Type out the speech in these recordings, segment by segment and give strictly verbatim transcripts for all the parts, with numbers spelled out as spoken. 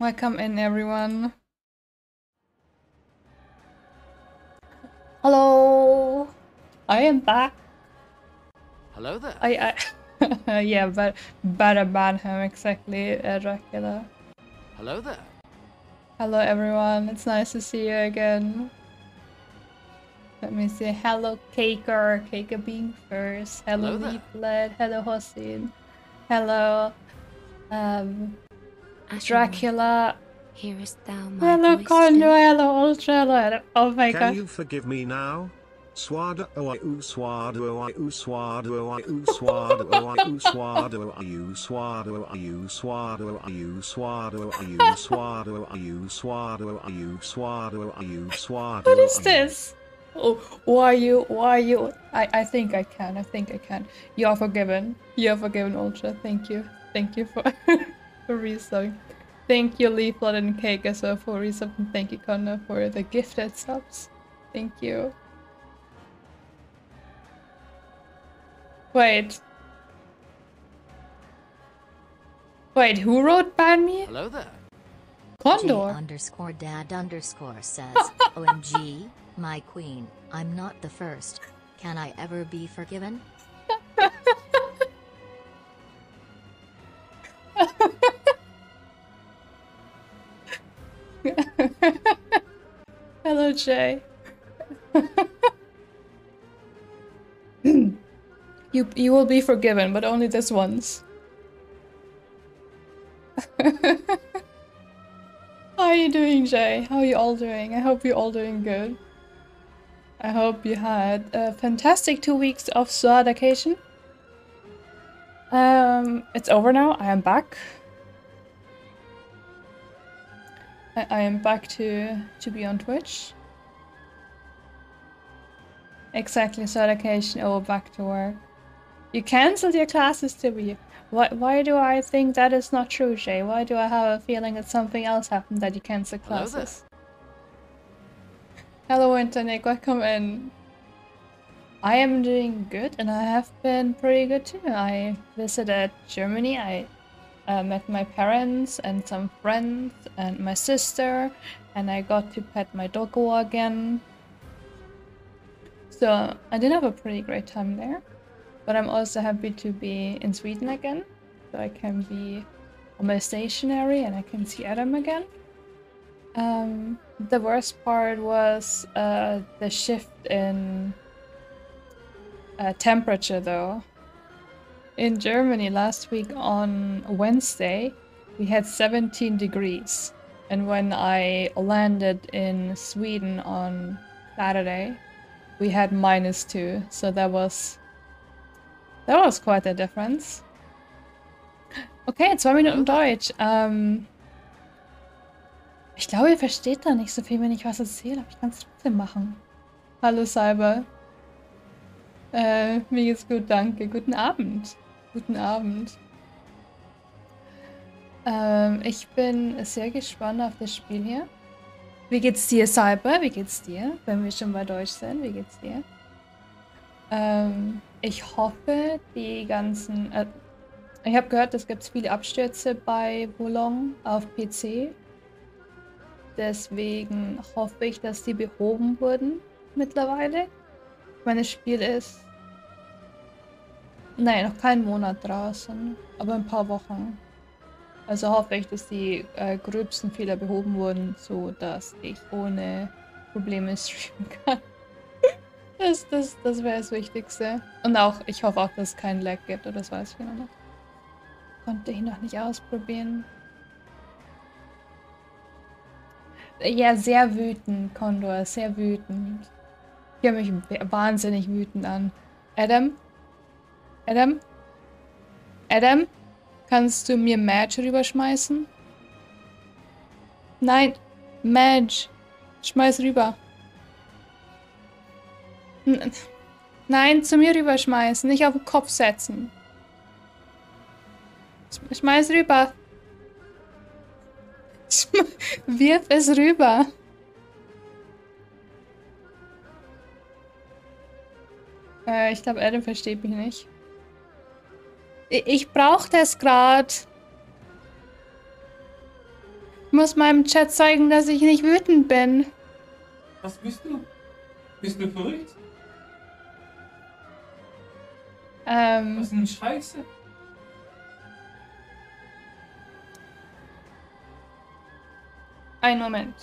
Welcome in, everyone. Hello. I am back. Hello there. I, I yeah, but better ban him exactly, uh, Dracula. Hello there. Hello, everyone. It's nice to see you again. Let me say hello, Caker. Caker being first. Hello, Leaflet. Hello, Hossein. Hello, um. Dracula. Hearest thou my hello, Conjo, hello, Ultra, hello. Oh my god. Can you forgive me now? Suada, oh, I, ooh, Suada, oh, I, ooh, Suada, oh, I, ooh, Suada, oh, I, ooh, Suada, oh, I, ooh, Suada, oh, I, ooh, Suada, oh, I, ooh, Suada, oh, I, ooh, Suada, oh, I, ooh, Suada, oh, I, ooh, Suada, oh, I, ooh, Suada. What is this? Oh, why you, why you? I, I think I can, I think I can. You are forgiven. You are forgiven, Ultra. Thank you. Thank you for. Resub. Thank you, Leaflet and Cake, as well for resub, and thank you, Connor, for the gifted subs. Thank you. Wait. Wait, who wrote ban me? Hello there. Condor. G underscore dad underscore says, O M G, my queen, I'm not the first. Can I ever be forgiven? Hello, Jay. you you will be forgiven, but only this once. How are you doing, Jay? How are you all doing? I hope you're all doing good. I hope you had a fantastic two weeks of Suada vacation. Um, it's over now. I am back. I, I am back to to be on Twitch. Exactly, certification. Oh, back to work. You cancelled your classes, Tibi. Why? Why do I think that is not true, Jay? Why do I have a feeling that something else happened that you cancelled classes? Hello, Internet. Welcome in. I am doing good, and I have been pretty good too. I visited Germany, I uh, met my parents and some friends and my sister, and I got to pet my doggo again. So I did have a pretty great time there, but I'm also happy to be in Sweden again, so I can be almost stationary and I can see Adam again. Um, the worst part was uh, the shift in Uh, temperature though. In Germany last week on Wednesday we had seventeen degrees, and when I landed in Sweden on Saturday we had minus two, so that was that was quite a difference. Okay, zwei Minuten Deutsch. Ähm, ich glaube, ihr versteht da nicht so viel, wenn ich was erzähle, aber ich kann es trotzdem machen. Hallo Cyber. Äh, mir geht's gut, danke. Guten Abend. Guten Abend. Ähm, ich bin sehr gespannt auf das Spiel hier. Wie geht's dir, Cyber? Wie geht's dir? Wenn wir schon bei Deutsch sind, wie geht's dir? Ähm, ich hoffe, die ganzen... Äh, ich habe gehört, es gibt viele Abstürze bei Wo Long auf P C. Deswegen hoffe ich, dass die behoben wurden mittlerweile. Mein Spiel ist, nein, noch keinen Monat draußen, aber ein paar Wochen. Also hoffe ich, dass die äh, gröbsten Fehler behoben wurden, so dass ich ohne Probleme streamen kann. das das, das wäre das Wichtigste. Und auch, ich hoffe auch, dass es keinen Lag gibt, oder das weiß ich noch nicht. Konnte ich noch nicht ausprobieren. Ja, sehr wütend, Condor, sehr wütend. Ich höre mich wahnsinnig wütend an. Adam? Adam? Adam? Kannst du mir Madge rüberschmeißen? Nein! Madge! Schmeiß rüber! N Nein, zu mir rüberschmeißen! Nicht auf den Kopf setzen! Schmeiß rüber! Schm Wirf es rüber! Ich glaube, Adam versteht mich nicht. Ich brauche das gerade. muss meinem Chat zeigen, dass ich nicht wütend bin. Was bist du? Bist du verrückt? Ähm... Was ist denn Scheiße? Ein Moment.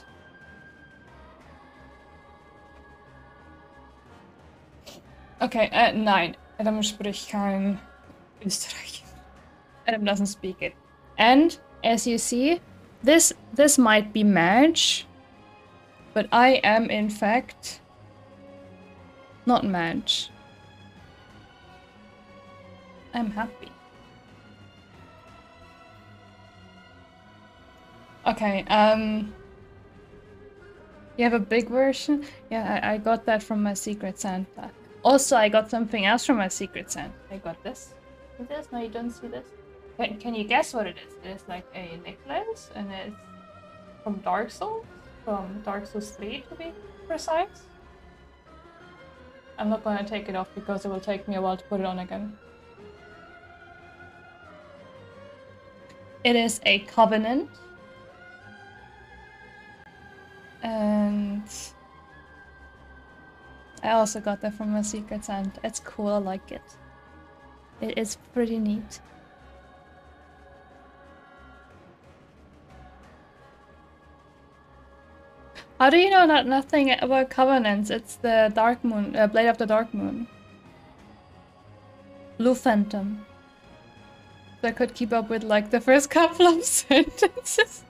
Okay, äh, nein. Adam spricht kein Österreich. Adam doesn't speak it. And, as you see, this, this might be Madge, but I am, in fact, not Madge. I'm happy. Okay, um... you have a big version? Yeah, I, I got that from my Secret Santa. Also, I got something else from my Secret Santa. I got this. Is this? No, you don't see this? Can, can you guess what it is? It is like a necklace, and it's from Dark Souls. From Dark Souls three, to be precise. I'm not gonna take it off because it will take me a while to put it on again. It is a covenant. And I also got that from my Secret Santa. It's cool, I like it. It is pretty neat. How do you know not nothing about covenants? It's the Dark Moon, uh, Blade of the Dark Moon. Blue Phantom. I could keep up with like the first couple of sentences.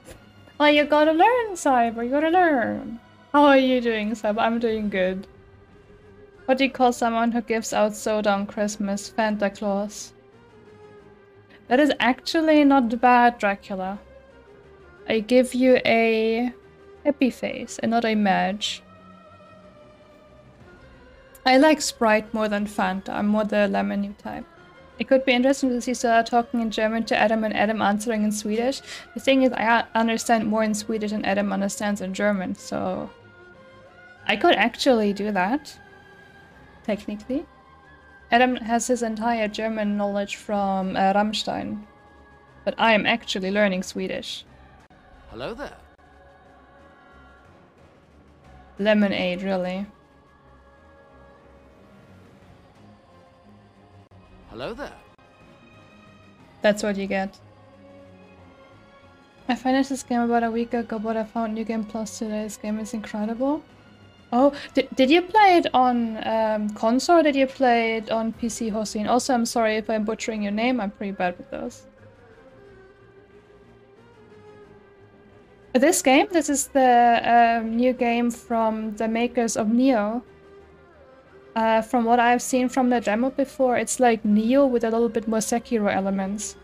Well, you gotta learn, Cyber. You gotta learn. How are you doing, Cyber? I'm doing good. What do you call someone who gives out soda on Christmas? Santa Claus. That is actually not bad, Dracula. I give you a happy face and not a Madge. I like Sprite more than Fanta. I'm more the lemony type. It could be interesting to see Suada talking in German to Adam and Adam answering in Swedish. The thing is, I understand more in Swedish than Adam understands in German, so... I could actually do that. Technically. Adam has his entire German knowledge from uh, Rammstein. But I am actually learning Swedish. Hello there. Lemonade, really. Hello there. That's what you get. I finished this game about a week ago, but I found New Game Plus today. This game is incredible. Oh, did, did you play it on um, console or did you play it on P C, Hossein? Also, I'm sorry if I'm butchering your name. I'm pretty bad with those. This game? This is the um, new game from the makers of Neo. Uh, from what I've seen from the demo before, it's like Neo with a little bit more Sekiro elements.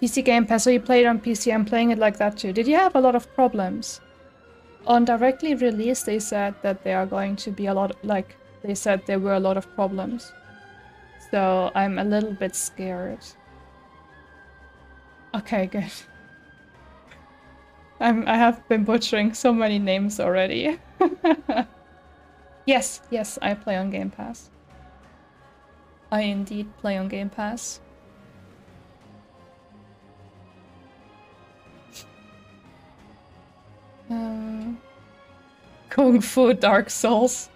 P C Game Pass, so you played on P C, I'm playing it like that too. Did you have a lot of problems? On directly release, they said that there are going to be a lot, like, they said there were a lot of problems. So I'm a little bit scared. Okay, good. I'm, I have been butchering so many names already. Yes, yes, I play on Game Pass. I indeed play on Game Pass. Um, Kung Fu Dark Souls.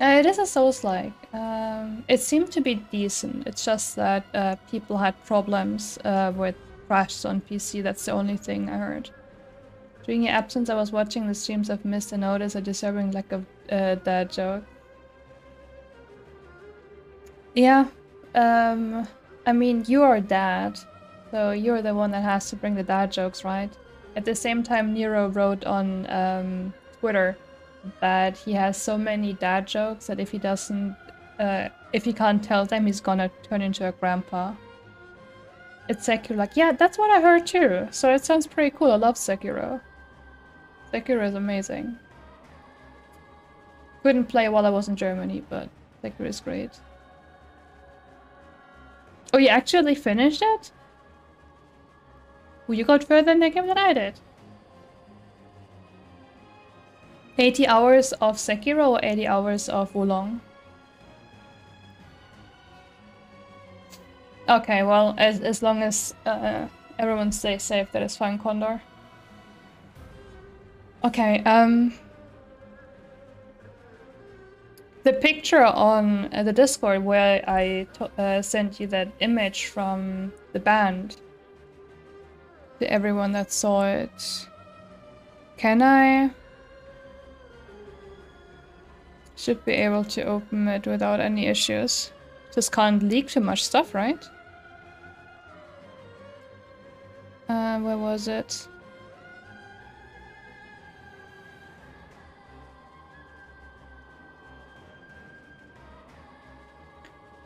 Uh, it is a Souls-like. Um, it seemed to be decent. It's just that uh, people had problems uh, with crashes on P C. That's the only thing I heard. During your absence, I was watching the streams of Missed and noticed a disturbing lack of uh, dad joke. Yeah, um, I mean, you are dad, so you're the one that has to bring the dad jokes, right? At the same time, Nero wrote on um, Twitter that he has so many dad jokes that if he doesn't, uh, if he can't tell them, he's gonna turn into a grandpa. It's Sekiro, like, yeah, that's what I heard too, so it sounds pretty cool. I love Sekiro. Sekiro is amazing. Couldn't play while I was in Germany, but Sekiro is great. Oh, you actually finished it? Well, you got further in the game than I did. eighty hours of Sekiro or eighty hours of Wo Long? Okay, well, as, as long as uh, everyone stays safe, that is fine, Condor. Okay, um... the picture on uh, the Discord where I uh, sent you that image from the band to everyone that saw it. Can I? Should be able to open it without any issues. Just can't leak too much stuff, right? Uh, where was it?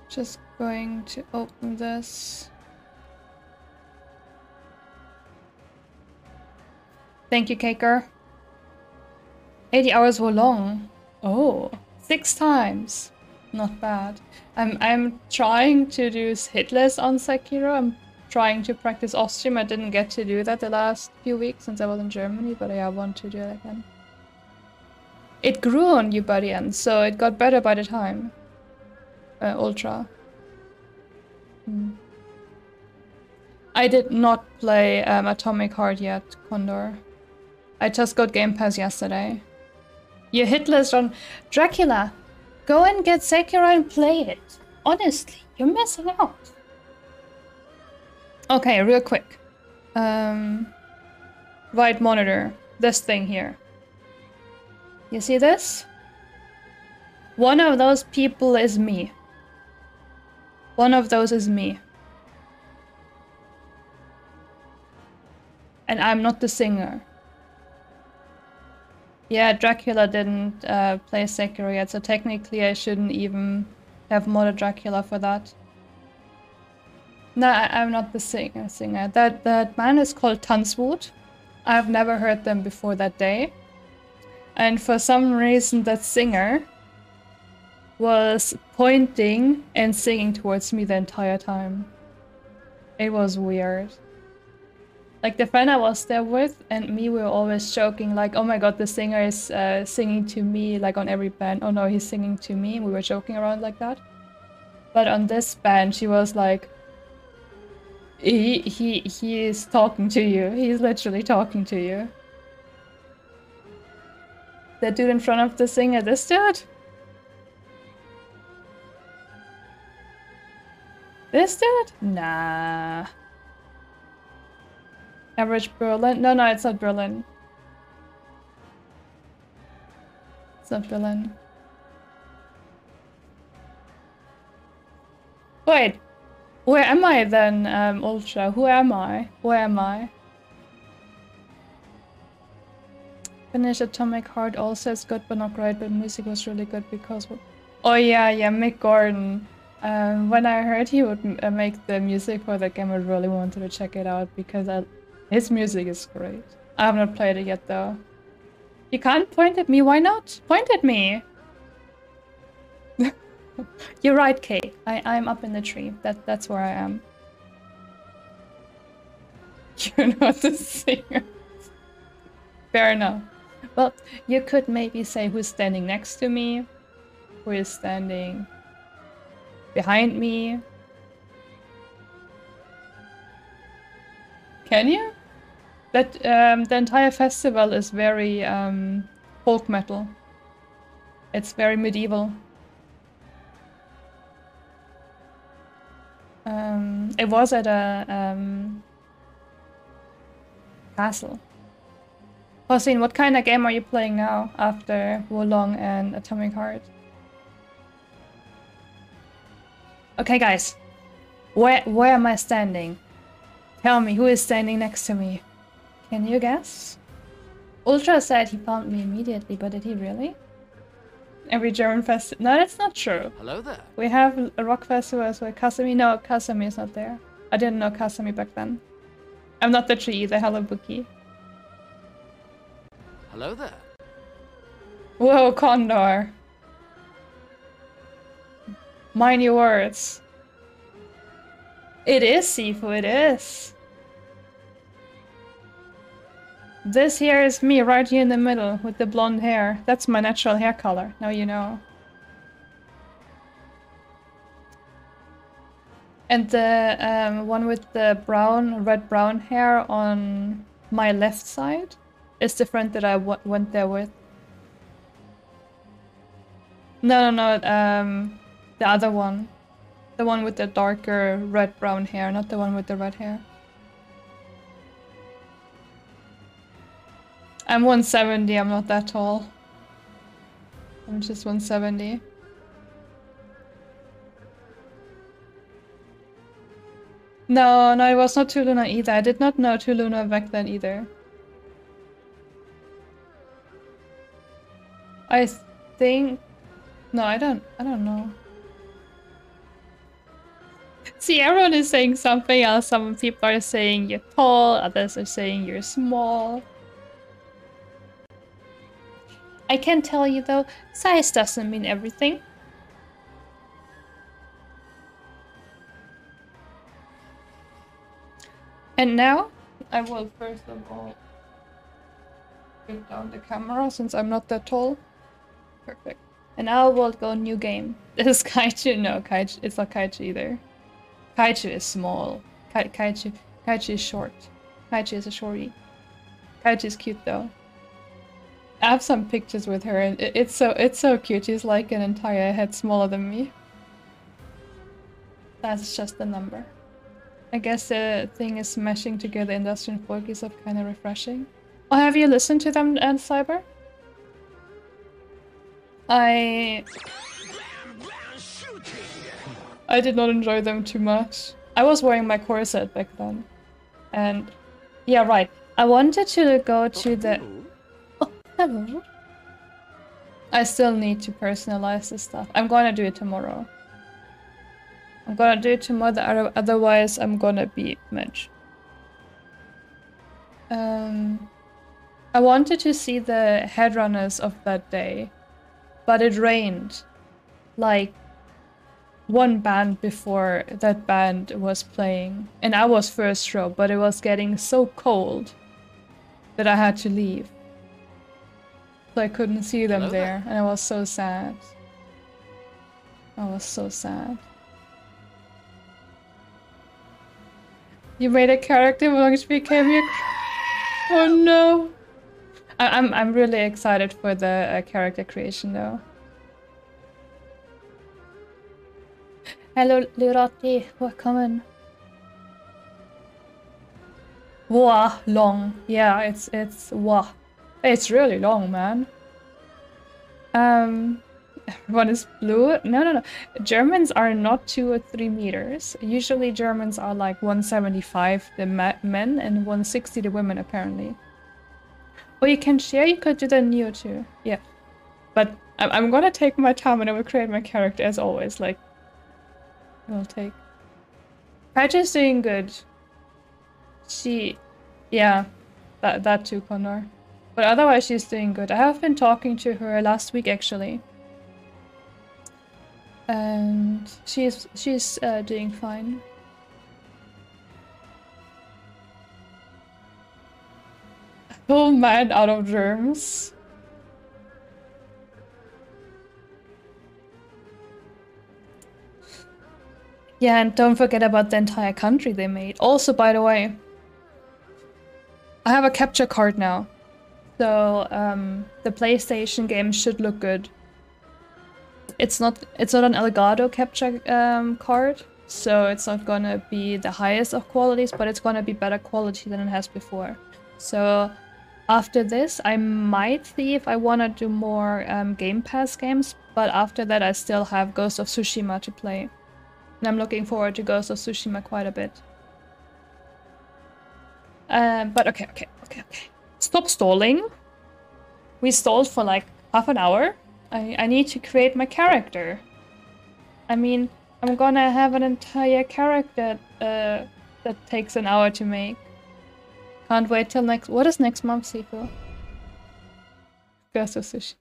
Just going to open this. Thank you, Caker. eighty hours were long. Oh, six times. Not bad. I'm I'm trying to do hit list on Sekiro. I'm trying to practice off stream. I didn't get to do that the last few weeks since I was in Germany, but yeah, I want to do that again. It grew on you by the end, so it got better by the time. Uh, Ultra. Mm. I did not play um, Atomic Heart yet, Condor. I just got Game Pass yesterday. Your hit list on Dracula. Go and get Sekiro and play it. Honestly, you're missing out. Okay, real quick. Um, right monitor. This thing here. You see this? One of those people is me. One of those is me. And I'm not the singer. Yeah, Dracula didn't uh, play Sekiro yet, so technically I shouldn't even have modded Dracula for that. No, I I'm not the singer. singer. That, that man is called Tanzwut. I've never heard them before that day. And for some reason that singer was pointing and singing towards me the entire time. It was weird. Like, the friend I was there with and me, we were always joking, like, oh my god, the singer is uh, singing to me, like, on every band. Oh no, he's singing to me. We were joking around like that. But on this band, she was like, he, he, he is talking to you. He's literally talking to you. That dude in front of the singer, this dude? This dude? Nah. Average Berlin? No, no, it's not Berlin. It's not Berlin. Wait. Where am I then, um, Ultra? Who am I? Where am I? Finish Atomic Heart also is good but not great, but music was really good because... Oh yeah, yeah, Mick Gordon. Um, when I heard he would uh, make the music for the game, I really wanted to check it out because I, his music is great. I have not played it yet though. You can't point at me, why not? Point at me! You're right, Kate. I, I'm up in the tree. That, that's where I am. You're not the singer. Fair enough. Well, you could maybe say who's standing next to me, who is standing... behind me. Can you? That um, the entire festival is very um, folk metal. It's very medieval. Um, it was at a um, castle. Hossein, what kind of game are you playing now after Wo Long and Atomic Heart? Okay, guys, where where am I standing? Tell me, who is standing next to me? Can you guess? Ultra said he found me immediately, but did he really? Every German festival... No, that's not true. Hello there. We have a rock festival as well. Kasumi? No, Kasumi is not there. I didn't know Kasumi back then. I'm not the tree either. Hello, Buki. Hello there. Whoa, Condor. Mind your words. It is Sifu, it is. This here is me, right here in the middle, with the blonde hair. That's my natural hair color, now you know. And the um, one with the brown, red-brown hair on my left side It's the friend that I w went there with. No, no, no, um, the other one. The one with the darker red-brown hair, not the one with the red hair. I'm one seventy, I'm not that tall. I'm just one seventy. No, no, it was not Tuluna either. I did not know Tuluna back then either. I think... No, I don't... I don't know. See, everyone is saying something else. Some people are saying you're tall, others are saying you're small. I can tell you though, size doesn't mean everything. And now, I will first of all put down the camera since I'm not that tall. Perfect. And now we'll go new game. This is Kaiju. No, Kaiju. It's not Kaiju either. Kaiju is small. Kai Kaiju. Kaiju is short. Kaiju is a shorty. Kaiju is cute though. I have some pictures with her, and it, it's so it's so cute. She's like an entire head smaller than me. That's just a number. I guess the thing is smashing together industry and folk is kind of refreshing. Oh, have you listened to them, and Cyber? I I did not enjoy them too much. I was wearing my corset back then, and yeah, right. I wanted to go to the. Hello. I still need to personalize this stuff. I'm gonna do it tomorrow. I'm gonna do it tomorrow, otherwise I'm gonna be Midge. Um, I wanted to see the headrunners of that day, but it rained. Like, one band before that band was playing, and I was first row, but it was getting so cold that I had to leave. So I couldn't see them Hello there, and I was so sad. I was so sad. You made a character which became your... Oh no! I I'm, I'm really excited for the uh, character creation though. Hello Lirati, welcome. Wo Long. Yeah, it's, it's Wo. It's really long, man. Um, everyone is blue. No, no, no. Germans are not two or three meters. Usually Germans are like one seventy-five the men and one sixty the women, apparently. Or you can share. You could do the Neo too. Yeah, but I'm, I'm gonna take my time and I will create my character as always. Like, it will take. Patch is doing good. She, yeah, that that too, Connor. But otherwise she's doing good. I have been talking to her last week actually. And she's she's uh, doing fine. Oh man, out of germs. Yeah, and don't forget about the entire country they made. Also, by the way, I have a capture card now. So um, the PlayStation game should look good. It's not it's not an Elgato capture um, card, so it's not gonna be the highest of qualities, but it's gonna be better quality than it has before. So after this, I might see if I wanna do more um, Game Pass games, but after that I still have Ghost of Tsushima to play. And I'm looking forward to Ghost of Tsushima quite a bit. Um, but okay, okay, okay, okay. Stop stalling. We stalled for like half an hour. I, I need to create my character. I mean, I'm gonna have an entire character uh, that takes an hour to make. Can't wait till next... What is next month, Sifu? Ghost of Tsushima.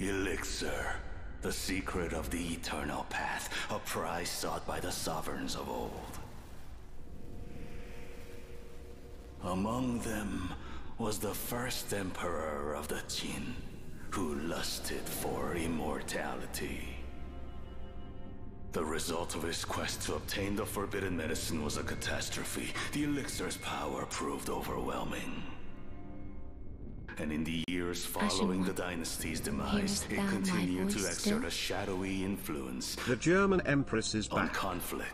Elixir, the secret of the eternal path, a prize sought by the sovereigns of old. Among them was the first emperor of the Qin, who lusted for immortality. The result of his quest to obtain the forbidden medicine was a catastrophe. The elixir's power proved overwhelming. And in the years following the dynasty's demise, it continued to exert a shadowy influence. The German Empress is back.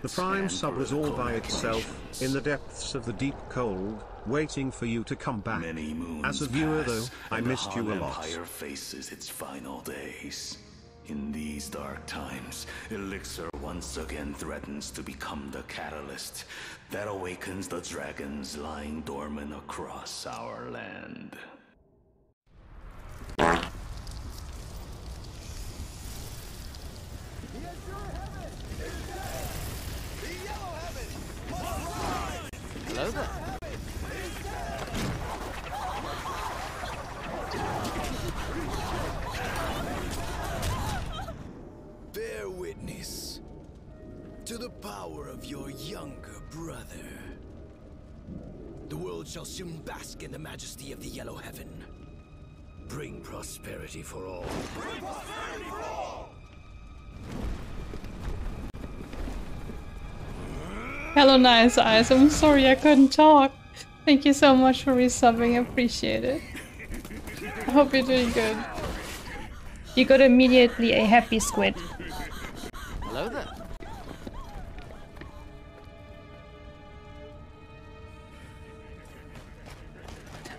The Prime Sub was all by itself, in the depths of the deep cold, waiting for you to come back. Many moons As a viewer though, I missed you a lot. The Empire faces its final days. In these dark times, Elixir once again threatens to become the catalyst that awakens the dragons lying dormant across our land. Hello there. To the power of your younger brother. The world shall soon bask in the majesty of the yellow heaven. Bring prosperity for all. Bring prosperity for all! Hello, nice eyes. I'm sorry I couldn't talk. Thank you so much for resubbing. Appreciate it. I hope you're doing good. You got immediately a happy squid. Hello there.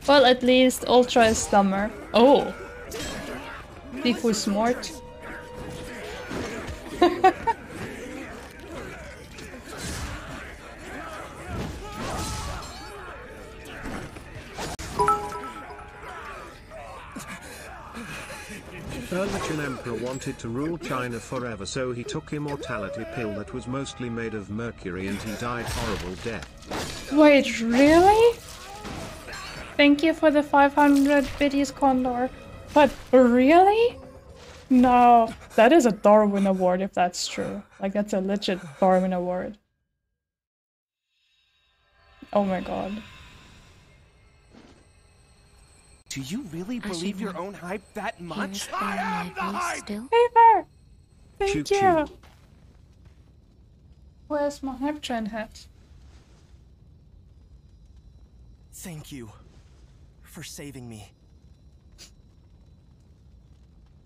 Well, at least Ultra is dumber. Oh! Sifu smart. The Lichen Emperor wanted to rule China forever, so he took immortality pill that was mostly made of mercury and he died horrible death. Wait, really? Thank you for the five hundred biddies, Condor. But really? No, that is a Darwin Award if that's true. Like, that's a legit Darwin Award. Oh my god. Do you really believe your own hype that much? I am the hype! Paper! Thank you! Where's my hype train hat? Thank you for saving me.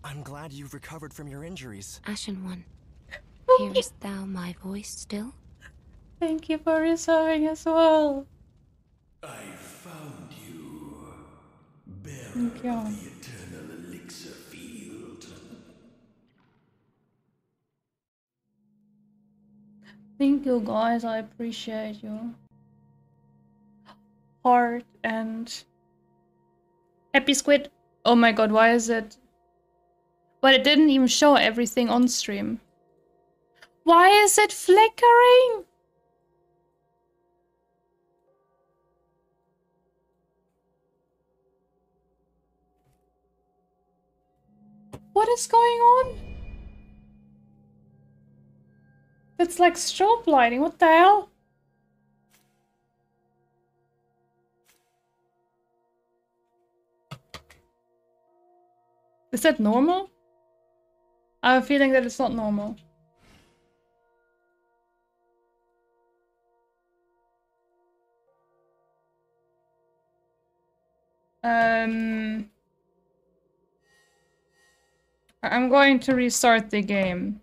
I'm glad you've recovered from your injuries. Ashen One, hearest thou my voice still? Thank you for reserving as well. I found you, bearer of the eternal elixir field. Thank you guys, I appreciate you. Heart and happy squid. Oh my god, why is it? But it didn't even show everything on stream. Why is it flickering? What is going on? It's like strobe lighting, what the hell? Is that normal? I have a feeling that it's not normal. Um, I'm going to restart the game.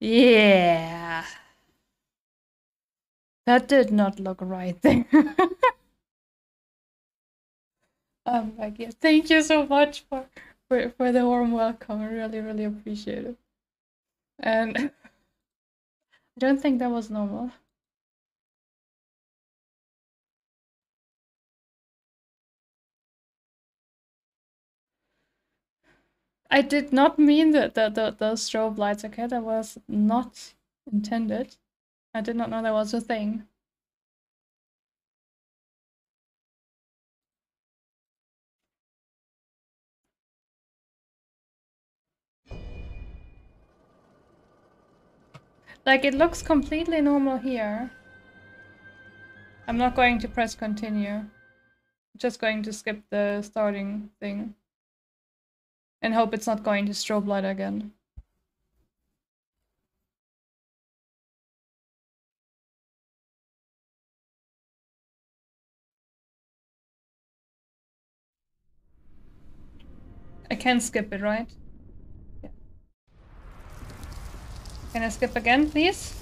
Yeah. That did not look right there. Oh my god, thank you so much for, for, for the warm welcome. I really, really appreciate it. And I don't think that was normal. I did not mean that the, the, the strobe lights, okay? That was not intended. I did not know that was a thing. Like, it looks completely normal here. I'm not going to press continue. I'm just going to skip the starting thing. And hope it's not going to strobe light again. I can skip it, right? Yeah. Can I skip again, please?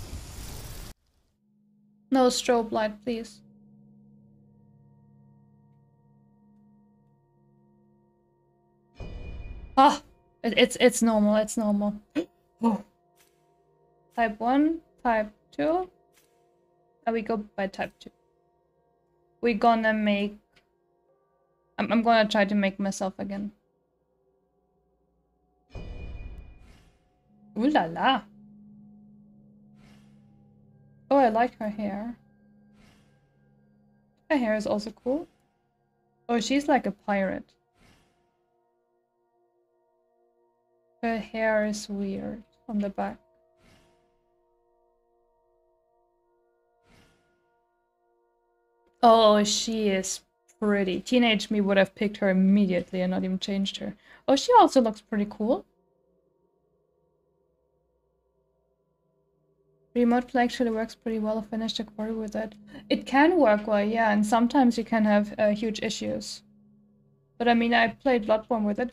No strobe light, please. Ah, it, it's it's normal. It's normal. Oh. Type one, type two, and we go by type two. We're gonna make. I'm I'm gonna try to make myself again. Ooh la la. Oh, I like her hair. Her hair is also cool. Oh, she's like a pirate. Her hair is weird on the back. Oh, she is pretty. Teenage me would have picked her immediately and not even changed her. Oh, she also looks pretty cool. Remote play actually works pretty well. I finished a quarry with it. It can work well, yeah, and sometimes you can have uh, huge issues. But I mean, I played Bloodborne with it.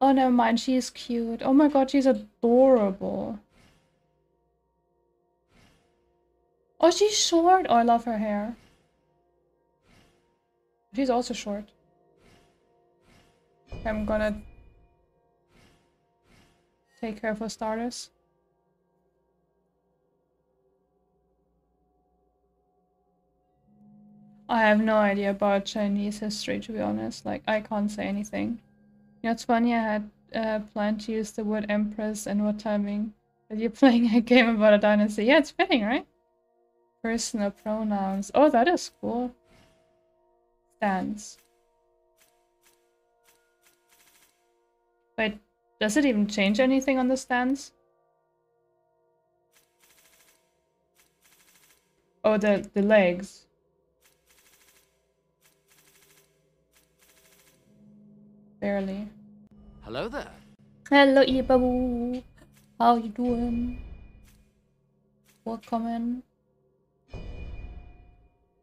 Oh, never mind, she is cute. Oh my god, she's adorable. Oh, she's short. Oh, I love her hair. She's also short. I'm gonna take her for starters. I have no idea about Chinese history, to be honest. Like, I can't say anything. You know, it's funny, I had uh, planned to use the word Empress and what timing. But you're playing a game about a dynasty. Yeah, it's fitting, right? Personal pronouns. Oh, that is cool. Stance. Wait, does it even change anything on the stance? Oh, the, the legs. Barely. Hello there. Hello, Ibabu. How you doing? Welcome in.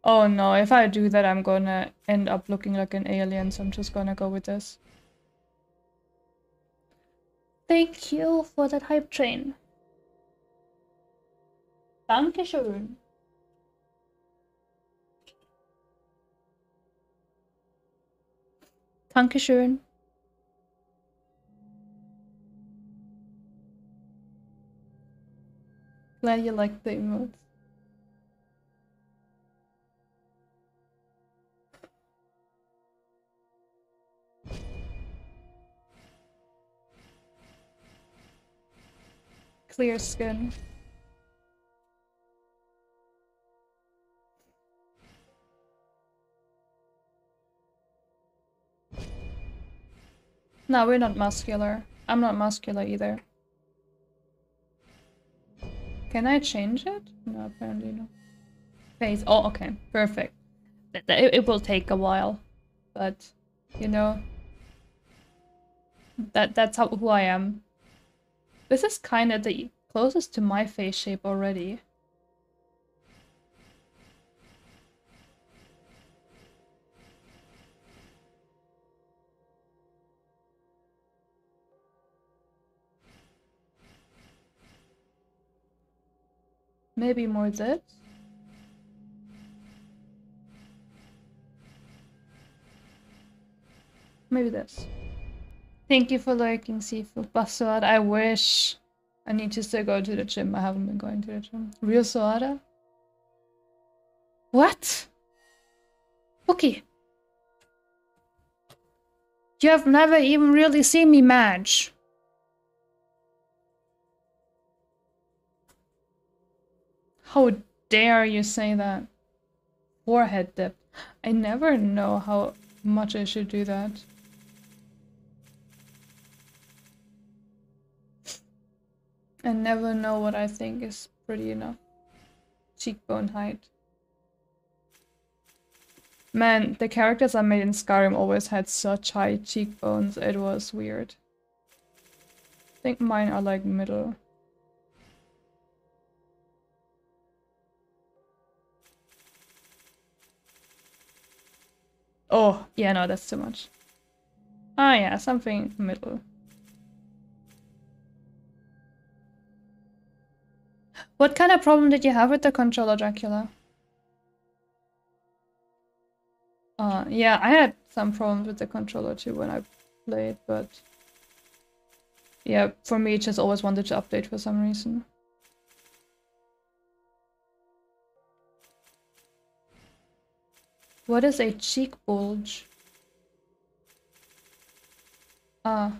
Oh no, if I do that, I'm gonna end up looking like an alien, so I'm just gonna go with this. Thank you for that hype train. Dankeschön. Dankeschön. Glad you like the emotes. Clear skin. No, we're not muscular. I'm not muscular either. Can I change it? No, apparently not. Face. Oh, okay. Perfect. It, it will take a while, but you know, that that's how who I am. This is kind of the closest to my face shape already. Maybe more this. Maybe this. Thank you for liking Sifu. Buff Suada, I wish. I need to still go to the gym. I haven't been going to the gym. Real Suada? What? Okay. You have never even really seen me match. How dare you say that? Forehead dip. I never know how much I should do that. and never know what I think is pretty enough. Cheekbone height. Man, the characters I made in Skyrim always had such high cheekbones, it was weird. I think mine are like middle. Oh, yeah, no, that's too much. Ah, yeah, something middle. What kind of problem did you have with the controller, Dracula? Uh, yeah, I had some problems with the controller too when I played, but... yeah, for me it just always wanted to update for some reason. What is a cheek bulge? Ah.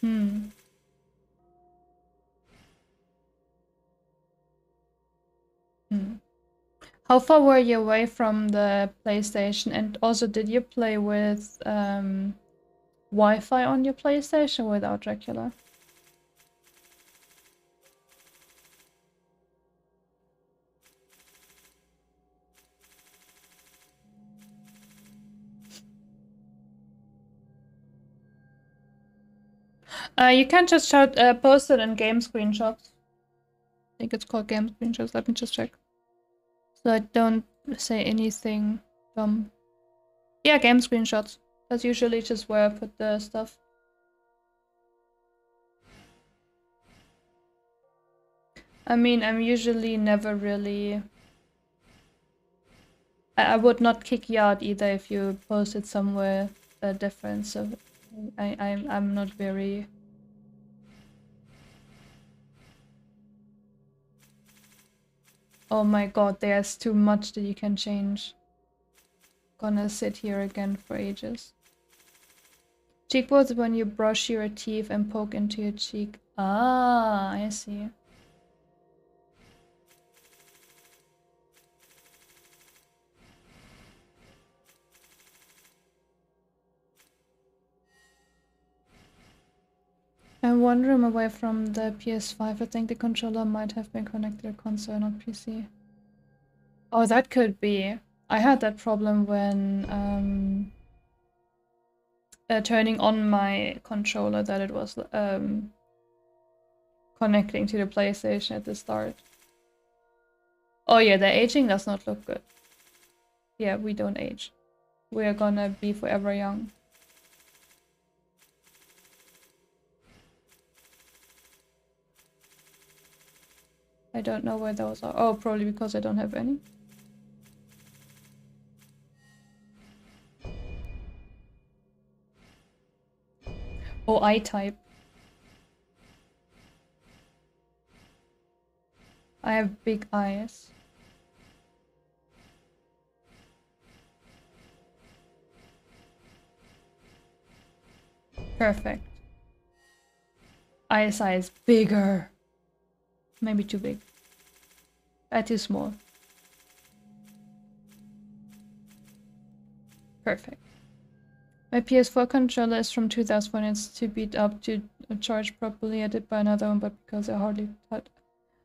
Hmm. Hmm. How far were you away from the PlayStation? And also, did you play with um, Wi-Fi on your PlayStation without Dracula? Uh, you can just shout, uh, post it in game screenshots. I think it's called game screenshots. Let me just check. So I don't say anything dumb. Yeah, game screenshots. That's usually just where I put the stuff. I mean, I'm usually never really... I, I would not kick you out either if you post it somewhere uh, different. So I, I, I'm not very... Oh my god, there's too much that you can change. Gonna sit here again for ages. Cheekbones when you brush your teeth and poke into your cheek. Ah, I see. I'm one room away from the P S five. I think the controller might have been connected to console, not P C. Oh, that could be. I had that problem when um, uh, turning on my controller that it was um, connecting to the PlayStation at the start. Oh yeah, the aging does not look good. Yeah, we don't age. We are gonna be forever young. I don't know where those are. Oh, probably because I don't have any. Oh, I type. I have big eyes. Perfect. Eye size bigger. Maybe too big. Uh, too small. Perfect. My P S four controller is from two thousand one. It's too beat up to charge properly. I did buy another one, but because I hardly had,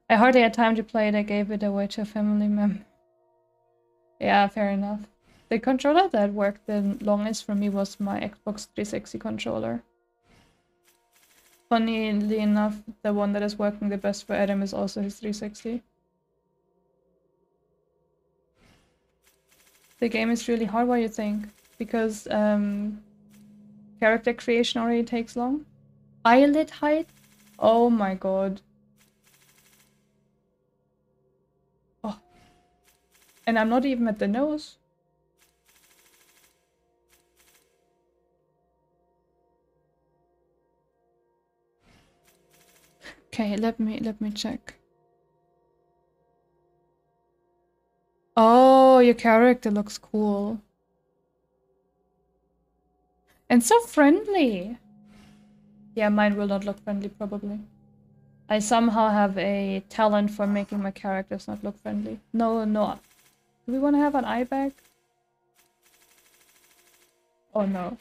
I hardly had time to play it, I gave it away to a family member. Yeah, fair enough. The controller that worked the longest for me was my Xbox three sixty controller. Funnily enough, the one that is working the best for Adam is also his three sixty. The game is really hard, what do you think? Because um, character creation already takes long. Eyelid height? Oh my god. Oh. And I'm not even at the nose. Okay, let me let me check. Oh, your character looks cool. And so friendly. Yeah, mine will not look friendly probably. I somehow have a talent for making my characters not look friendly. No, no Do we want to have an eye bag? Oh no.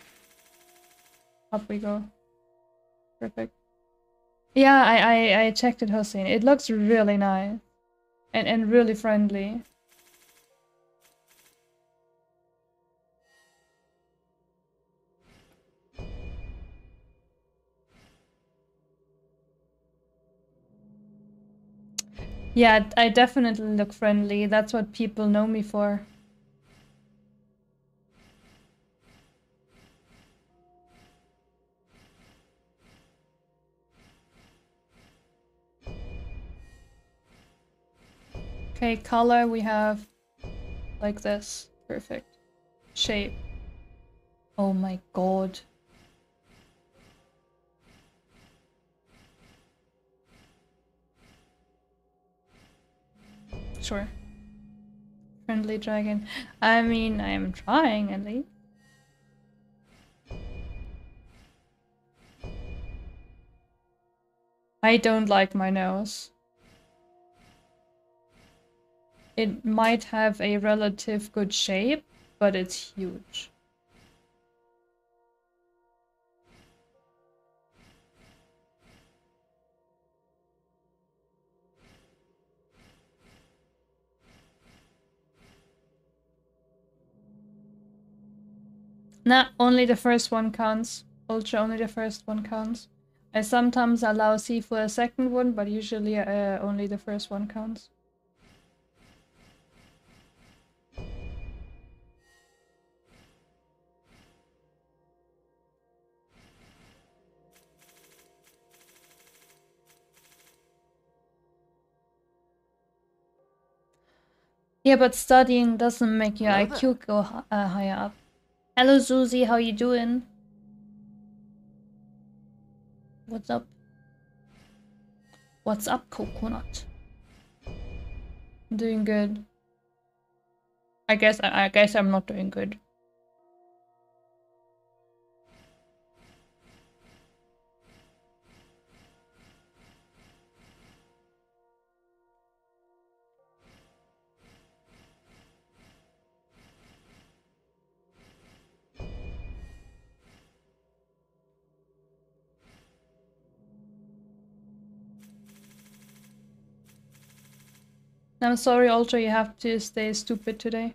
Up we go. Perfect. Yeah, I, I, I checked it, Hossein. It looks really nice. And, and really friendly. Yeah, I definitely look friendly. That's what people know me for. Okay, color we have like this. Perfect. Shape. Oh my god. Sure. Friendly dragon. I mean, I am trying at least. I don't like my nose. It might have a relative good shape, but it's huge. Nah, only the first one counts. Ultra, only the first one counts. I sometimes allow C for a second one, but usually uh, only the first one counts. Yeah, but studying doesn't make your I Q go uh, higher up. Hello, Susie, how you doing? What's up? What's up, coconut? I'm doing good. I guess I, I guess I'm not doing good. I'm sorry, Ultra, you have to stay stupid today.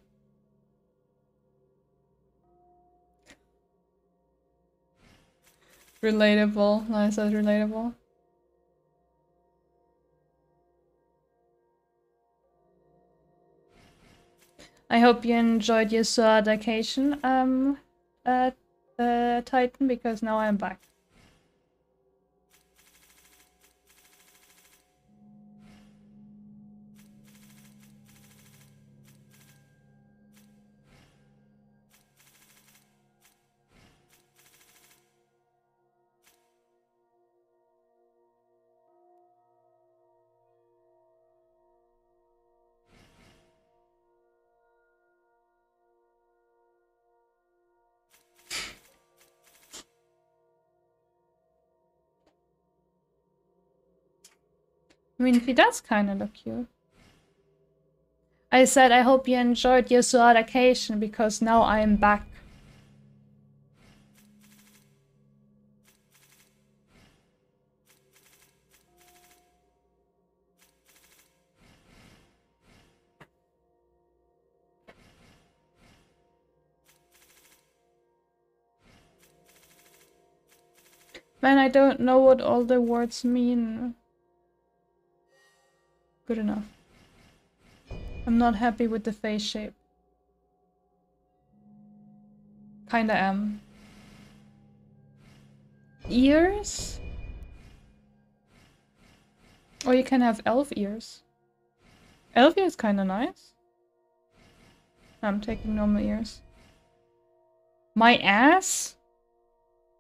Relatable. Nice, that's relatable. I hope you enjoyed your Suada vacation, um, at, uh, Titan, because now I'm back. I mean, he does kind of look cute. I said, I hope you enjoyed your Suadacation because now I am back. Man, I don't know what all the words mean. Good enough. I'm not happy with the face shape. Kinda am. Ears? Or you can have elf ears. Elf ears kinda nice. I'm taking normal ears. My ass?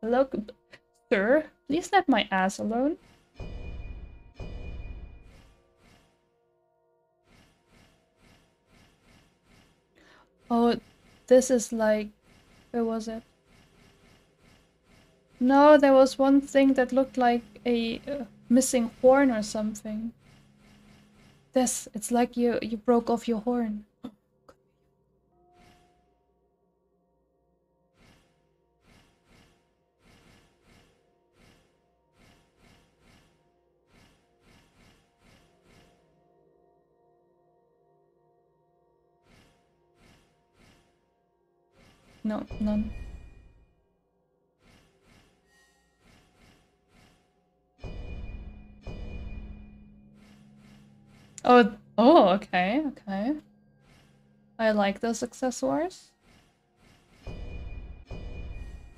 Look, sir, please let my ass alone. Oh, this is like... where was it? No, there was one thing that looked like a uh, missing horn or something. This, it's like you, you broke off your horn. No, none. Oh, oh, okay, okay. I like those accessories.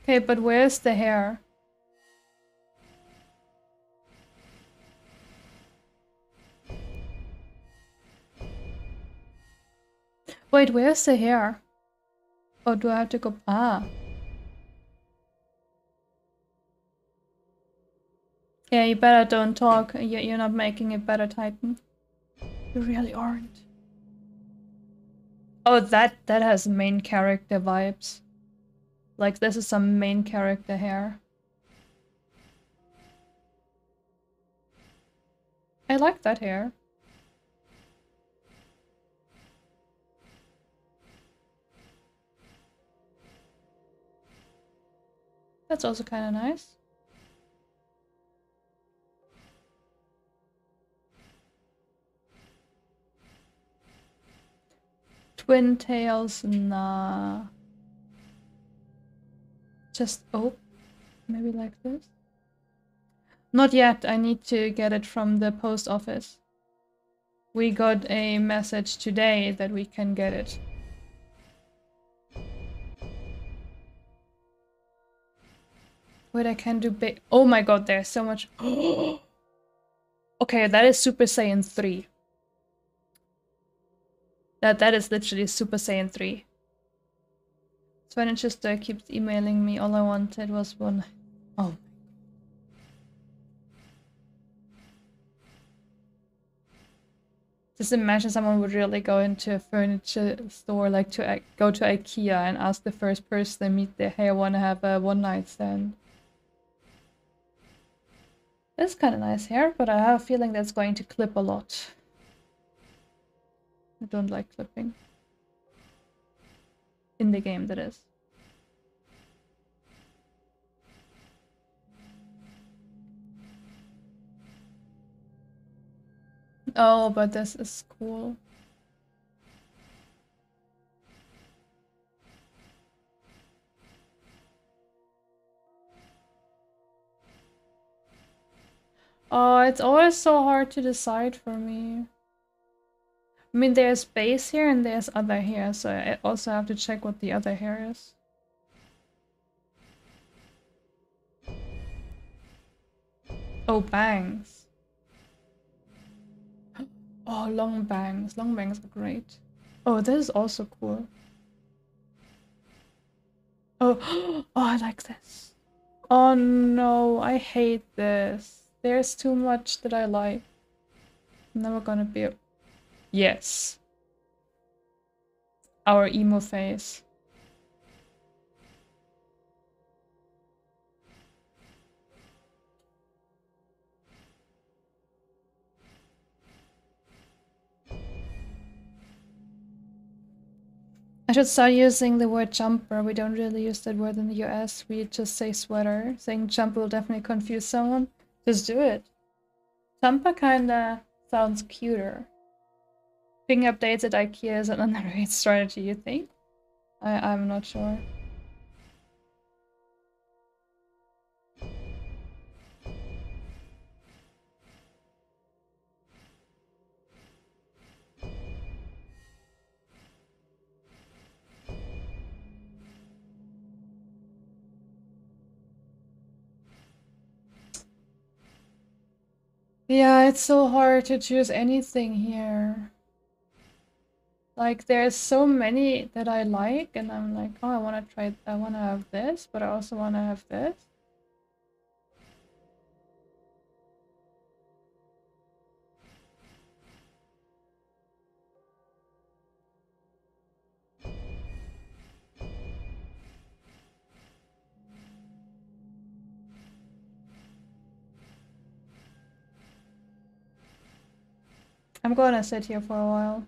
Okay, but where's the hair? Wait, where's the hair? Or do I have to go? Ah. Yeah, you better don't talk. You're not making it better, Titan. You really aren't. Oh, that that has main character vibes. Like, this is some main character hair. I like that hair. That's also kind of nice. Twin tails, nah. Just, oh, maybe like this? Not yet, I need to get it from the post office. We got a message today that we can get it. Wait, I can do ba- oh my god, there's so much- okay, that is Super Saiyan three. That that is literally Super Saiyan three. Sven Chester keeps emailing me. All I wanted was one. Oh. Just imagine someone would really go into a furniture store, like to go to IKEA, and ask the first person they meet there, "Hey, I want to have a one night stand." That's kind of nice hair, but I have a feeling that's going to clip a lot. I don't like clipping. In the game, that is. Oh, but this is cool. Oh, it's always so hard to decide for me. I mean, there's base hair and there's other hair, so I also have to check what the other hair is. Oh, bangs. Oh, long bangs. Long bangs are great. Oh, this is also cool. Oh, oh, I like this. Oh no, I hate this. There's too much that I like. I'm never gonna be a... yes. Our emo face. I should start using the word jumper. We don't really use that word in the U S. We just say sweater. Saying jumper will definitely confuse someone. Just do it. Jumper kinda sounds cuter. Picking up dates at IKEA is an underrated strategy, you think? I, I'm not sure. Yeah, it's so hard to choose anything here. Like, there's so many that I like, and I'm like, oh, I want to try, I want to have this, but I also want to have this. I'm going to sit here for a while.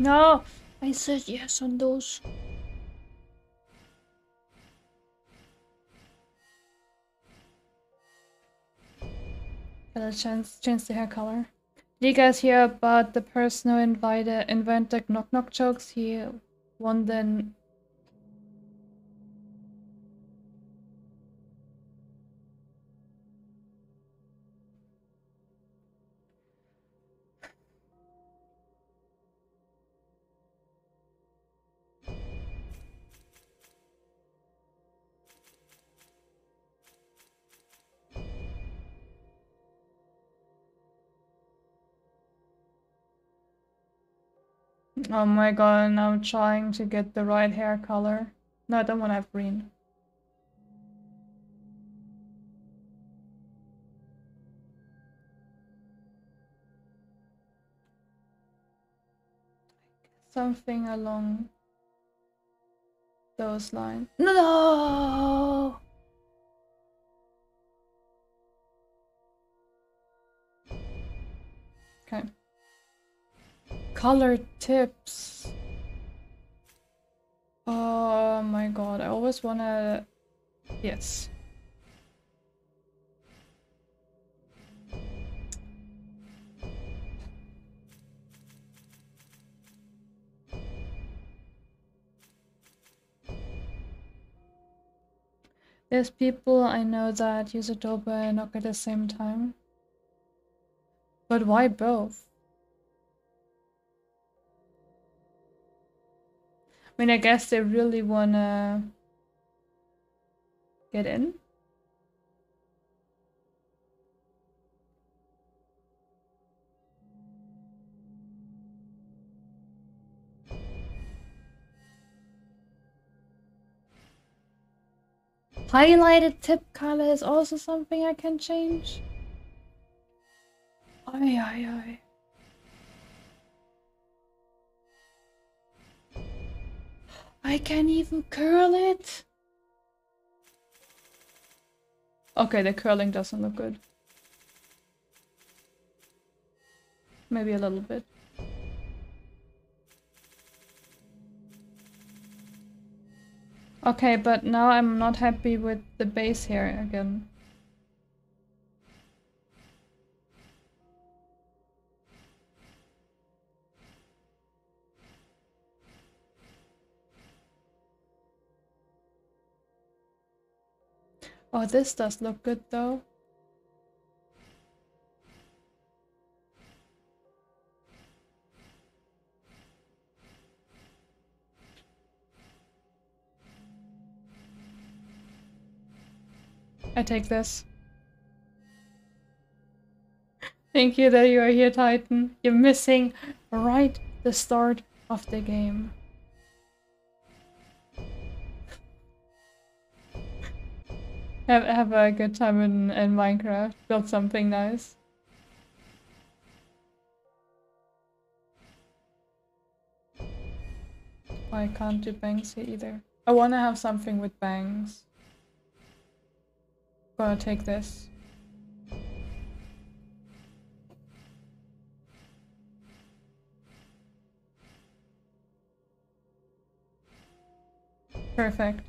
No, I said yes on those. Gotta change, change the hair color. Did you guys hear about the person who invited, invented knock knock jokes? He won then. Oh my god, now I'm trying to get the right hair color. No, I don't want to have green. Something along those lines. No! Okay. Color tips. Oh my god, I always wanna... Yes. There's people I know that use Adobe and knock at the same time. But why both? I mean, I guess they really wanna get in. Highlighted tip color is also something I can change. Ay, ay, ay. I can't even curl it! Okay, the curling doesn't look good. Maybe a little bit. Okay, but now I'm not happy with the base here again. Oh, this does look good though. I take this. Thank you that you are here, Titan. You're missing right at the start of the game. Have, have a good time in, in Minecraft. Build something nice. Oh, I can't do bangs here either. I want to have something with bangs. Gonna take this. Perfect.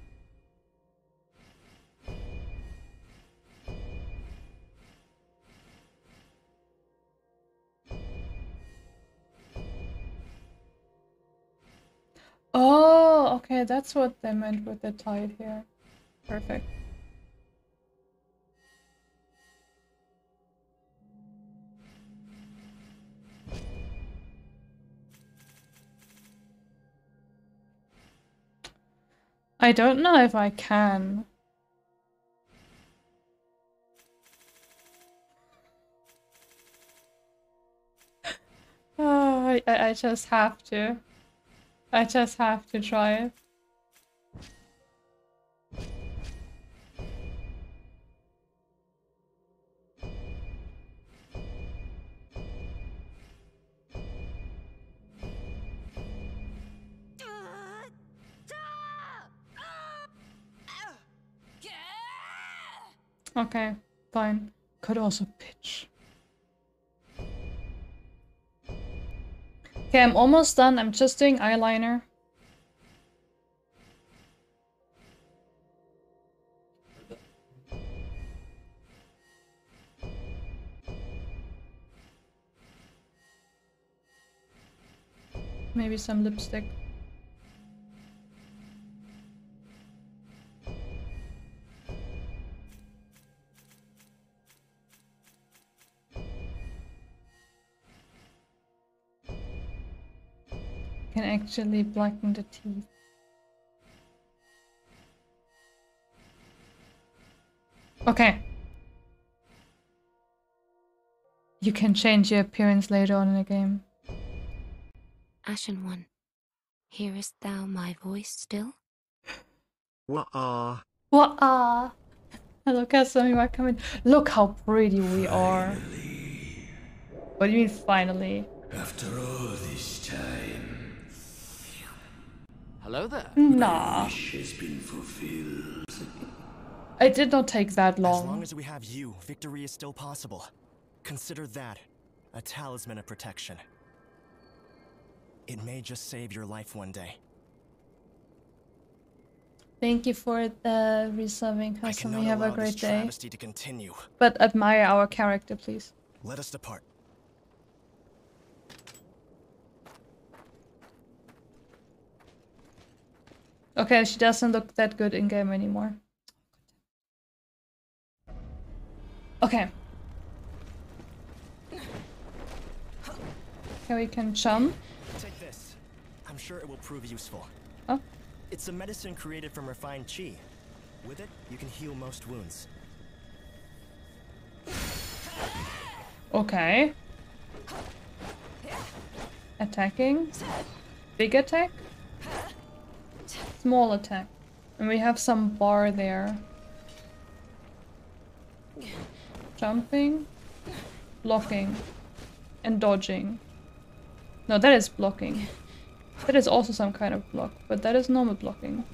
Oh, okay, that's what they meant with the tide here. Perfect. I don't know if I can. Oh, I, I just have to. I just have to try it. Okay, fine. Could also pitch. Okay, I'm almost done. I'm just doing eyeliner. Maybe some lipstick. Can actually blacken the teeth. Okay. You can change your appearance later on in the game. Ashen One, hearest thou my voice still? Wah-ah. Wah-ah. Hello, Castle, you are coming. Look how pretty we are. Finally. What do you mean, finally? After all this time. Hello there. Nah. My wish has been fulfilled. It did not take that long. As long as we have you, victory is still possible. Consider that a talisman of protection. It may just save your life one day. Thank you for the resubbing, Custom. We have a great day. To continue. But admire our character, please. Let us depart. Okay, she doesn't look that good in game anymore. Okay. Okay, we can jump. Take this. I'm sure it will prove useful. Oh. It's a medicine created from refined chi. With it, you can heal most wounds. Okay. Attacking. Big attack. Small attack. And we have some bar there. Jumping, blocking, and dodging. No, that is blocking. That is also some kind of block, but that is normal blocking.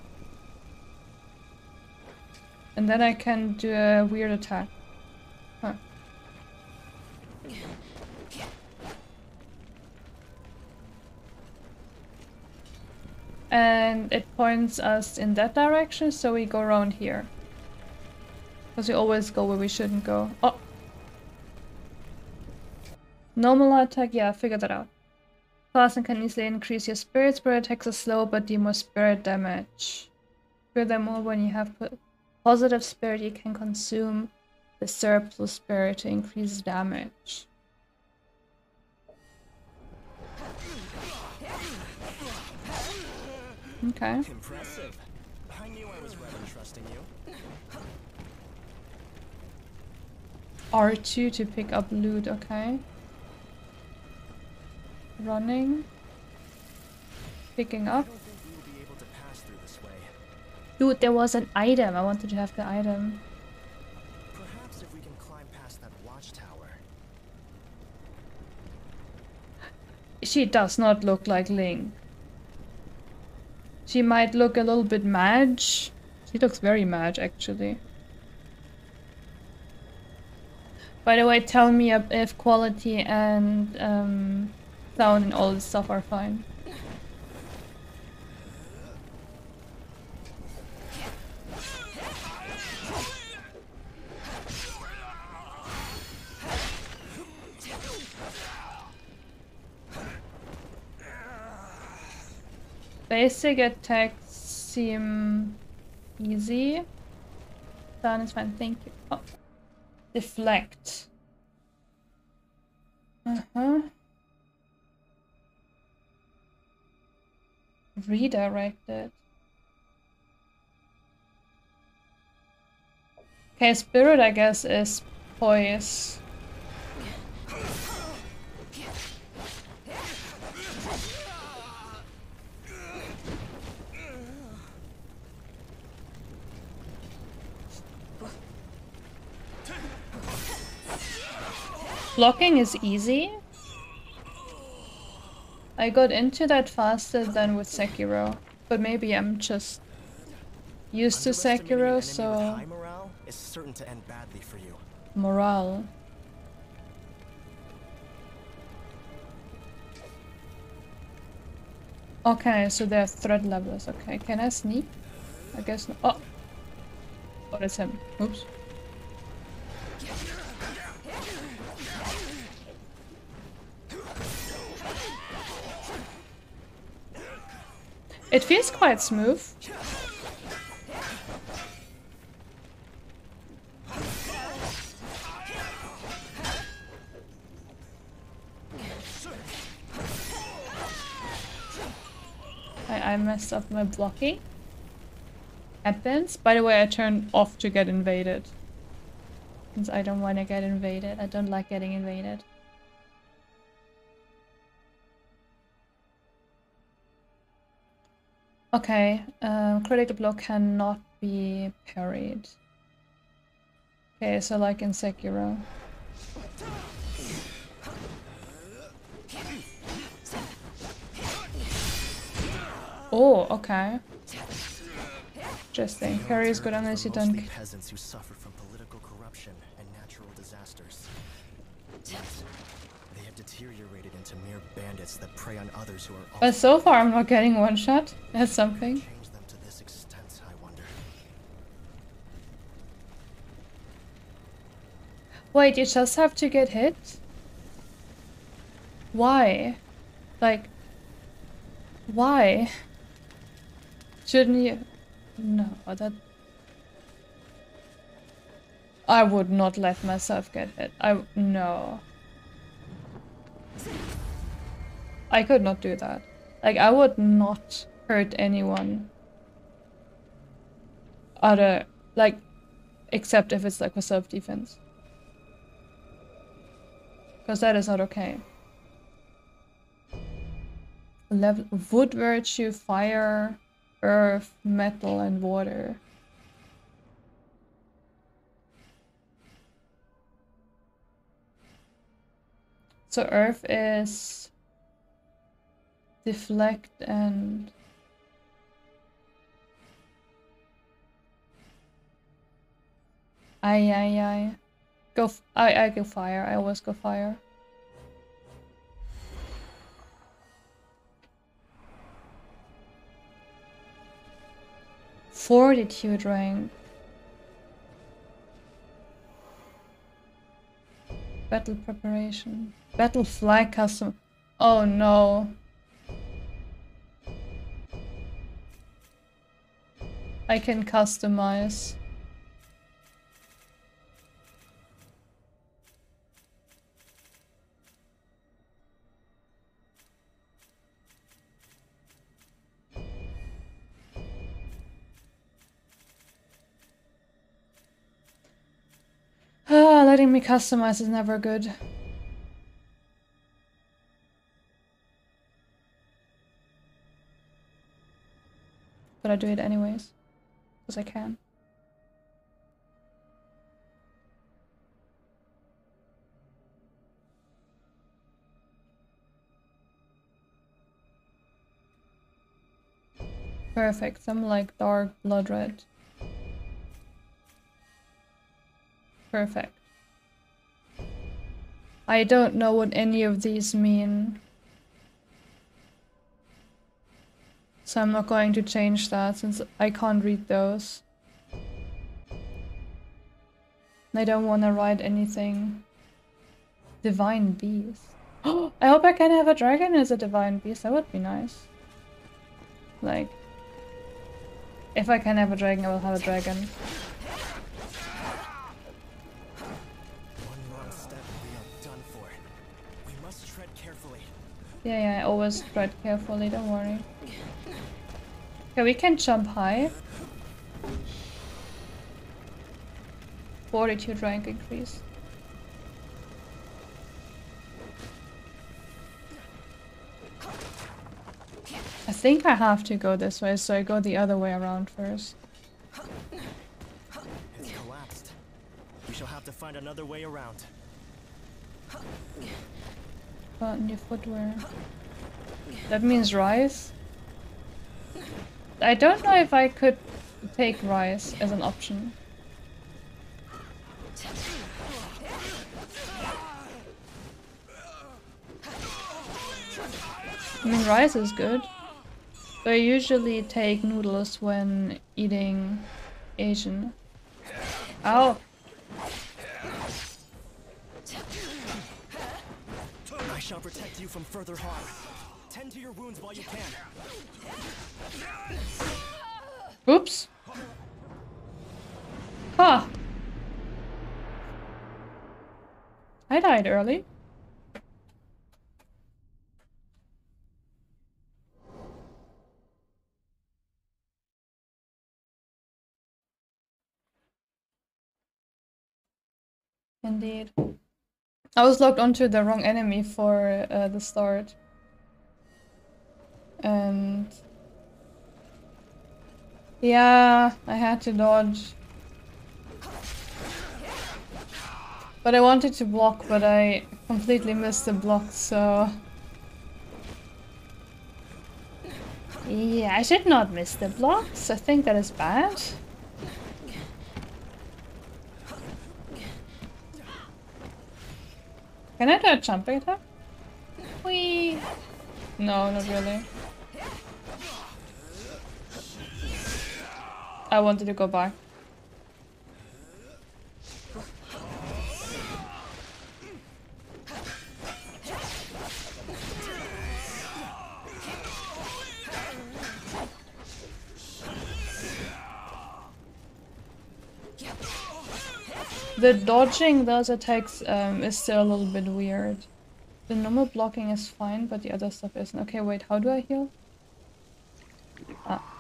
And then I can do a weird attack. Huh. And it points us in that direction, so we go around here. Because we always go where we shouldn't go. Oh! Normal attack, yeah, I figured that out. Fast and can easily increase your spirit. Spirit attacks are slow but deal more spirit damage. Cure them all when you have positive spirit. You can consume the surplus spirit to increase damage. Okay. Impressive. I knew I was right in trusting you. R two to pick up loot, okay. Running. Picking up. Dude, there was an item. I wanted to have the item. Perhaps if we can climb past that watchtower. She does not look like Link. She might look a little bit mad. She looks very mad, actually. By the way, tell me if quality and um, sound and all this stuff are fine. Basic attacks seem easy. Sound is fine, thank you. Oh. Deflect. Uh-huh. Redirected. Okay, spirit, I guess, is poise. Blocking is easy. I got into that faster than with Sekiro, but maybe I'm just used to Sekiro, so morale is certain to end badly for you. Morale. Okay, so there are threat levels. Okay, can I sneak? I guess not. Oh, oh, that's him. Oops. It feels quite smooth. I, I messed up my blocking. Happens. By the way, I turned off to get invaded. Since I don't want to get invaded. I don't like getting invaded. Okay, um, critical blow cannot be parried. Okay, so like in Sekiro. Oh, okay. Interesting. Parry is good unless you don't. Peasants who suffer from political corruption and natural disasters. They have deteriorated into mere bandits that prey on others who are. But so far, I'm not getting one shot. That's something. Change them to this extent, I wonder. Wait, you just have to get hit? Why? Like, why? Shouldn't you? No, that. I would not let myself get hit. I no. I could not do that. Like, I would not hurt anyone other, like, except if it's like for self-defense. Because that is not okay. Level wood virtue, fire, earth, metal, and water. So earth is deflect and I I I go f I I go fire. I always go fire. Fortitude rank. Battle preparation. Battle flag custom. Oh no. I can customize. Ah, letting me customize is never good. But I do it anyways. Because I can. Perfect. I'm like dark blood red. Perfect. I don't know what any of these mean. So I'm not going to change that since I can't read those. I don't want to write anything. Divine beast. Oh, I hope I can have a dragon as a divine beast. That would be nice. Like, if I can have a dragon, I will have a dragon. One wrong step and we are done for. We must tread carefully. Yeah, yeah, I always tread carefully. Don't worry. Okay, we can jump high. Fortitude rank increase. I think I have to go this way, so I go the other way around first. It's collapsed. We shall have to find another way around. But new footwear. That means rise. I don't know if I could take rise as an option. I mean, rise is good. But I usually take noodles when eating Asian. Ow! I shall protect you from further harm. Tend to your wounds while you can. Oops. Huh. I died early. Indeed. I was logged onto the wrong enemy for uh, the start. And... yeah, I had to dodge. But I wanted to block, but I completely missed the block, so... yeah, I should not miss the blocks. I think that is bad. Can I do a jumping attack? Whee! No, not really. I wanted to go back. The dodging those attacks um, is still a little bit weird. The normal blocking is fine, but the other stuff isn't. Okay, wait, how do I heal? Ah.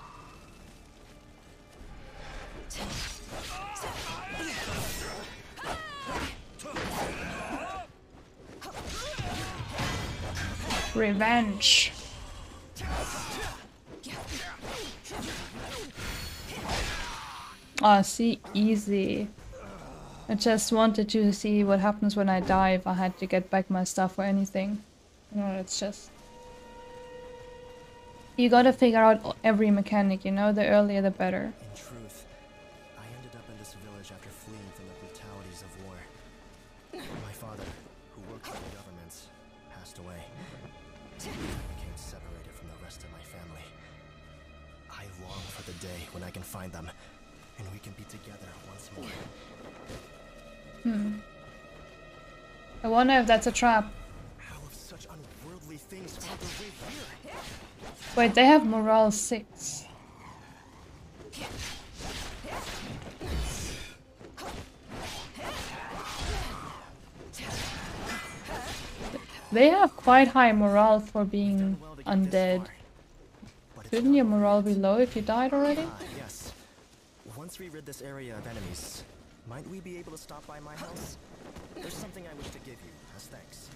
Revenge. Ah, see, easy. I just wanted to see what happens when I die, if I had to get back my stuff or anything. You know, it's just... you gotta figure out every mechanic, you know? The earlier the better. In truth, I ended up in this village after fleeing from the brutalities of war. My father, who worked for the governments, passed away. I became separated from the rest of my family. I long for the day when I can find them, and we can be together once more. Hmm. I wonder if that's a trap. How have such unworldly things found their way here? Wait, they have morale six. They have quite high morale for being undead. Shouldn't your morale be low if you died already? Uh, yes. Once we rid this area of enemies, might we be able to stop by my house? There's something I wish to give you as thanks.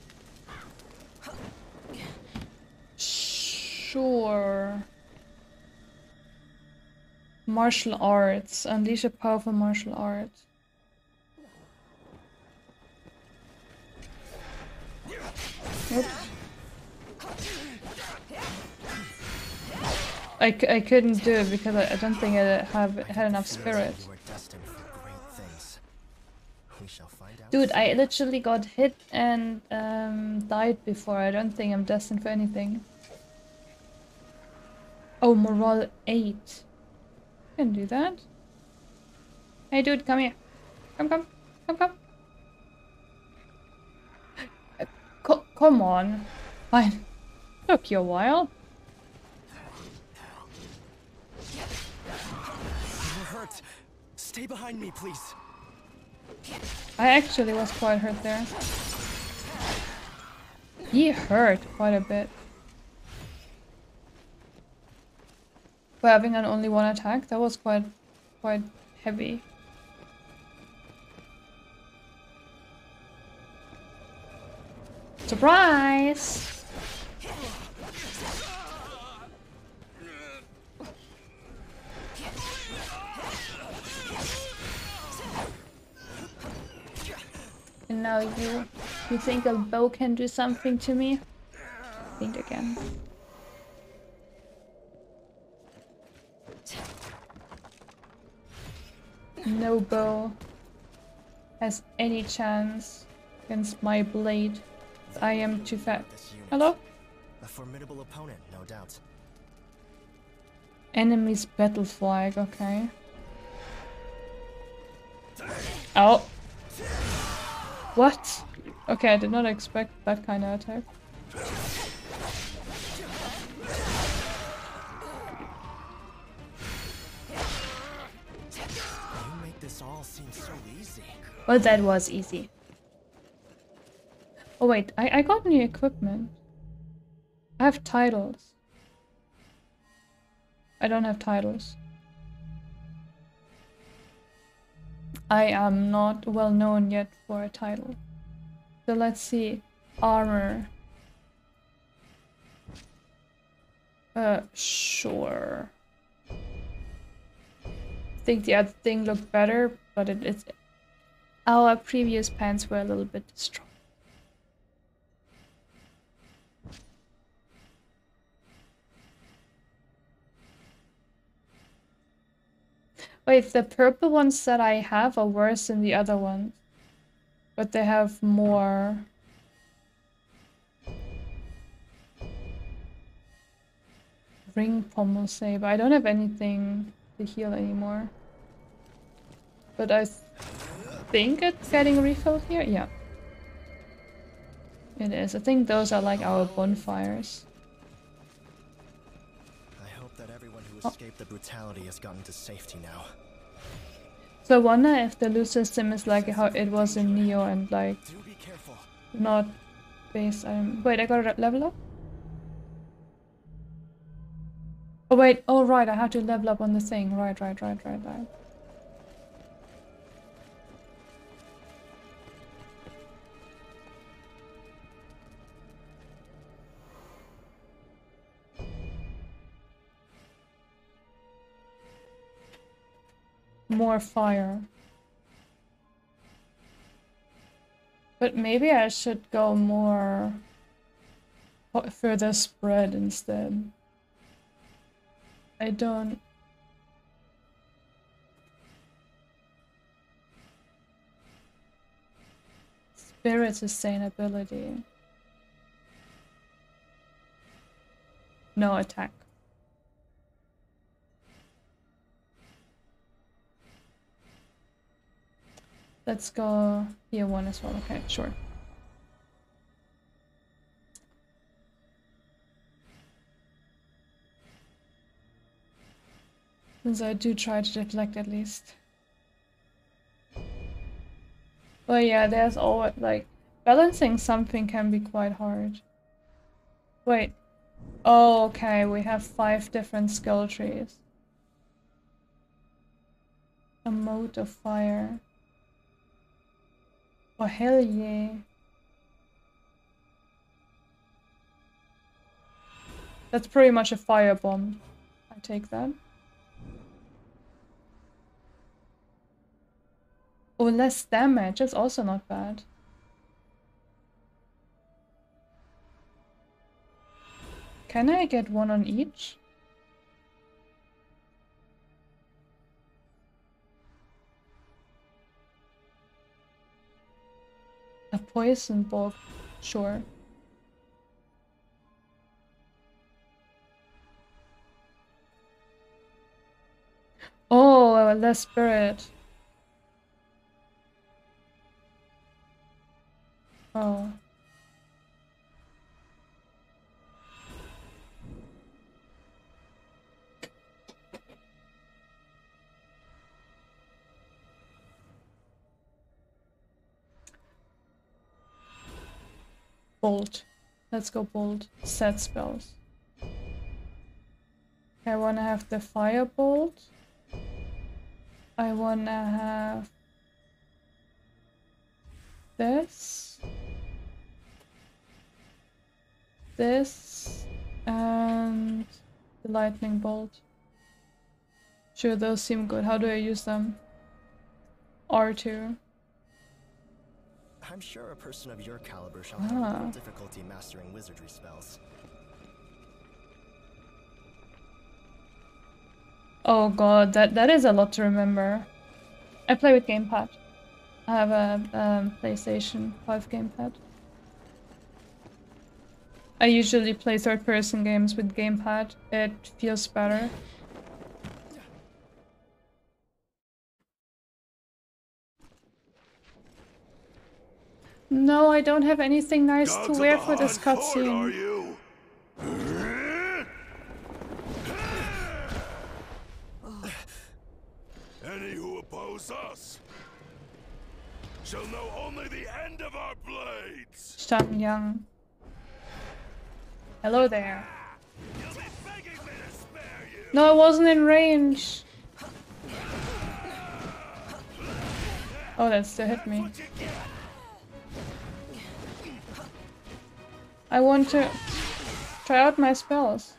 Sure. Martial arts. Unleash a powerful martial art. Oops. I, c I couldn't do it because I, I don't think I have had enough spirit. Dude, I literally got hit and um, died before. I don't think I'm destined for anything. Oh, morale eight. I can do that. Hey dude, come here. Come, come. Come, come. Uh, co come on. Fine. Took you a while. You're hurt. Stay behind me, please. I actually was quite hurt there. He hurt quite a bit. For having an only one attack, that was quite, quite heavy. Surprise! And now you, you think a bow can do something to me? Think again. No bow has any chance against my blade. I am too fat. Hello? A formidable opponent, no doubt. Enemy's battle flag, okay. Oh. What? Okay, I did not expect that kind of attack. This all seems so easy. Well, that was easy. Oh wait, I, I got new equipment. I have titles. I don't have titles. I am not well known yet for a title. So let's see. Armor. Uh, sure. I think the other thing looked better, but it is... Our previous pants were a little bit strong. Wait, the purple ones that I have are worse than the other ones. But they have more... Ring pommel save. I don't have anything to heal anymore. But I think it's getting refilled here? Yeah. It is. I think those are like our bonfires. Escape the brutality has gotten to safety now. So I wonder if the loot system is like how it was in Neo and like not based on... Wait, I gotta level up? Oh wait, oh right, I have to level up on the thing. Right, right, right, right, right. More fire. But maybe I should go more further spread instead. I don't... Spirit sustainability. No attack. Let's go here one as well, okay, sure. Since I do try to deflect at least. But yeah, there's always, like, balancing something can be quite hard. Wait. Oh, okay, we have five different skill trees. A mode of fire. Oh, hell yeah. That's pretty much a firebomb. I take that. Oh, less damage. That's also not bad. Can I get one on each? A poison ball, sure. Oh, less spirit. Oh. Bolt. Let's go bolt. Set spells. I wanna have the fire bolt. I wanna have this. This. And the lightning bolt. Sure, those seem good. How do I use them? R two. I'm sure a person of your caliber shall have ah. no difficulty mastering wizardry spells. Oh god, that that is a lot to remember. I play with gamepad. I have a um, PlayStation five gamepad. I usually play third-person games with gamepad. It feels better. No, I don't have anything nice Gods to wear for this cutscene. Any who oppose us shall know only the end of our blades. Sun Young. Hello there. You'll be begging me to spare you. No, I wasn't in range. Oh, that still hit me. I want to try out my spells.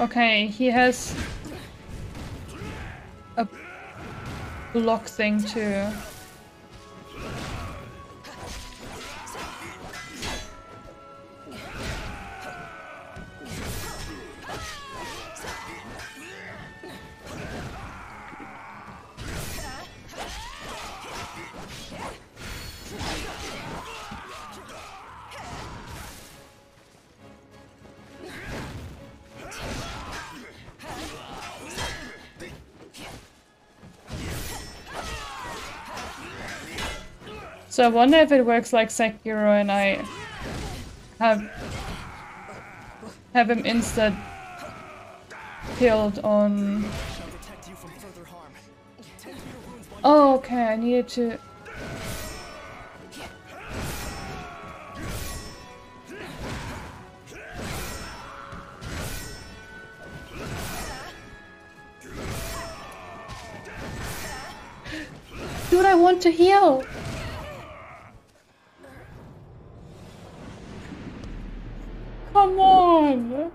Okay, he has a block thing too. So I wonder if it works like Sekiro and I have have him insta killed on. Oh, okay, I needed to. Dude, I want to heal. Come on!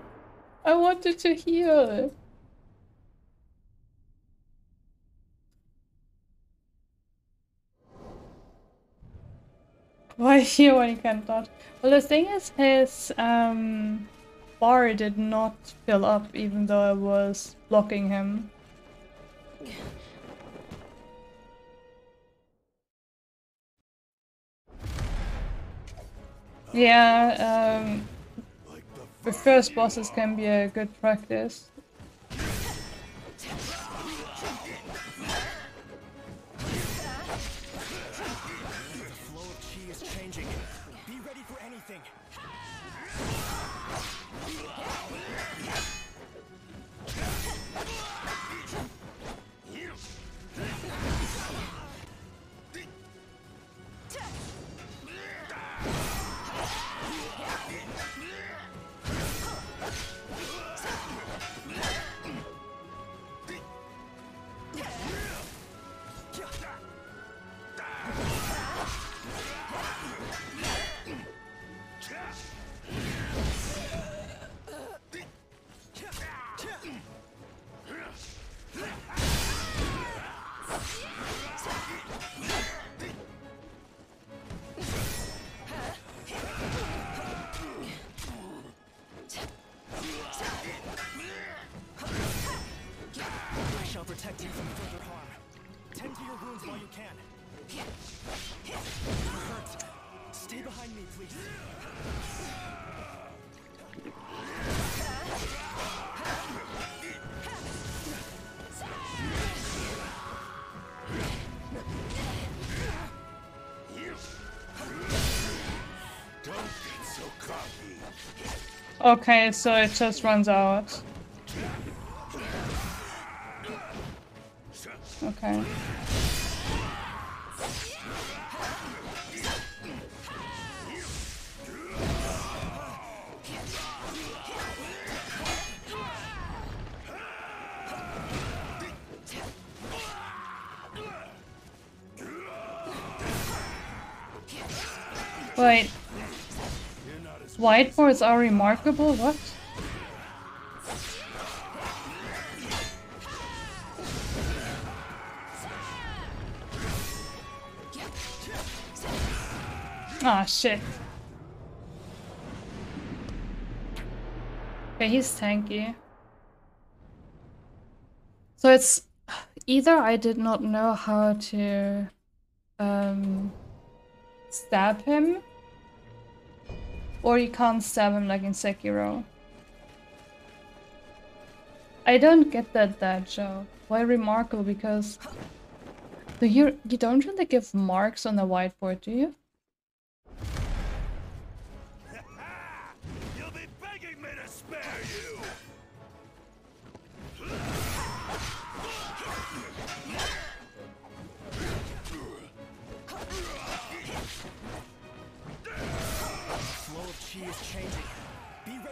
I wanted to heal. Why heal when you can't dodge? Well, the thing is, his um, bar did not fill up, even though I was blocking him. Yeah. Um, The first bosses can be a good practice. Okay, so it just runs out. Okay. Wait. Whiteboards are remarkable? What? Ah, shit. Okay, he's tanky. So it's either I did not know how to um, stab him, or you can't stab him like in Sekiro. I don't get that, that joke. Why remarkable? Because So you you don't really give marks on the whiteboard, do you? You'll be begging me to spare you.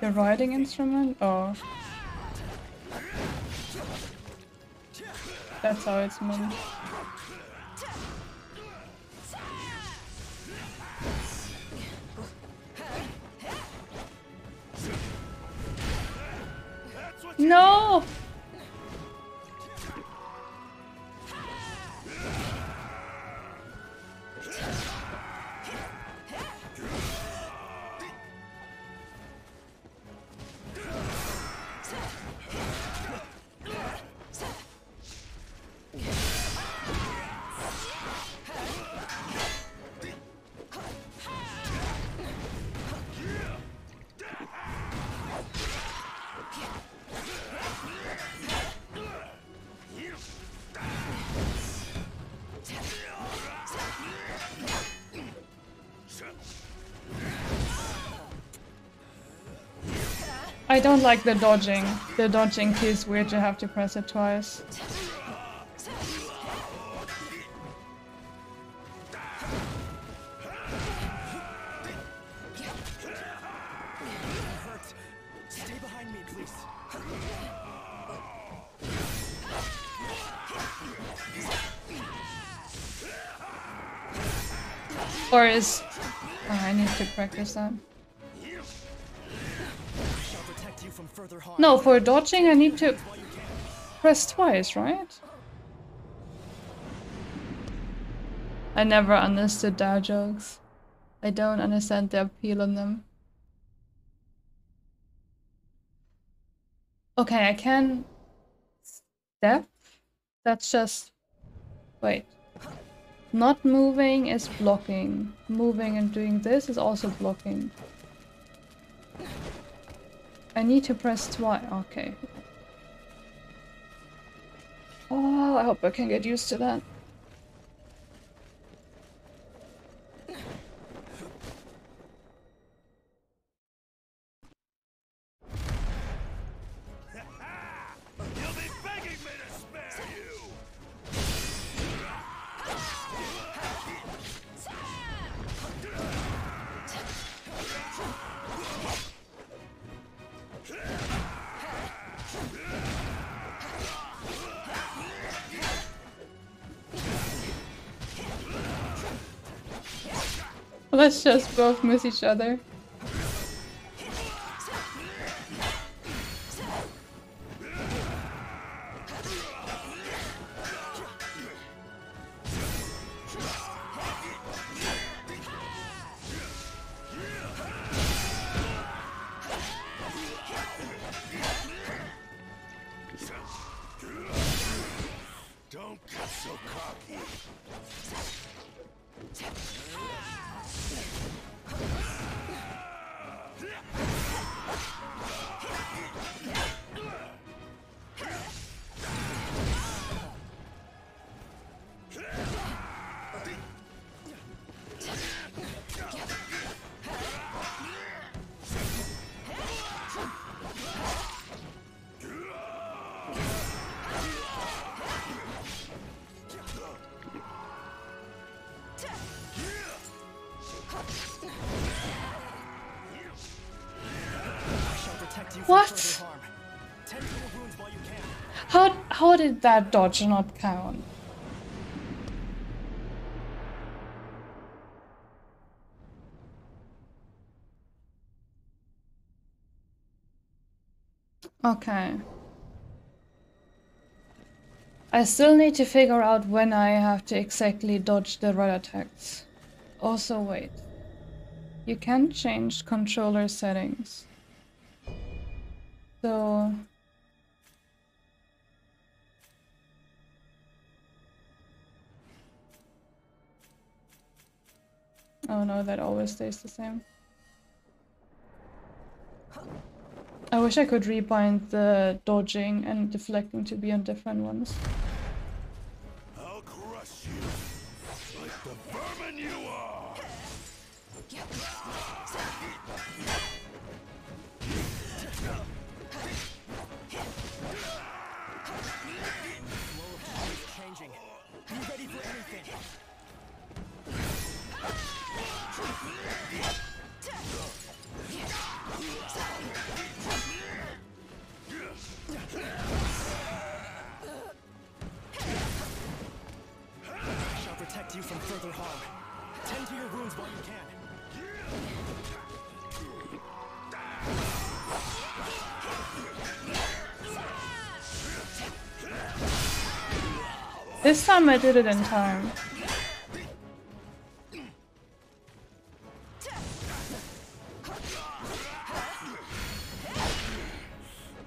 The writing instrument? Oh. That's how it's meant. No! I don't like the dodging. The dodging key is weird, you have to press it twice. Or is... Oh, I need to practice that. No, for dodging I need to press twice, right? I never understood dad jokes. I don't understand the appeal in them. Okay, I can step. That's just... Wait. Not moving is blocking. Moving and doing this is also blocking. I need to press twice. Okay. Oh, I hope I can get used to that. Let's just both miss each other. What? How, how did that dodge not count? Okay. I still need to figure out when I have to exactly dodge the right attacks. Also, wait. You can change controller settings. So oh no, that always stays the same. I wish I could rebind the dodging and deflecting to be on different ones. I'll crush you. The vermin you are! Changing. Be ready for anything. I shall protect you from further harm. Tend to your wounds while you can. This time I did it in time.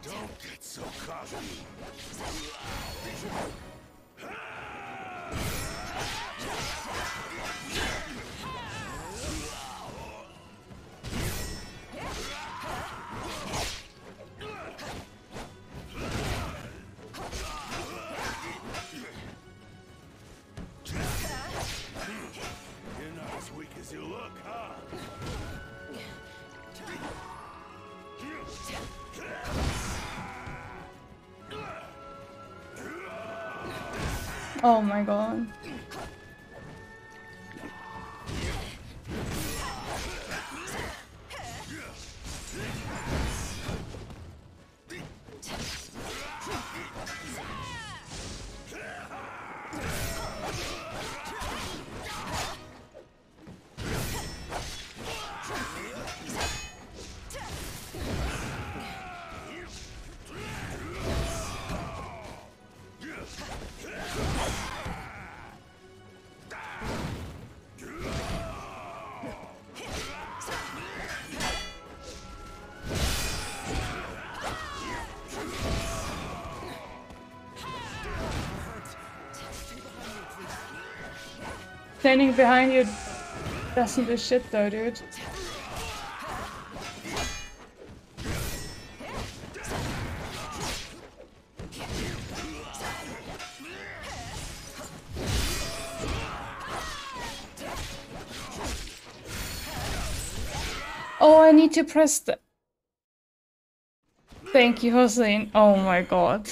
Don't get so caught . Oh my god. Standing behind you doesn't do shit though, dude. Oh, I need to press the... Thank you, Hossein. Oh my god.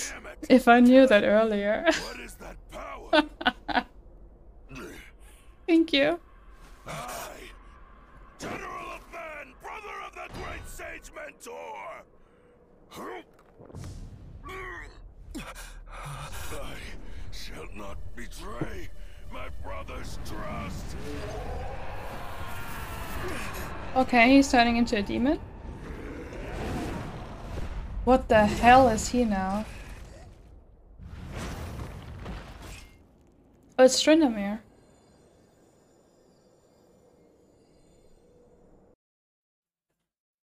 If I knew that earlier. Thank you. I, general of man, brother of the great sage mentor, I shall not betray my brother's trust. Okay, he's turning into a demon. What the hell is he now? Oh, it's Tryndamere.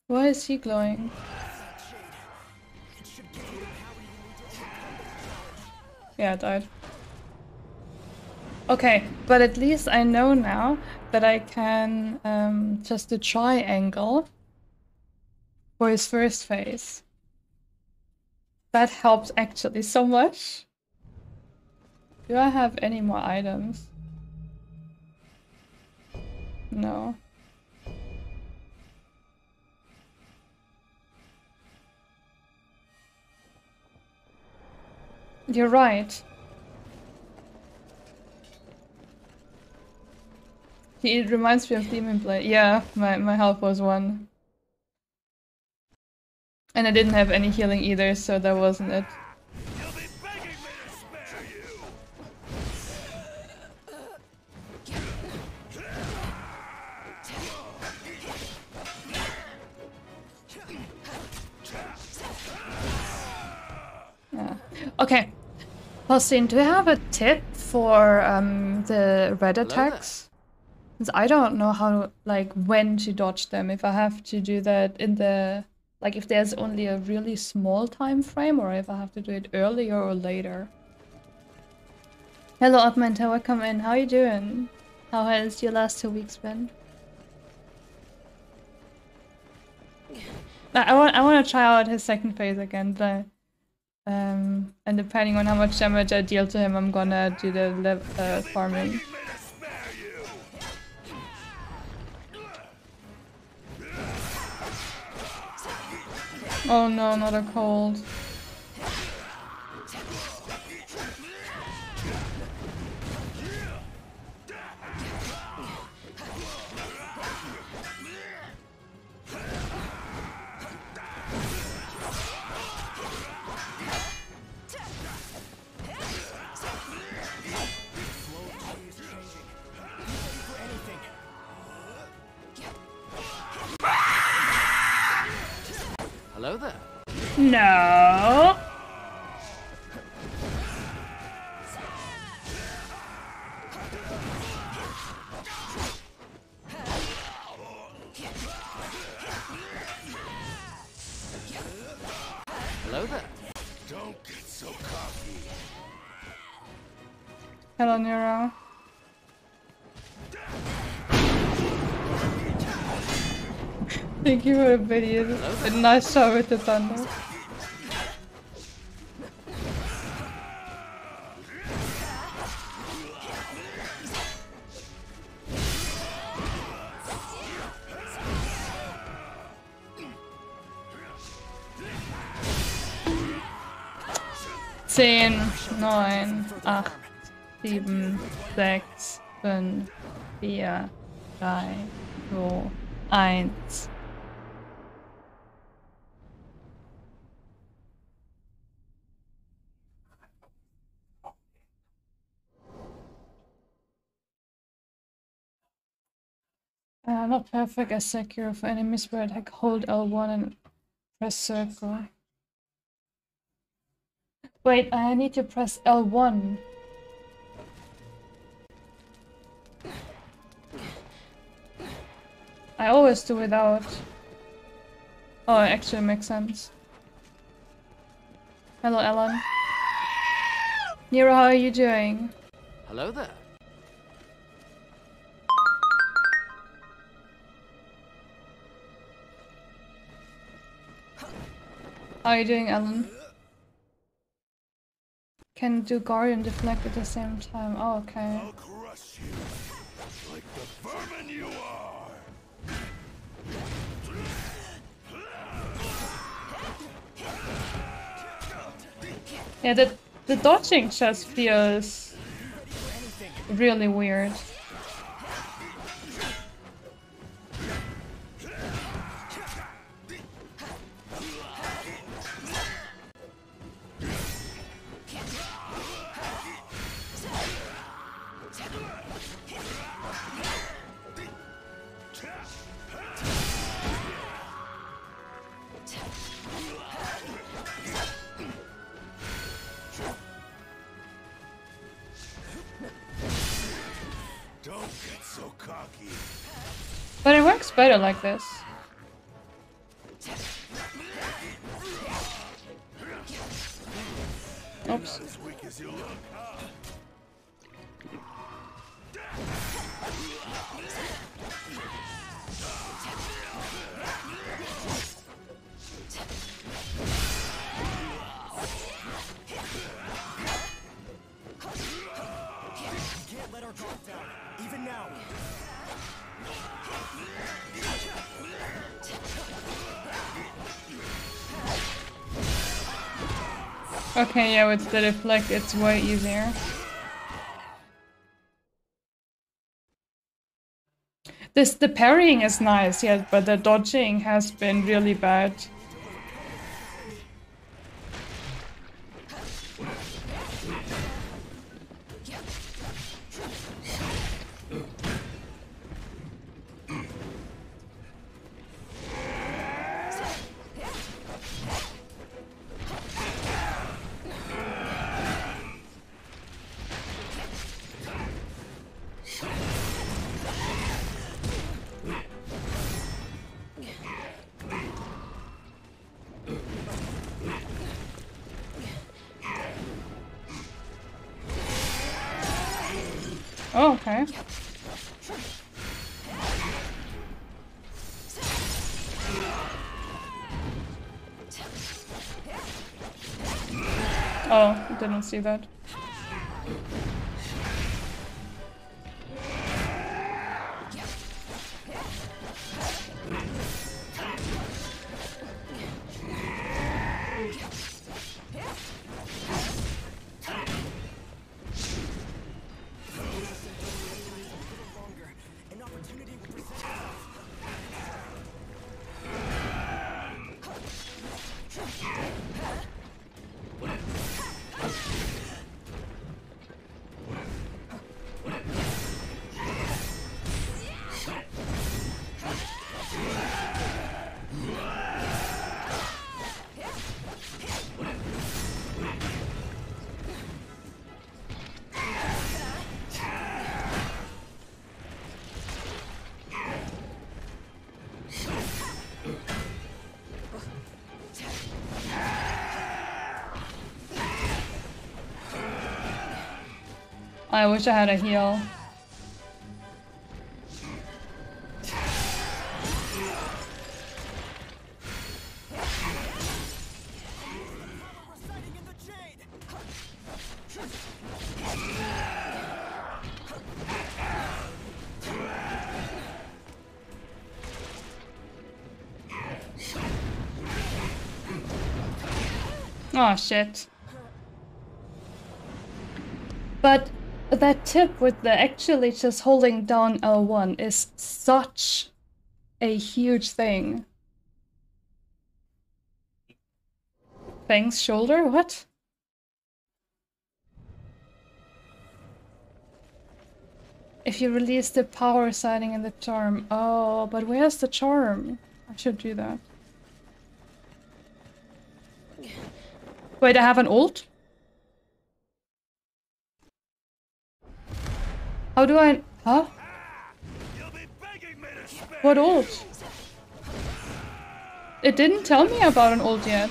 Why is he glowing? Yeah, I died. Okay, but at least I know now that I can um, just do triangle for his first phase. That helped actually so much. Do I have any more items? No. You're right. It reminds me of Demon Blade. Yeah, my, my health was one. And I didn't have any healing either, so that wasn't it. You'll be begging me to spare you. Yeah. Okay. Hossein, do you have a tip for um, the red attacks? Since I don't know how, like, when to dodge them. If I have to do that in the, like, if there's only a really small time frame, or if I have to do it earlier or later. Hello, Upmenta, welcome in. How are you doing? How has your last two weeks been? I want, I want to try out his second phase again, but. Um, and depending on how much damage I deal to him, I'm gonna do the uh, farming. Oh no, not a cold. No. Hello there. Don't get so cocky. Hello, Nero. Thank you for the video. A nice shot with the thunder. ten, nine, eight, seven, six, five, four, three, two, one. Uh, not perfect as Sekiro for enemies where attack, hold L one and press circle. Wait, I need to press L one. I always do without. Oh, it actually makes sense. Hello, Ellen. Nero, how are you doing? Hello there. How are you doing, Ellen? Can do guardian deflect at the same time. Oh, okay. I'll crush you like the vermin you are. Yeah, the the dodging just feels really weird. But it works better like this. Oops. Okay, yeah, with the deflect, it's way easier. This, the parrying is nice, yeah, but the dodging has been really bad. Oh, okay. Oh, I didn't see that. I wish I had a heal. Oh shit. But that tip with the actually just holding down L one is such a huge thing. Thanks, shoulder? What? If you release the power siding in the charm. Oh, but where's the charm? I should do that. Wait, I have an ult? How do I... Huh? You'll be begging me to spare. What ult? It didn't tell me about an ult yet.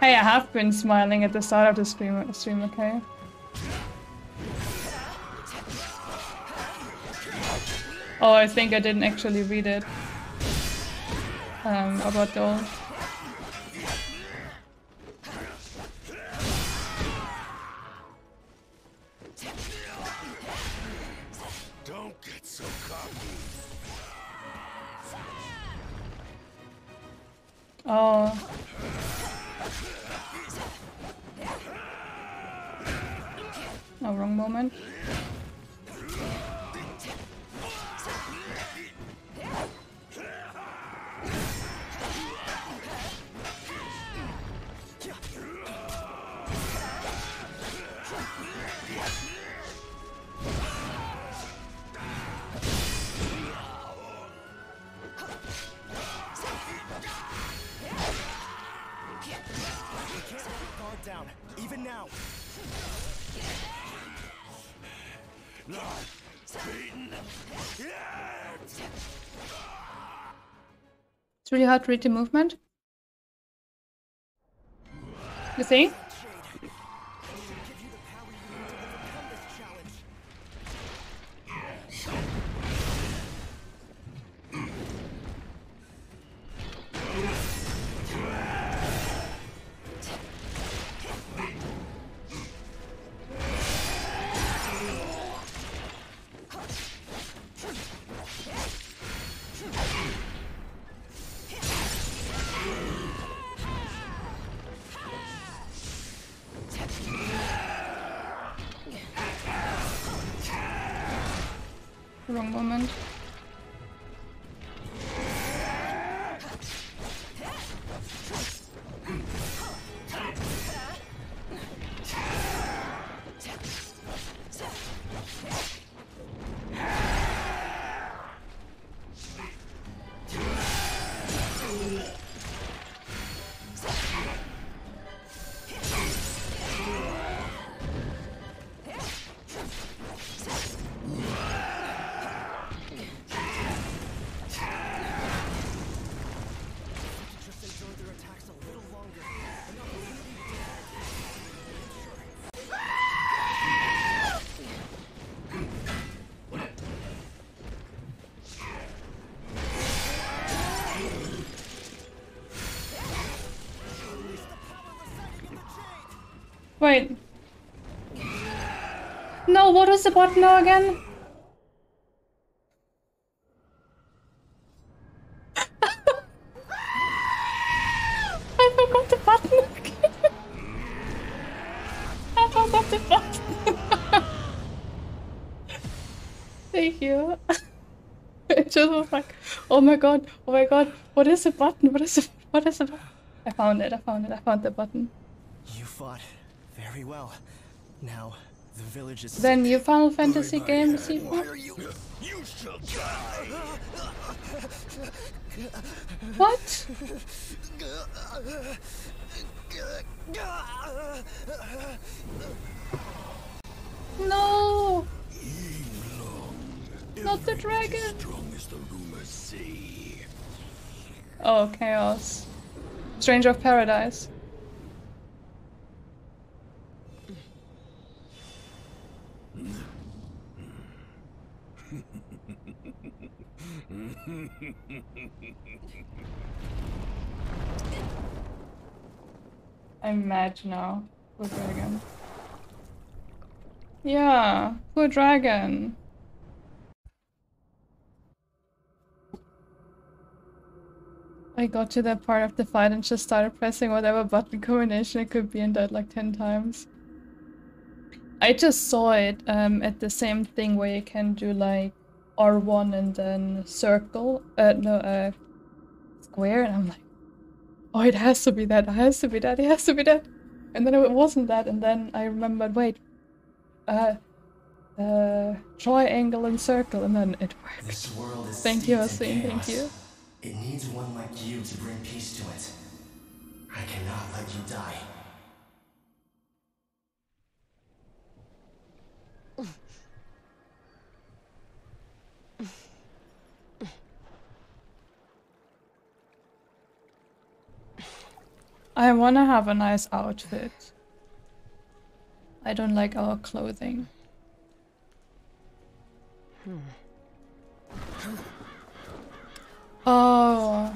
Hey, I have been smiling at the start of the stream, stream okay? Oh, I think I didn't actually read it. Um, about the old. Don't get so cocky. Oh. Oh, wrong moment. It's really hard to read the movement. You think? Wrong moment. Wait. No, what was the button now again? I forgot the button again. I forgot the button. Thank you. It just was like, oh my god, oh my god, what is the button? What is the what is the button? I found it, I found it, I found the button. You fought. Very well. Now, The village is the new Final Fantasy game, Sifu? You shall die. What? No! Not the dragon! Oh, chaos. Stranger of Paradise. I'm mad now. Poor dragon. Yeah, poor dragon. I got to that part of the fight and just started pressing whatever button combination it could be and died like ten times. I just saw it um, at the same thing where you can do like R one and then circle, uh, no, uh, square, and I'm like, oh, it has to be that, it has to be that, it has to be that. And then it wasn't that, and then I remembered, wait, uh, uh, triangle and circle, and then it worked. This world is thank you, Asim, thank you. It needs one like you to bring peace to it. I cannot let you die. I wanna have a nice outfit. I don't like our clothing. Hmm. Oh.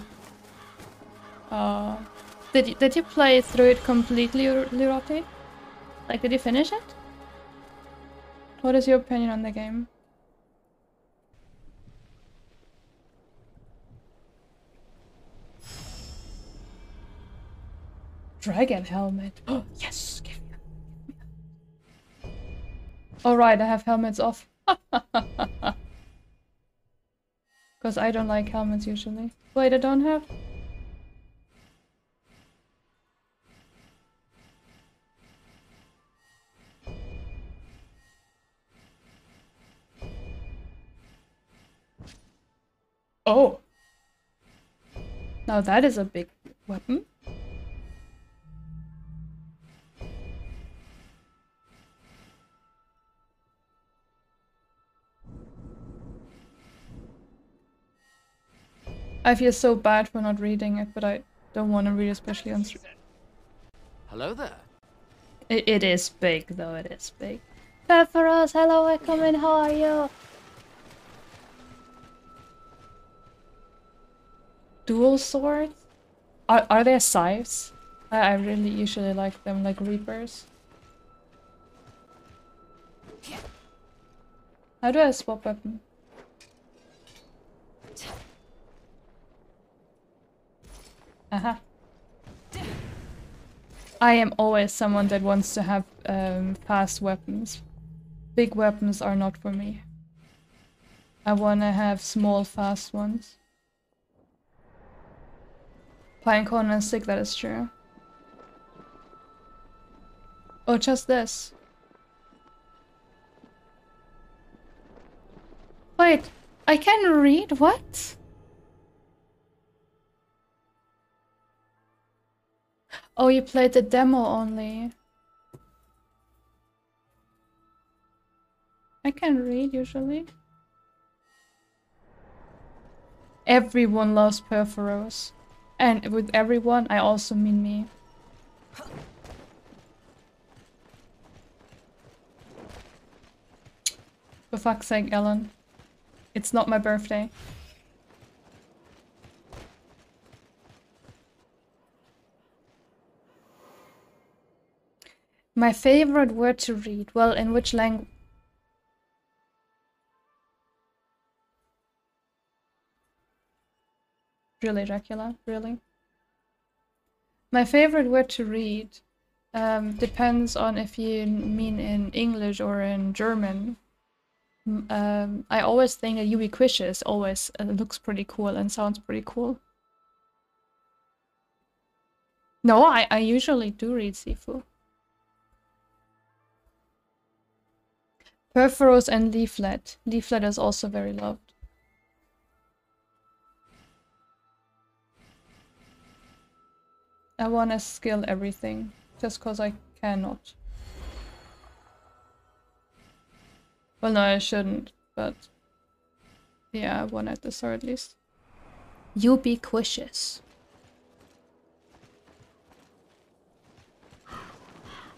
Oh. Did you, did you play through it completely, Lirotti? Like, did you finish it? What is your opinion on the game? Dragon helmet. Oh, yes! Give me that. Alright, I have helmets off. Because I don't like helmets usually. Wait, I don't have? Oh! Now that is a big weapon. I feel so bad for not reading it, but I don't want to read, especially on stream. Hello there. It, it is big, though. It is big. Pepperos, hello, welcome in. How are you? Dual swords? Are are there scythes? I, I really usually like them, like reapers. How do I swap weapon? Uh-huh. I am always someone that wants to have um, fast weapons. Big weapons are not for me. I want to have small, fast ones. Pinecone and stick, that is true. Oh, just this. Wait, I can read? What? Oh, you played the demo only. I can read usually. Everyone loves Perforos. And with everyone, I also mean me. For fuck's sake, Ellen. It's not my birthday. My favorite word to read. Well, in which language? Really, Dracula? Really? My favorite word to read um, depends on if you mean in English or in German. Um, I always think that Ubiquitous always uh, looks pretty cool and sounds pretty cool. No, I, I usually do read Sifu. Perforos and Leaflet. Leaflet is also very loved. I wanna skill everything, just cause I cannot. Well, no, I shouldn't, but yeah, I wanna at the sword at least. Ubiquitous.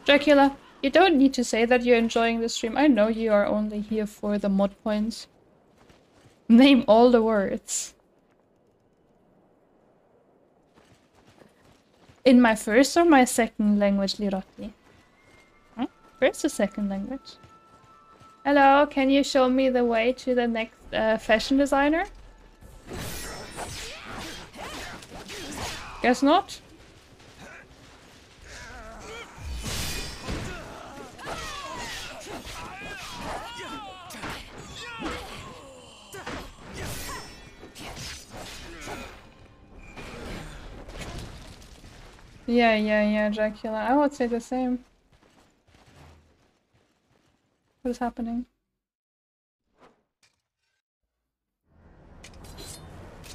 Dracula, you don't need to say that you're enjoying the stream. I know you are only here for the mod points. Name all the words. In my first or my second language, Lirotli? Huh? First or second language? Hello, can you show me the way to the next uh, fashion designer? Guess not. Yeah, yeah, yeah, Dracula. I would say the same. What is happening?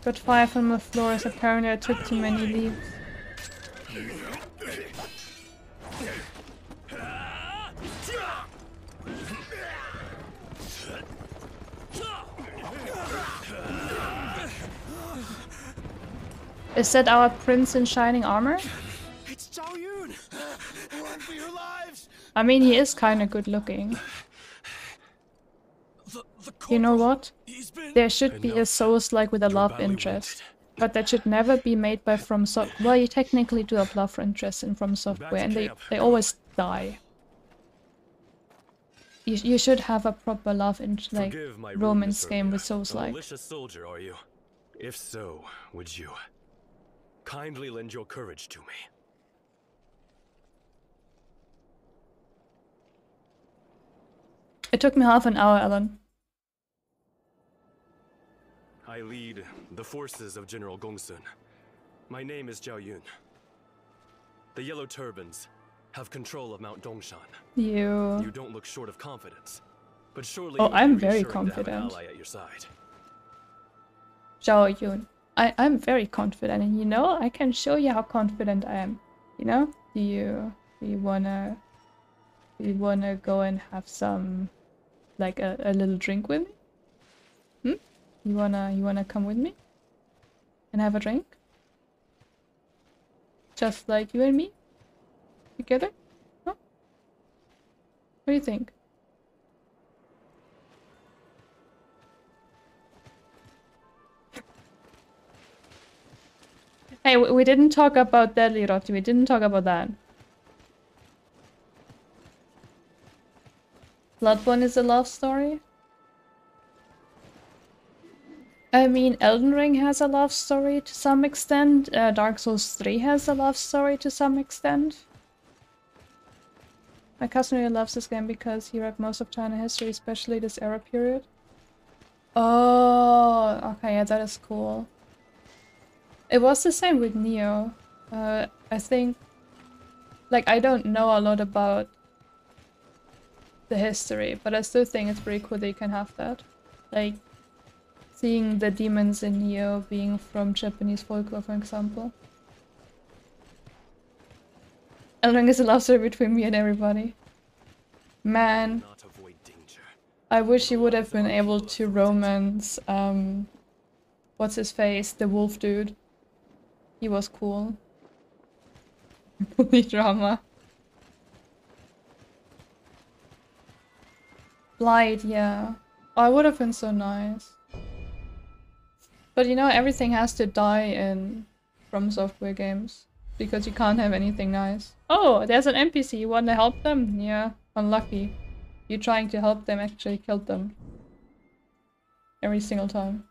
Got five on the floor, so apparently I took too many leaves. Is that our prince in shining armor? Zhao Yun! Run for your lives! I mean, he is kind of good looking. The, the you know what? There should be a Souls-like with a love interest, but that should never be made by From Soft. Well, you technically do have love interest in From Software, and they they always die. You you should have a proper love interest, like romance game with Souls-like. Malicious soldier, are you? If so, would you kindly lend your courage to me? It took me half an hour, Alan. I lead the forces of General Gongsun. My name is Zhao Yun. The Yellow Turbans have control of Mount Dongshan. You. You don't look short of confidence, but surely. Oh, I'm very confident. To have an ally at your side. Zhao Yun, I I'm very confident, and you know I can show you how confident I am. You know, do you do you wanna do you wanna go and have some? Like a, a little drink with me? Hmm? You wanna you wanna come with me? And have a drink? Just like you and me? Together? Huh? What do you think? Hey, we, we didn't talk about that, Lirotti. We didn't talk about that. Bloodborne is a love story? I mean, Elden Ring has a love story to some extent. Uh, Dark Souls three has a love story to some extent. My cousin really loves this game because he read most of China history, especially this era period. Oh, okay, yeah, that is cool. It was the same with Neo. Uh, I think... Like, I don't know a lot about the history, but I still think it's pretty cool that you can have that. Like, seeing the demons in Neo being from Japanese folklore, for example. Elden Ring is a love story between me and everybody. Man, I wish you would have been able to romance, um, what's his face, the wolf dude. He was cool. Bully drama. Light, yeah. Oh, I would have been so nice. But you know, everything has to die in From Software games. Because you can't have anything nice. Oh, there's an N P C. You want to help them? Yeah, unlucky. You trying to help them actually killed them. Every single time.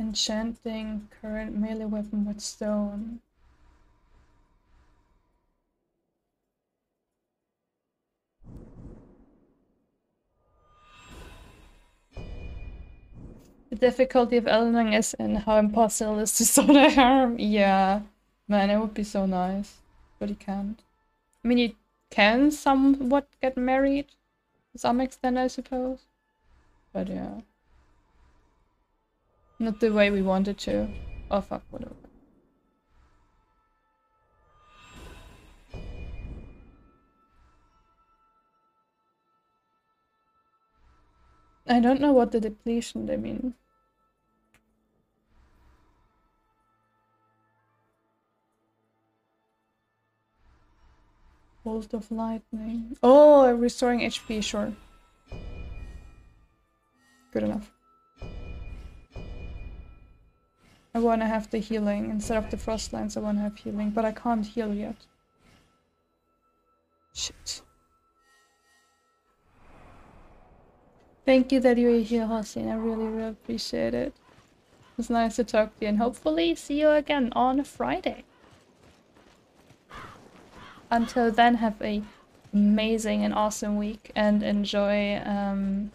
Enchanting current melee weapon with stone. difficulty of Elden Ring is and how impossible it is to sort of harm. Yeah, man, it would be so nice, but you can't. I mean, you can somewhat get married to some extent, I suppose, but yeah, not the way we wanted to. Oh fuck, whatever. I don't know what the depletion they mean. Bolt of lightning. Oh, restoring H P, sure. Good enough. I wanna have the healing. Instead of the frost lines, I wanna have healing, but I can't heal yet. Shit. Thank you that you're here, Hossein. I really, really appreciate it. It's nice to talk to you, and hopefully see you again on a Friday. Until then, have a amazing and awesome week, and enjoy um,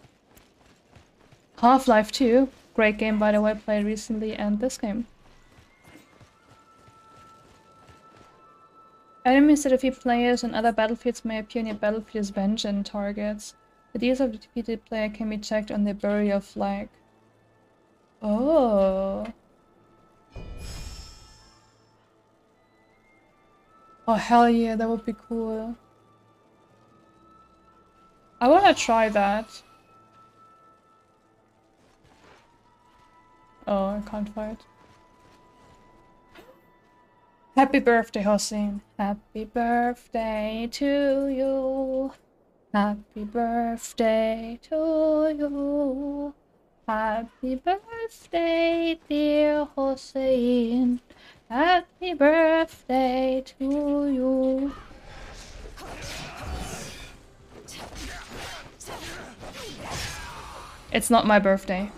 Half-Life two. Great game, by the way, played recently, and this game. Enemies that defeat players on other battlefields may appear near battlefield's vengeance targets. The deeds of the defeated player can be checked on the burial flag. Oh. Oh hell yeah, that would be cool. I wanna try that. Oh, I can't fight. Happy birthday, Hossein. Happy birthday to you. Happy birthday to you. Happy birthday, dear Hossein. Happy birthday to you. It's not my birthday.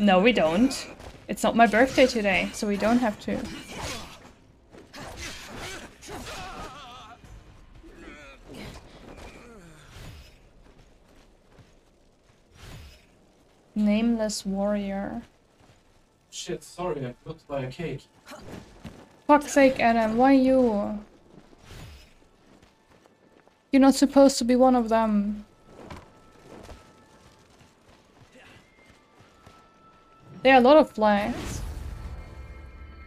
No, we don't. It's not my birthday today, so we don't have to. Nameless warrior. Shit, sorry, I got by a cake. Fuck's sake, Adam, why you? You're not supposed to be one of them. There are a lot of flags.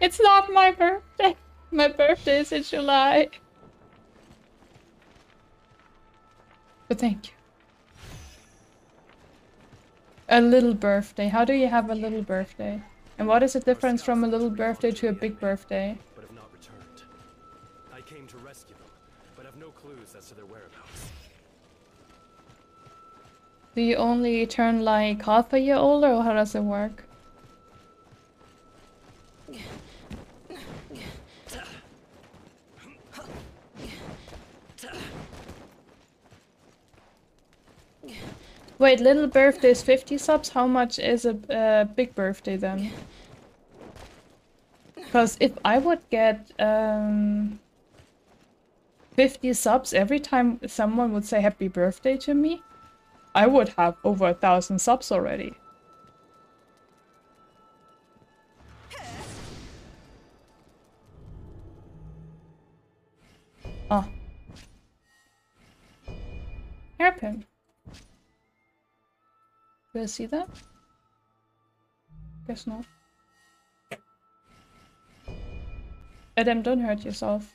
It's not my birthday. My birthday is in July. But thank you. A little birthday. How do you have a little birthday? And what is the difference from a little birthday to a big birthday? But have not returned. I came to rescue them, but have no clues as to their whereabouts. Do you only turn like half a year older, or how does it work? Wait, little birthday is fifty subs? How much is a uh, big birthday then? Because if I would get um, fifty subs every time someone would say happy birthday to me, I would have over a thousand subs already. Ah. Hairpin. Did I see that? Guess not. Adam, don't hurt yourself.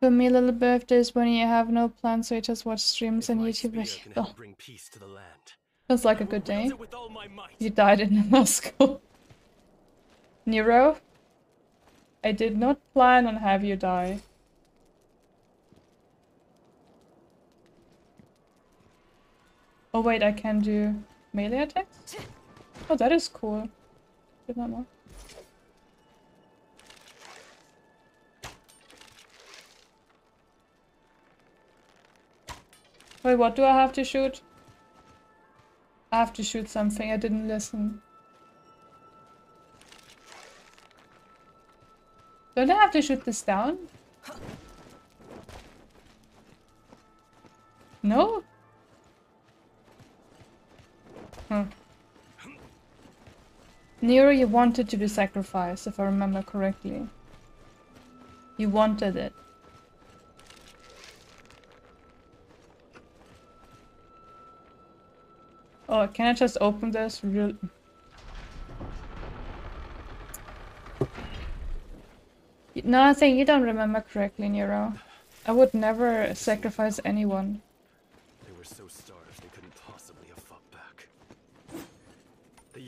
For me, little birthdays when you have no plans, so you just watch streams and YouTube videos. That's like a good day. You died in a Moscow. Nero? I did not plan on have you die. Oh wait, I can do melee attacks? Oh, that is cool. Did not know. Wait, what do I have to shoot? I have to shoot something. I didn't listen. Don't I have to shoot this down? No? Huh. Nero, you wanted to be sacrificed, if I remember correctly. You wanted it. Oh, can I just open this? Real. No, I think you don't remember correctly, Nero. I would never sacrifice anyone. They were so starved they couldn't possibly have fought back.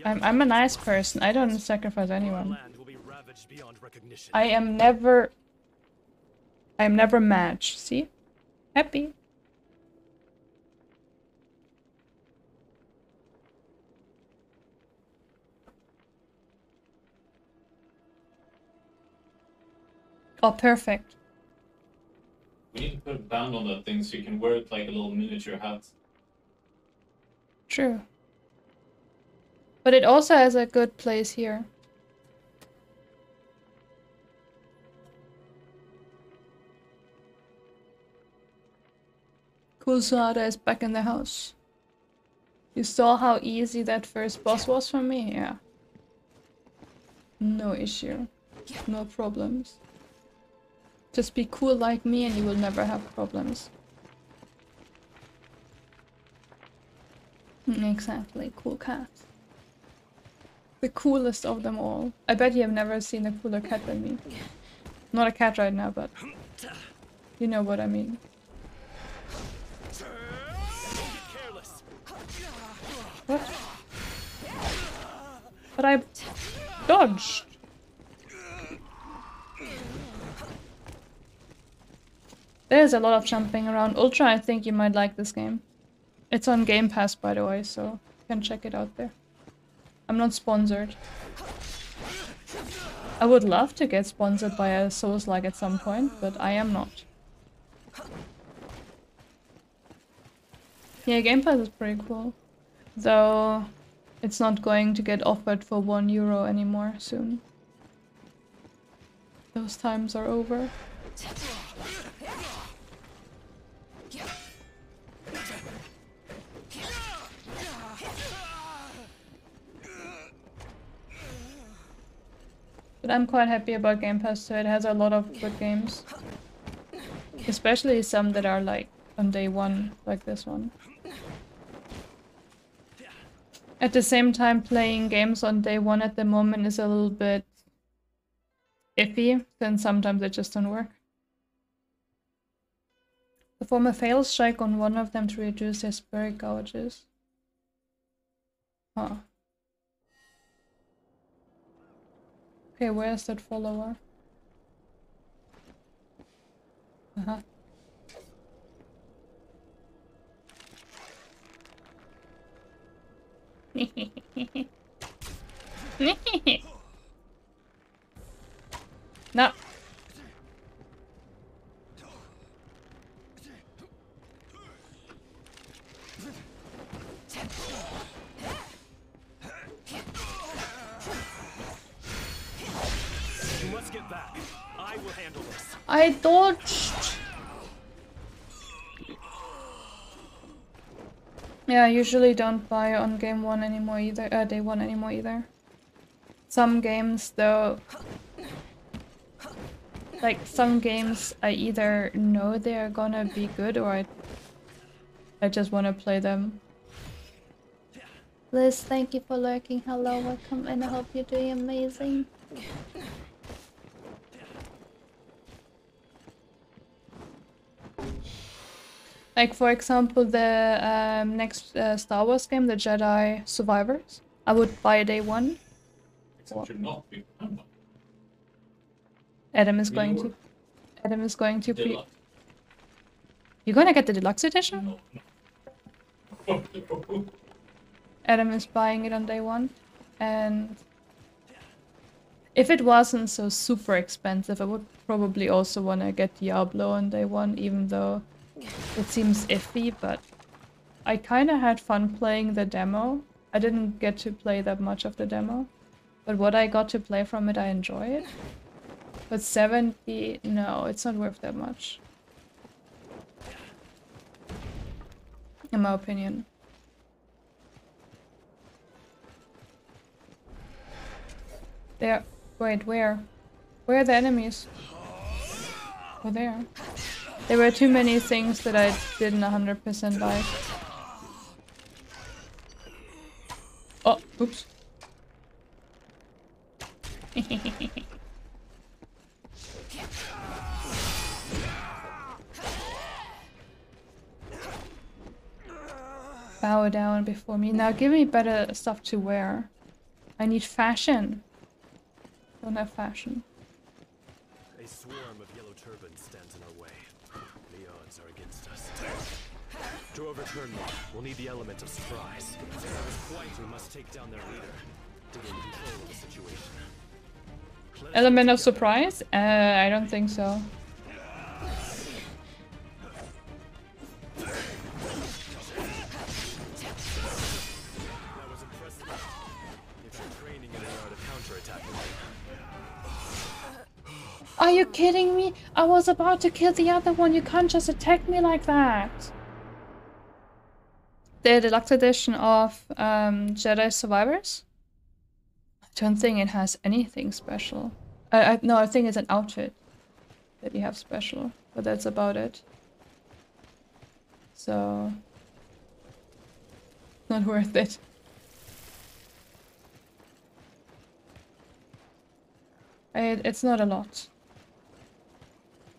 I'm I'm a nice person. I don't sacrifice anyone. I am never. I am never matched. See, happy. Oh, perfect. We need to put a band on that thing so you can wear it like a little miniature hat. True. But it also has a good place here. Cool, Suada is back in the house. You saw how easy that first boss was for me? Yeah. No issue. No problems. Just be cool like me and you will never have problems. Exactly, cool cat. The coolest of them all. I bet you have never seen a cooler cat than me. Not a cat right now, but you know what I mean. What? But I dodged. There's a lot of jumping around. Ultra, I think you might like this game. It's on Game Pass, by the way, so you can check it out there. I'm not sponsored. I would love to get sponsored by a Soulslike at some point, but I am not. Yeah, Game Pass is pretty cool. Though, it's not going to get offered for one euro anymore soon. Those times are over. But I'm quite happy about Game Pass, so it has a lot of good games. Especially some that are like on day one, like this one. At the same time, playing games on day one at the moment is a little bit iffy, since sometimes they just don't work. Perform a fail strike on one of them to reduce their spirit gouges. Huh. Okay, where's that follower? Uh-huh. No. Get back. I will handle this. I dodged. Yeah, I usually don't buy on game one anymore either. Uh, day one anymore either. Some games though, like some games, I either know they are gonna be good or I, I just want to play them. Liz, thank you for lurking. Hello, welcome, and I hope you're doing amazing. Like, for example, the um, next uh, Star Wars game, the Jedi Survivors, I would buy day one. Except you're not being remembered. Adam is going to. Adam is going to pre. You're gonna get the deluxe edition? No. No. Adam is buying it on day one, and if it wasn't so super expensive, I would probably also wanna get Diablo on day one, even though it seems iffy, but I kind of had fun playing the demo. I didn't get to play that much of the demo, but what I got to play from it, I enjoyed. But seventy, no, it's not worth that much, in my opinion. There, wait, where? Where are the enemies? Oh, there. There were too many things that I didn't one hundred percent like. Oh, oops. Bow down before me. Now give me better stuff to wear. I need fashion. Don't have fashion. A swarm of yellow turbans stands in our way. The odds are against us. To overturn them, we'll need the element of surprise. If there is quiet, we must take down their leader. To gain control of the situation. Let element of surprise? Uh, I don't think so. Are you kidding me? I was about to kill the other one. You can't just attack me like that. The deluxe edition of um, Jedi Survivors? I don't think it has anything special. I, I, no, I think it's an outfit that you have special, but that's about it. So, not worth it. It it's not a lot.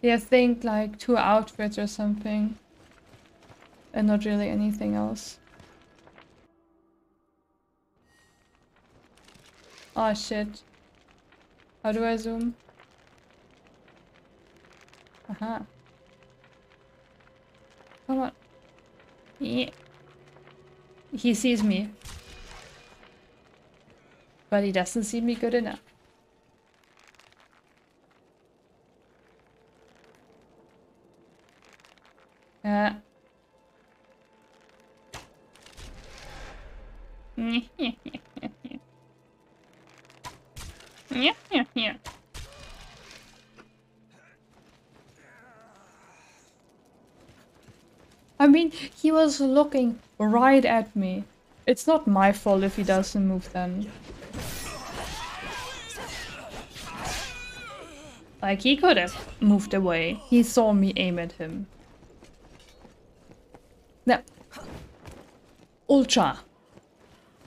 Yeah, I think like two outfits or something, and not really anything else. Oh shit. How do I zoom? Aha. Come on. Yeah. He sees me. But he doesn't see me good enough. Uh. Yeah, yeah, yeah. I mean, he was looking right at me. It's not my fault if he doesn't move then. Like, he could have moved away. He saw me aim at him. Now, Ultra,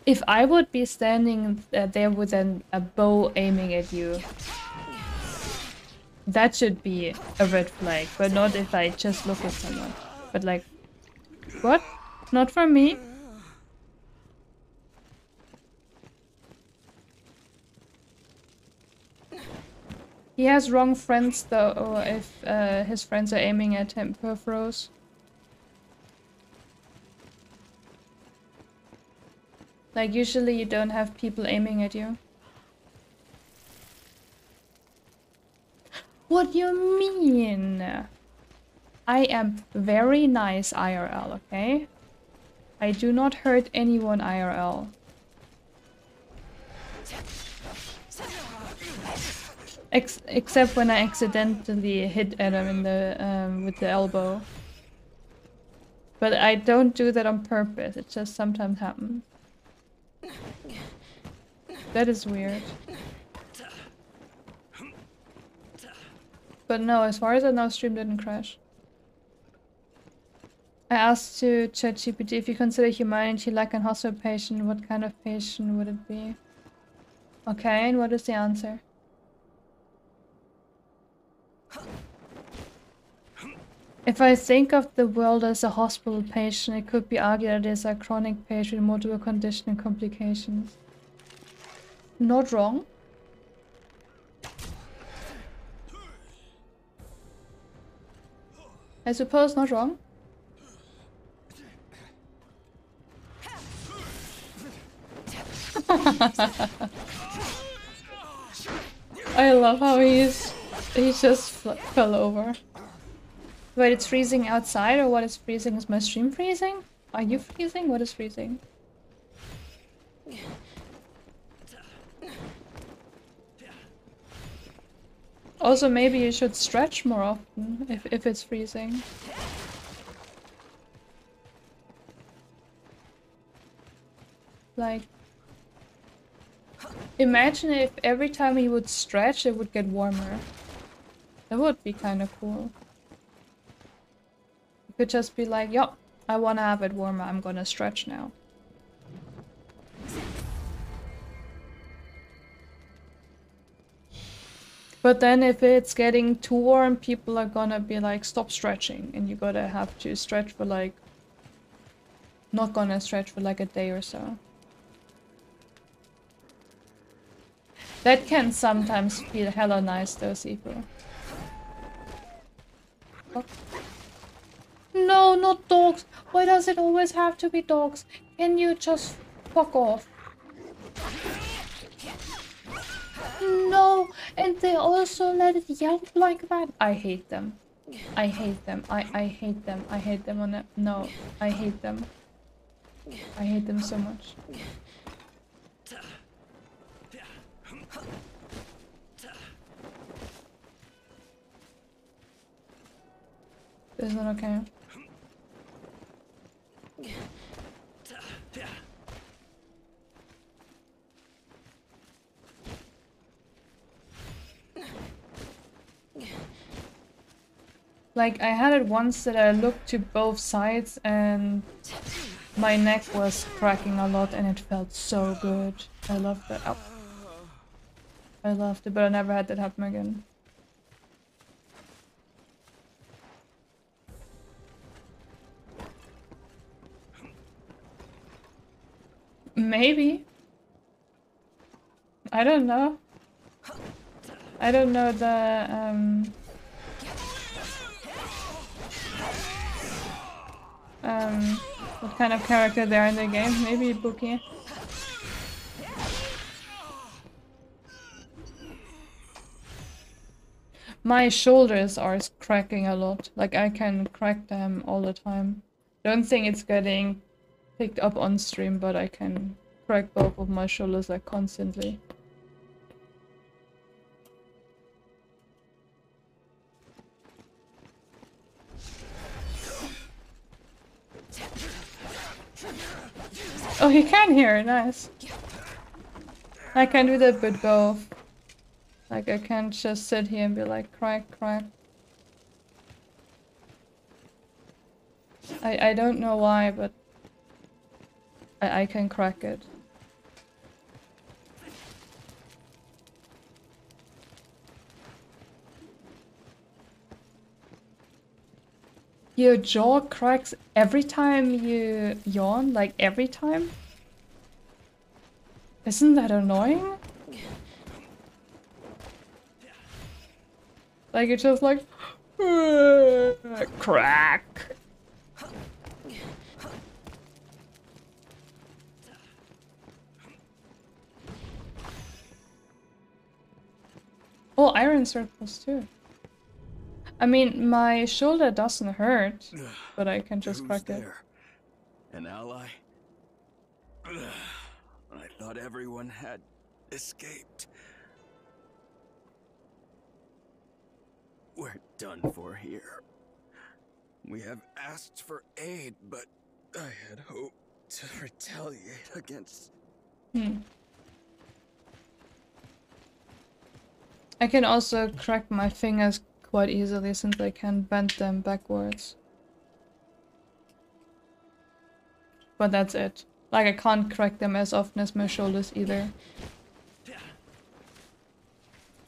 if I would be standing there with an, a bow aiming at you, that should be a red flag, but not if I just look at someone. But like, what? Not from me? He has wrong friends though, or if uh, his friends are aiming at him, perforos. Like, usually you don't have people aiming at you. What do you mean? I am very nice I R L, okay? I do not hurt anyone I R L. Ex except when I accidentally hit at him in the, um, with the elbow. But I don't do that on purpose, it just sometimes happens. That is weird. But no, as far as I know, stream didn't crash. I asked to ChatGPT, if you consider humanity like an hospital patient, what kind of patient would it be? Okay, and what is the answer? If I think of the world as a hospital patient, it could be argued that it is a chronic patient with multiple conditions and complications. Not wrong. I suppose not wrong. I love how he's, he just fell over. Wait, it's freezing outside, or what is freezing? Is my stream freezing? Are you freezing? What is freezing? Also, maybe you should stretch more often, if, if it's freezing. Like, imagine if every time he would stretch, it would get warmer. That would be kind of cool. You could just be like, yup, I want to have it warmer, I'm gonna stretch now. But then if it's getting too warm, people are gonna be like, stop stretching, and you gotta have to stretch for like... Not gonna stretch for like a day or so. That can sometimes feel hella nice though, Sifu. Oh. No, not dogs! Why does it always have to be dogs? Can you just fuck off? No, and they also let it yelp like that. I hate them. I hate them. I, I hate them. I hate them on it. No, I hate them. I hate them so much. This is not okay. Like, I had it once that I looked to both sides and my neck was cracking a lot and it felt so good. I loved it. Oh. I loved it, but I never had that happen again. Maybe. I don't know. I don't know the... Um, um, what kind of character they are in the game. Maybe Buki. My shoulders are cracking a lot. Like, I can crack them all the time. Don't think it's getting picked up on stream, but I can crack both of my shoulders like constantly. Oh, you can hear it, nice. I can do that with both. Like, I can't just sit here and be like, crack, crack. I, I don't know why, but I, I can crack it. Your jaw cracks every time you yawn, like every time? Isn't that annoying? Like, it's just like... crack! Oh, iron circles too. I mean, my shoulder doesn't hurt, but I can just crack it. An ally? I thought everyone had escaped. We're done for here. We have asked for aid, but I had hoped to retaliate against... Hmm. I can also crack my fingers quite easily since I can bend them backwards. But that's it. Like, I can't crack them as often as my shoulders either.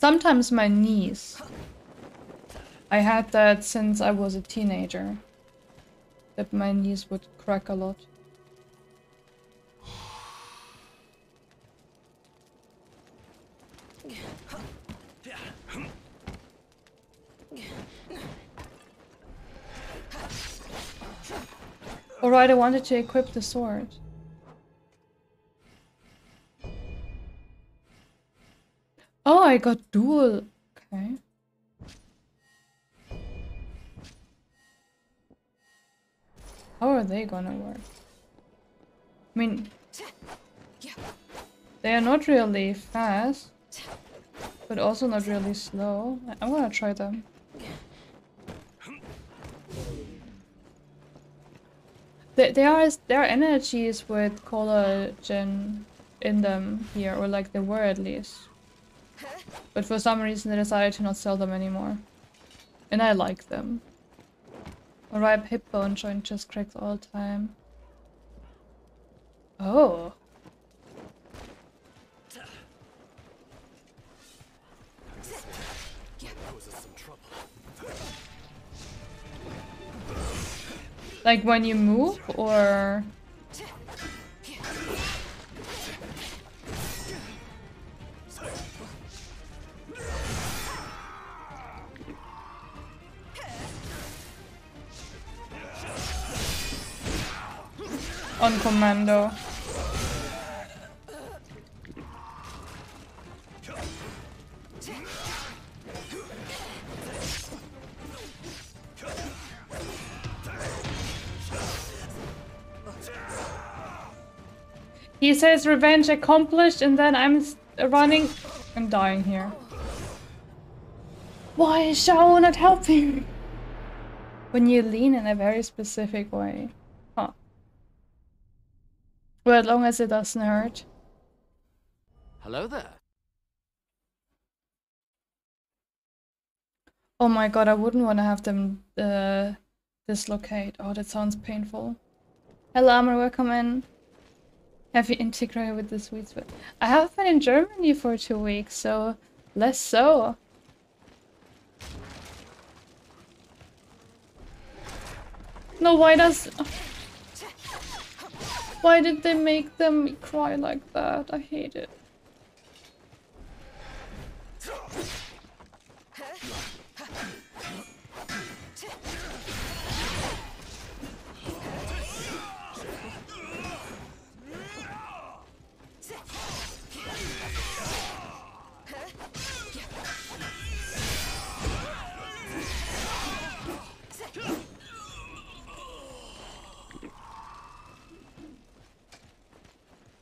Sometimes my knees. I had that since I was a teenager. That my knees would crack a lot. Alright, I wanted to equip the sword. Oh, I got dual. Okay. they gonna work? I mean, they are not really fast, but also not really slow. I'm gonna try them. There, there are there are energies with collagen in them here, or like they were at least. But for some reason they decided to not sell them anymore, and I like them. A ripe hip bone joint just cracks all the time. Oh. Like when you move, or on commando. He says revenge accomplished, and then I'm running. I'm dying here. Why is Zhao not helping? When you lean in a very specific way. Huh. Well, as long as it doesn't hurt. Hello there. Oh my god, I wouldn't want to have them uh, dislocate. Oh, that sounds painful. Hello, Amr, welcome in. Have you integrated with the sweet spot? I have been in Germany for two weeks, so less so. No, why does... Why did they make them cry like that? I hate it.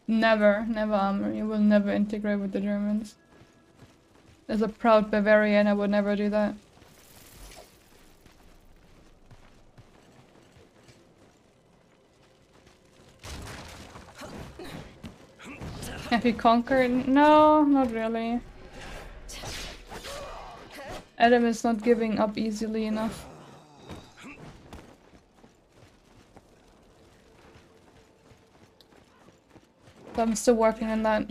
Never, never, Amr. You will never integrate with the Germans. As a proud Bavarian, I would never do that. Have you conquered? No, not really. Adam is not giving up easily enough. So I'm still working on that.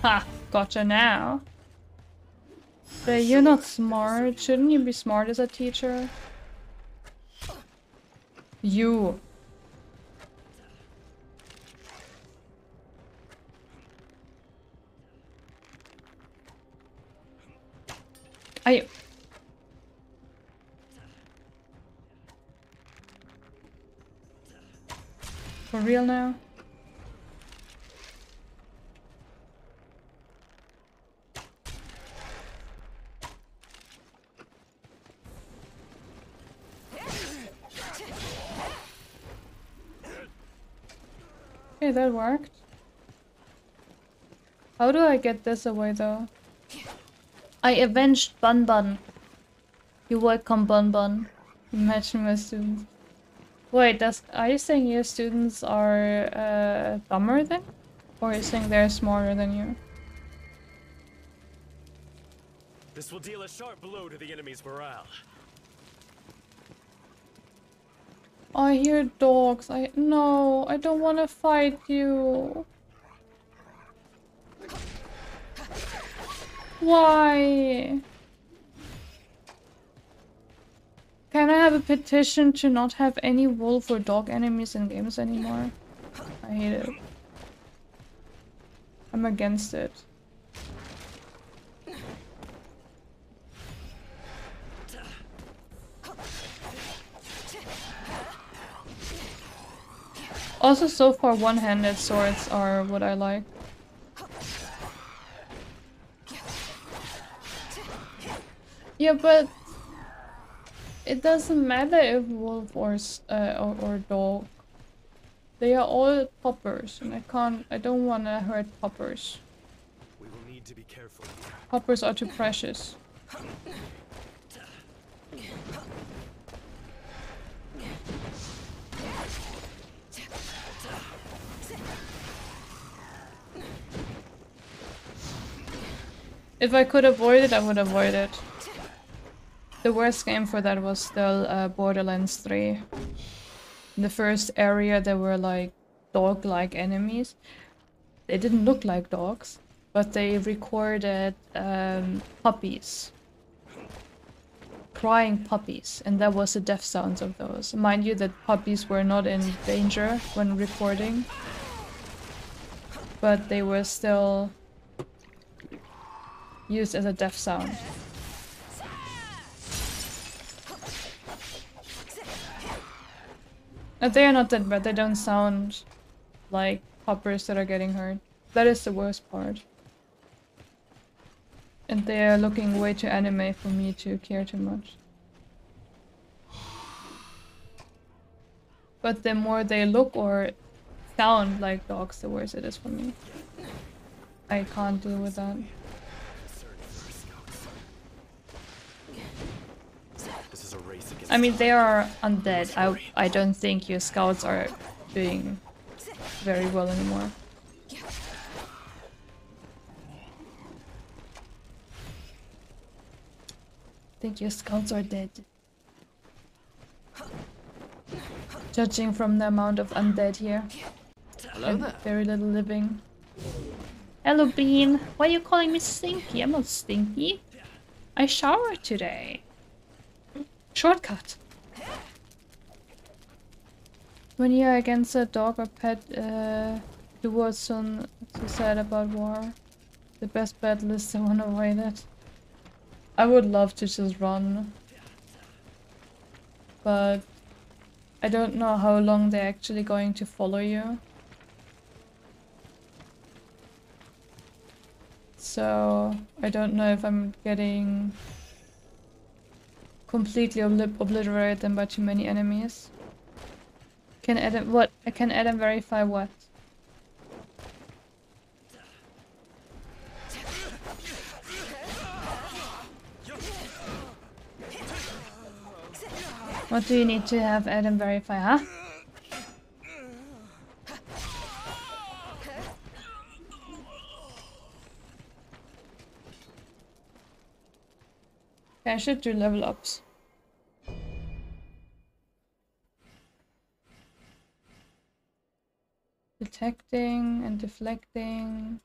Ha! Gotcha now. But you're not smart. Shouldn't you be smart as a teacher? You. I. For real now? Okay, that worked. How do I get this away though? I avenged Bun Bun. You're welcome, Bun Bun. Imagine my students. Wait, that's, are you saying your students are uh, dumber than? Or are you saying they're smarter than you? This will deal a sharp blow to the enemy's morale. I hear dogs. I no, I don't want to fight you. Why? Can I have a petition to not have any wolf or dog enemies in games anymore? I hate it. I I'm against it. Also, so far one-handed swords are what I like. Yeah, but it doesn't matter if wolf or uh, or, or dog. They are all poppers, and I can't. I don't want to hurt poppers. We will need to be careful. Poppers are too precious. If I could avoid it, I would avoid it. The worst game for that was still uh, Borderlands three. In the first area there were like dog-like enemies. They didn't look like dogs, but they recorded um, puppies. Crying puppies, and that was the death sounds of those. Mind you that puppies were not in danger when recording, but they were still used as a death sound. Now, they are not that bad, they don't sound like poppers that are getting hurt. That is the worst part. And they are looking way too anime for me to care too much. But the more they look or sound like dogs, the worse it is for me. I can't deal with that. I mean, they are undead. I, I don't think your scouts are doing very well anymore. I think your scouts are dead. Judging from the amount of undead here. Hello there. Very little living. Hello, Bean. Why are you calling me stinky? I'm not stinky. I showered today. Shortcut. When you are against a dog or pet, uh, do what's so sad about war. The best battle is the one avoided. I would love to just run, but I don't know how long they're actually going to follow you. So I don't know if I'm getting completely obli obliterate them by too many enemies. Can Adam what? I can Adam verify what? What do you need to have Adam verify, huh? I should do level ups. Detecting and deflecting.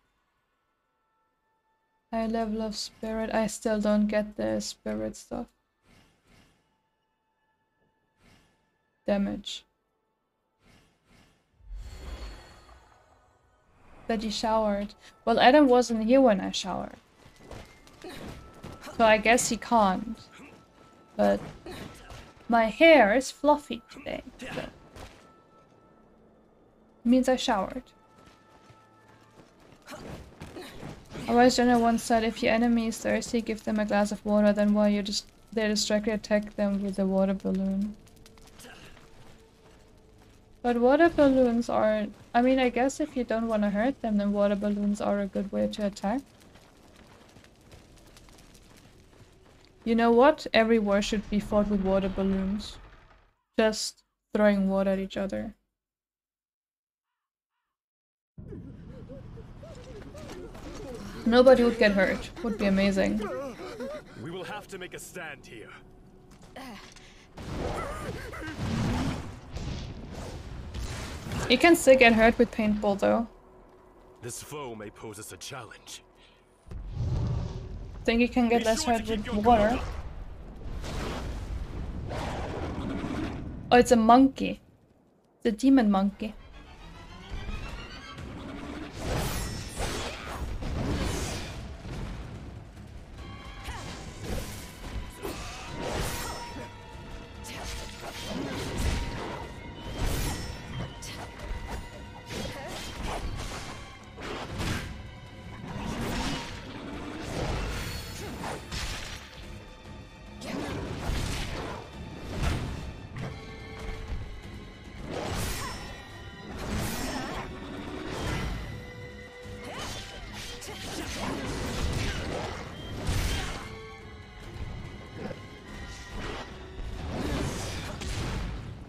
High level of spirit. I still don't get the spirit stuff. Damage. That he showered. Well, Adam wasn't here when I showered. So I guess he can't, but my hair is fluffy today, so it means I showered. Otherwise, Jenna once said, if your enemy is thirsty, give them a glass of water, then while you're just they're distracted, attack them with a water balloon. But water balloons are, I mean, I guess if you don't want to hurt them, then water balloons are a good way to attack. You know what? Every war should be fought with water balloons. Just throwing water at each other. Nobody would get hurt. Would be amazing. We will have to make a stand here. You can still get hurt with paintball though. This foe may pose us a challenge. I think you can get less hurt with water. Oh, it's a monkey. It's a demon monkey.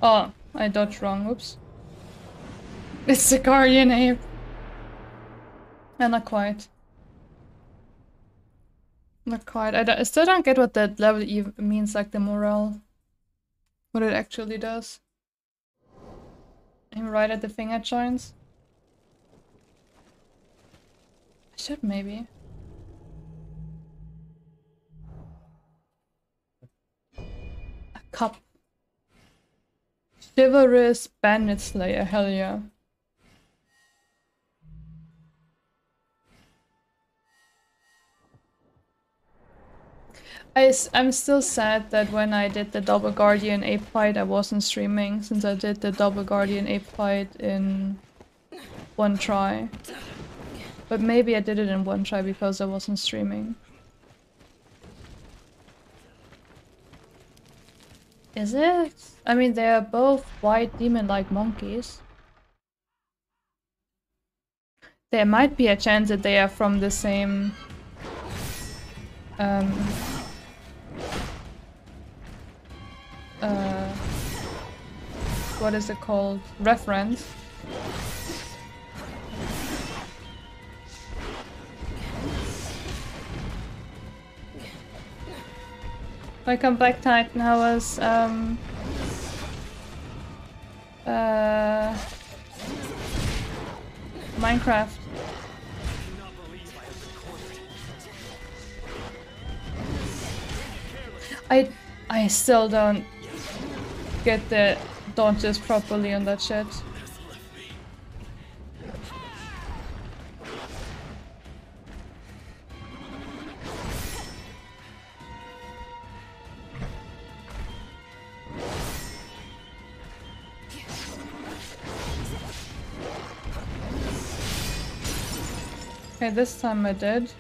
Oh, I dodged wrong. Whoops. It's a guardian ape. And yeah, not quite. Not quite. I, do I still don't get what that level even means, like the morale. What it actually does. I'm right at the finger joints. I should maybe. A cup. Chivalrous Bandit Slayer, hell yeah. I, I'm still sad that when I did the double guardian ape fight I wasn't streaming, since I did the double guardian ape fight in one try. But maybe I did it in one try because I wasn't streaming. Is it? I mean, they are both white demon-like monkeys. There might be a chance that they are from the same... Um... Uh, what is it called? Reference. Welcome back, Titan. How was um uh Minecraft? I I still don't get the dodges properly on that shit. Okay, this time I did.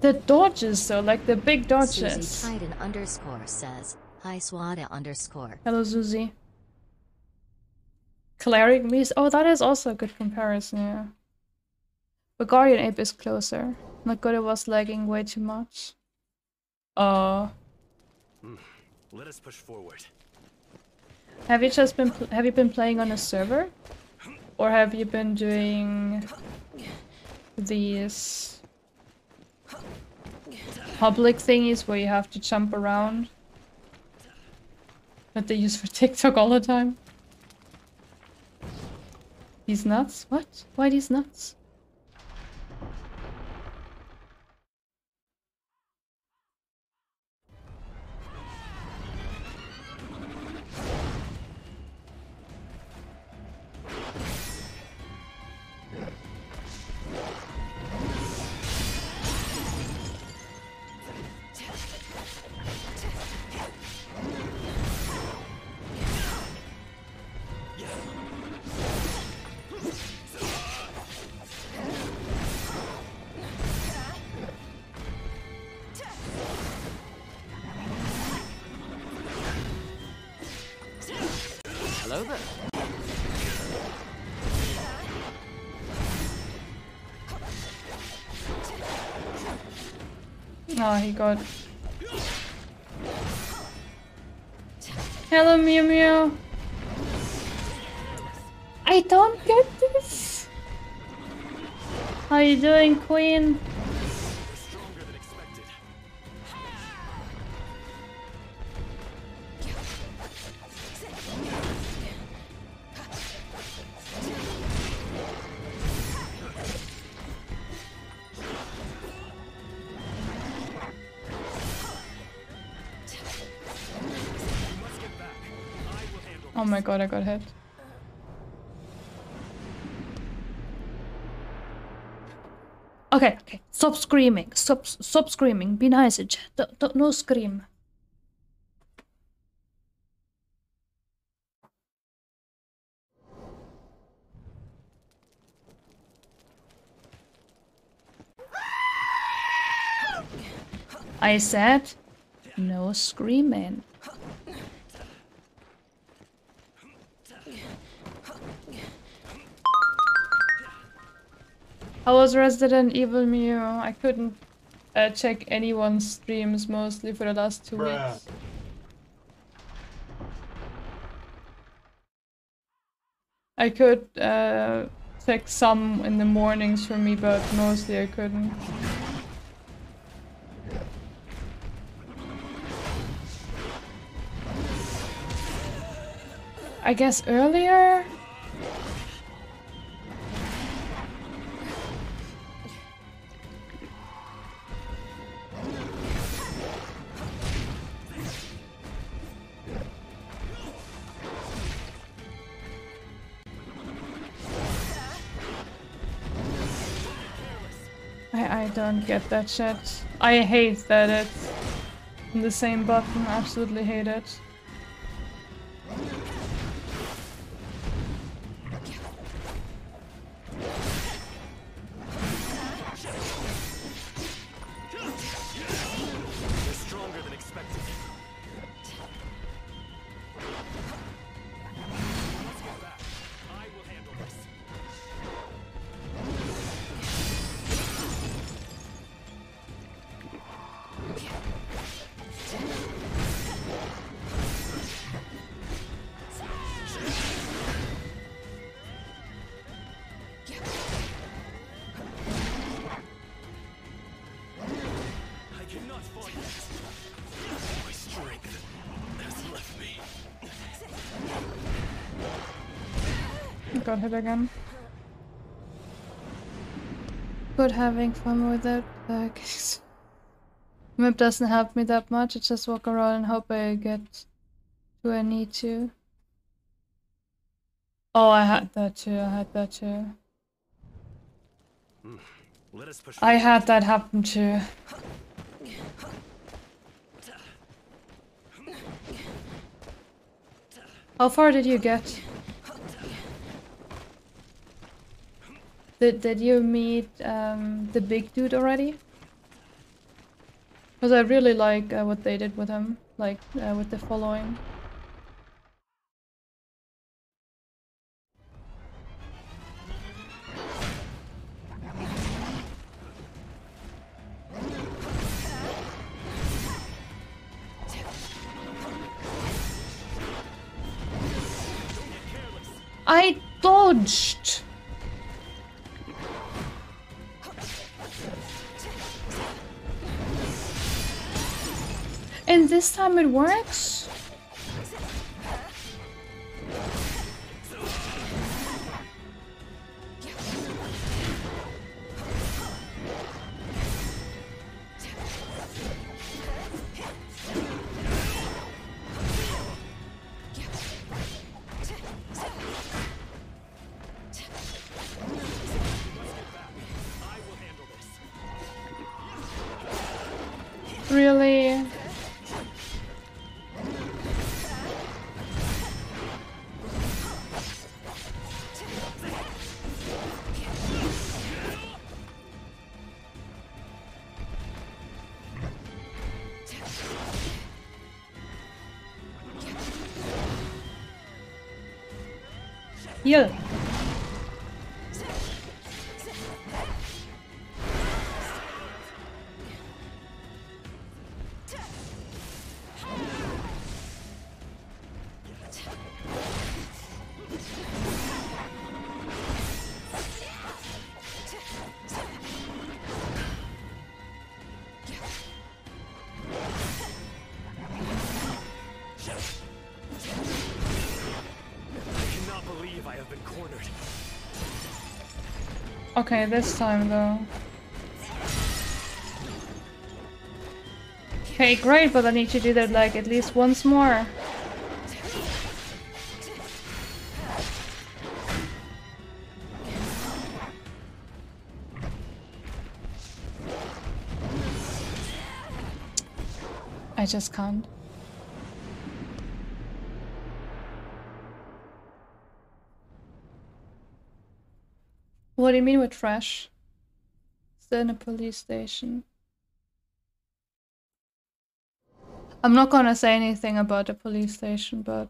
The dodges though, like the big dodges. Susie Titan underscore says, hi Suada underscore. Hello Susie. Cleric Beast. Oh, that is also a good comparison, yeah. But Guardian Ape is closer. Not good, it was lagging way too much. Oh. Mm. Let us push forward. Have you just been pl have you been playing on a server? Or have you been doing these public thingies where you have to jump around that they use for TikTok all the time? These nuts? What? Why these nuts? Oh, he got... Hello, Mew Mew! I don't get this! How you doing, Queen? Oh my god, I got hit. Okay, okay, stop screaming, stop, stop screaming, be nice, don't, don't, no scream. I said, no screaming. How was Resident Evil, Mio? I couldn't uh, check anyone's streams mostly for the last two Bruh. weeks. I could uh, check some in the mornings for me, but mostly I couldn't. I guess earlier? I, I don't get that shit. I hate that it's in the same button, absolutely hate it. Got hit again. But having fun with it. Uh, map doesn't help me that much. I just walk around and hope I get where I need to. Oh, I had that too. I had that too. Mm. Let us push I had that happen too. How far did you get? Did, did you meet um, the big dude already? Because I really like uh, what they did with him, like uh, with the following. I dodged! And this time it works? Really? Yeah. Okay, this time though. Okay, great, but I need to do that like at least once more. I just can't. What do you mean with trash? Still in a police station. I'm not gonna say anything about the police station, but...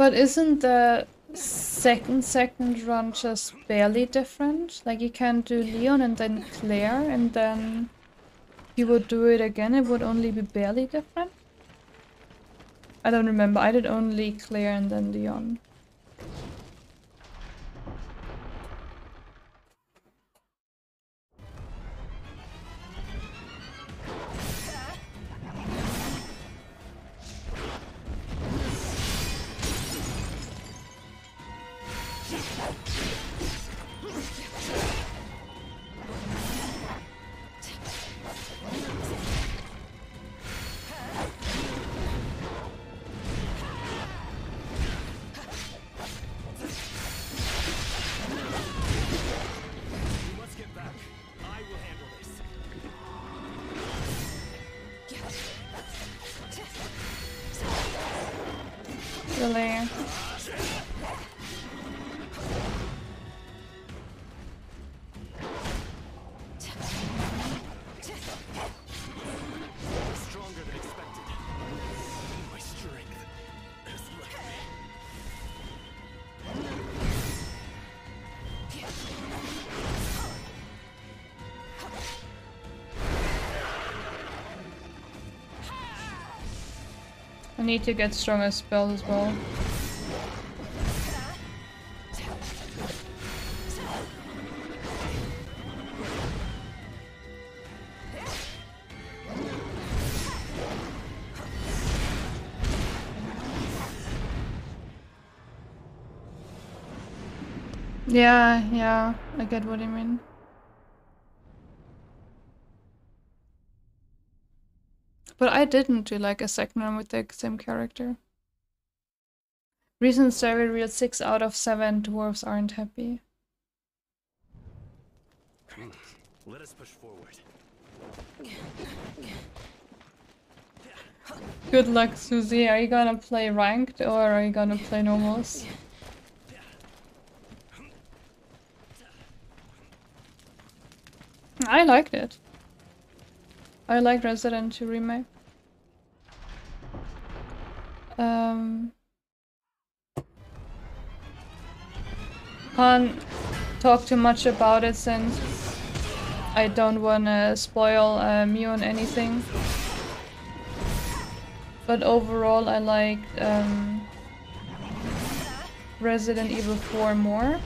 But isn't the second second run just barely different? Like you can't do Leon and then Claire and then you would do it again, it would only be barely different? I don't remember, I did only Claire and then Leon. I need to get stronger spells as well. Yeah, yeah, I get what you mean. But I didn't do like a second run with the same character. Recent survey revealed six out of seven dwarves aren't happy. Let us push forward. Good luck, Susie. Are you gonna play ranked or are you gonna play normals? I liked it. I like Resident Evil remake. Um, can't talk too much about it since I don't want to spoil uh, Mio on anything. But overall, I like um, Resident Evil four more.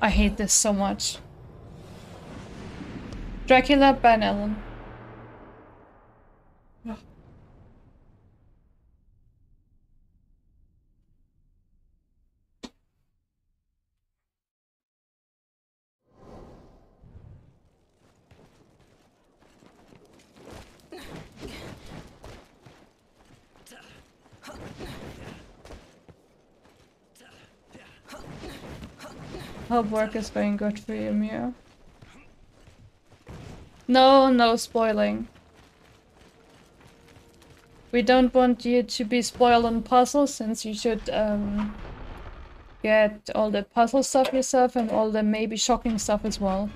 I hate this so much. Dracula Ben Allen. Ugh. Hope work is going good for you, Mia. No, no spoiling. We don't want you to be spoiled on puzzles since you should um, get all the puzzle stuff yourself and all the maybe shocking stuff as well.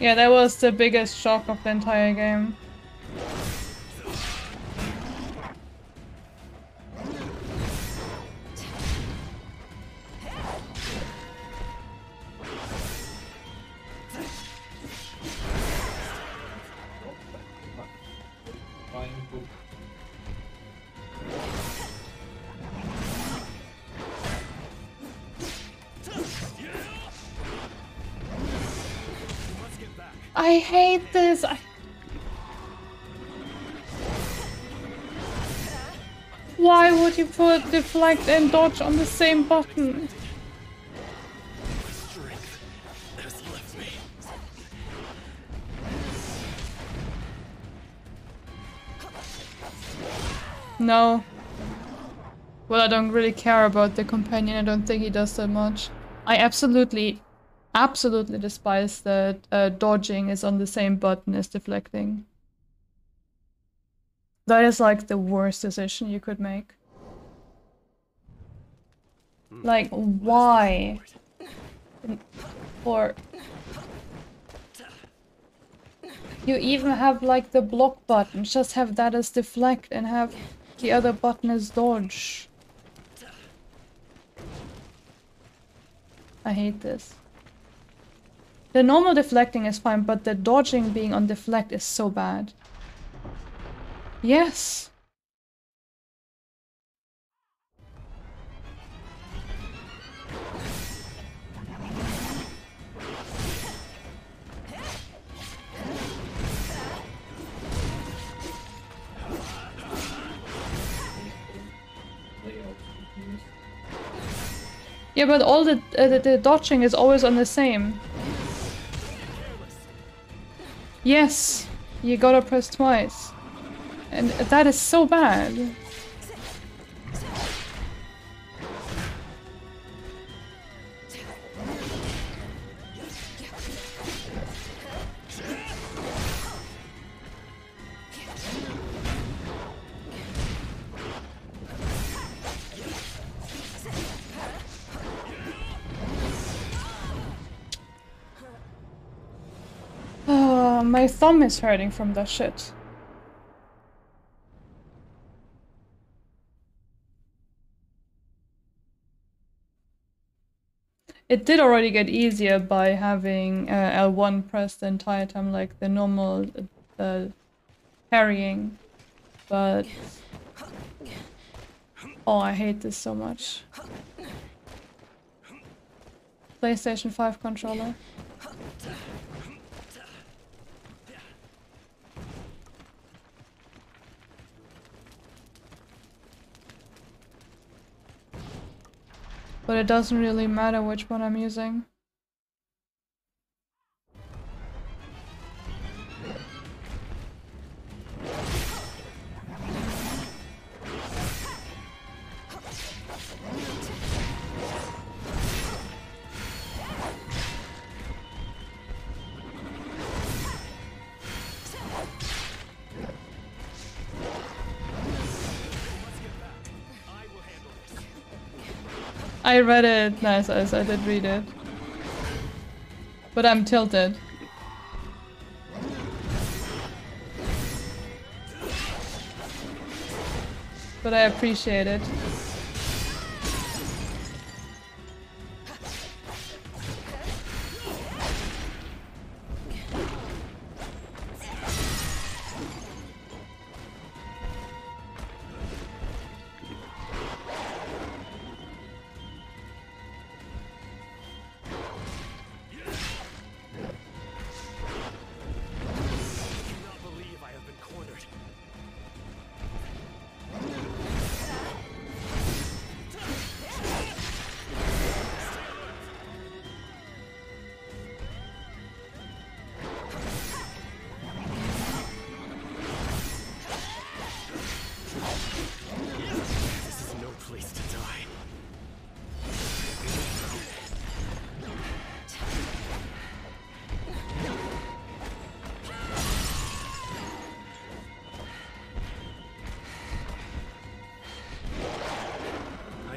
Yeah, that was the biggest shock of the entire game. I hate this. I... Why would you put deflect and dodge on the same button? No. Well, I don't really care about the companion. I don't think he does that much. I absolutely, absolutely despise that uh, dodging is on the same button as deflecting. That is like the worst decision you could make. Like, why? Or... you even have like the block button, just have that as deflect and have the other button as dodge. I hate this. The normal deflecting is fine, but the dodging being on deflect is so bad. Yes! Yeah, but all the, uh, the the dodging is always on the same. Yes, you gotta press twice, and that is so bad. My thumb is hurting from that shit. It did already get easier by having uh, L one pressed the entire time, like the normal uh, parrying, but... oh, I hate this so much. PlayStation five controller. But it doesn't really matter which one I'm using. I read it. Nice, I, I did read it. But I'm tilted. But I appreciate it.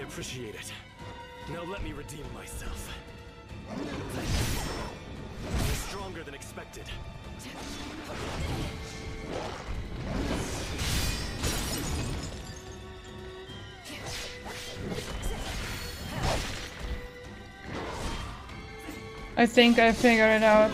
Appreciate it. Now let me redeem myself. I'm stronger than expected. I think I figured it out.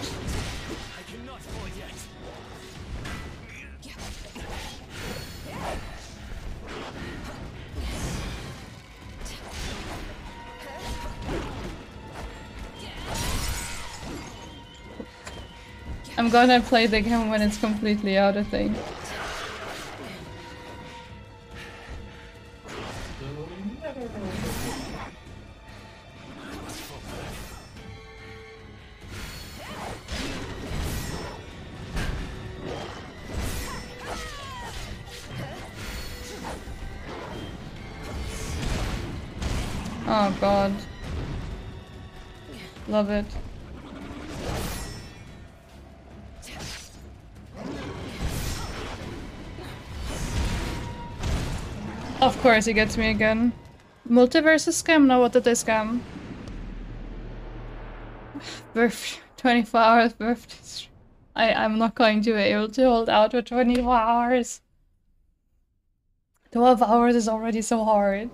I'm gonna play the game when it's completely out of thing. Oh god. Love it. Of course he gets me again. Multiverse is scam now, what did they scam? Birth twenty-four hours birthday. I, I'm not going to be able to hold out for twenty-four hours. twelve hours is already so hard.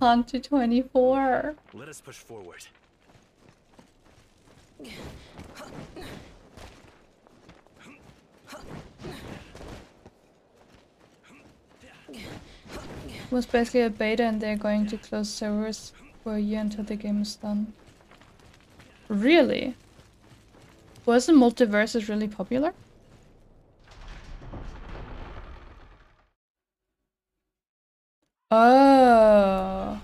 On to twenty-four. Let us push forward. It was basically a beta and they're going to close servers for a year until the game is done. Really? Wasn't Multiverses really popular? Oh.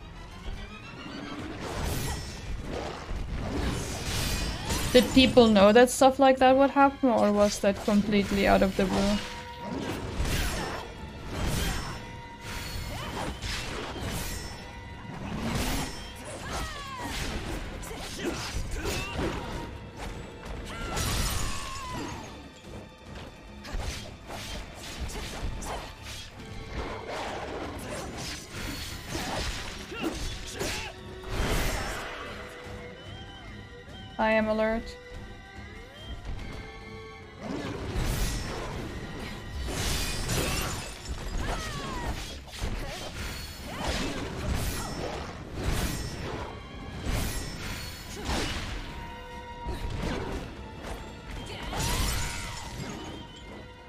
Did people know that stuff like that would happen, or was that completely out of the blue? I am alert.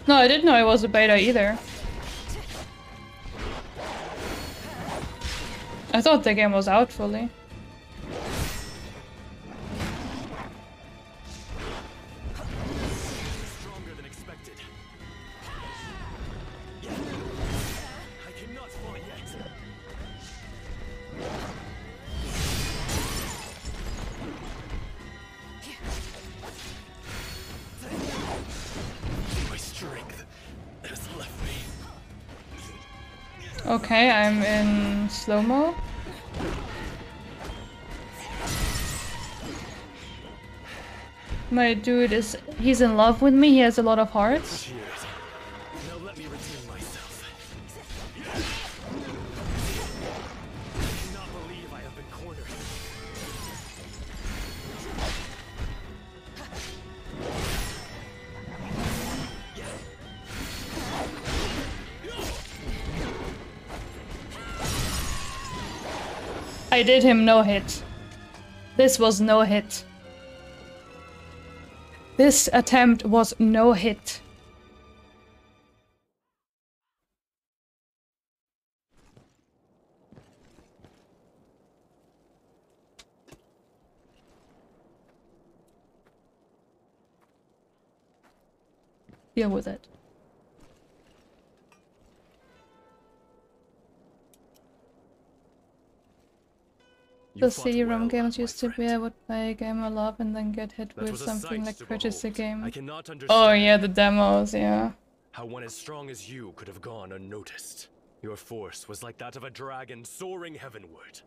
No, I didn't know it was a beta either. I thought the game was out fully. Okay, I'm in slow-mo. My dude is, he's in love with me, he has a lot of hearts. Now let me redeem myself. I cannot believe I have been cornered. I did him no hit. This was no hit. This attempt was no hit. Deal with it. The C D-ROM games used to be I would play a game a lot and then get hit with something like purchase the game. Oh yeah, the demos, yeah. How one as strong as you could have gone unnoticed. Your force was like that of a dragon soaring heavenward.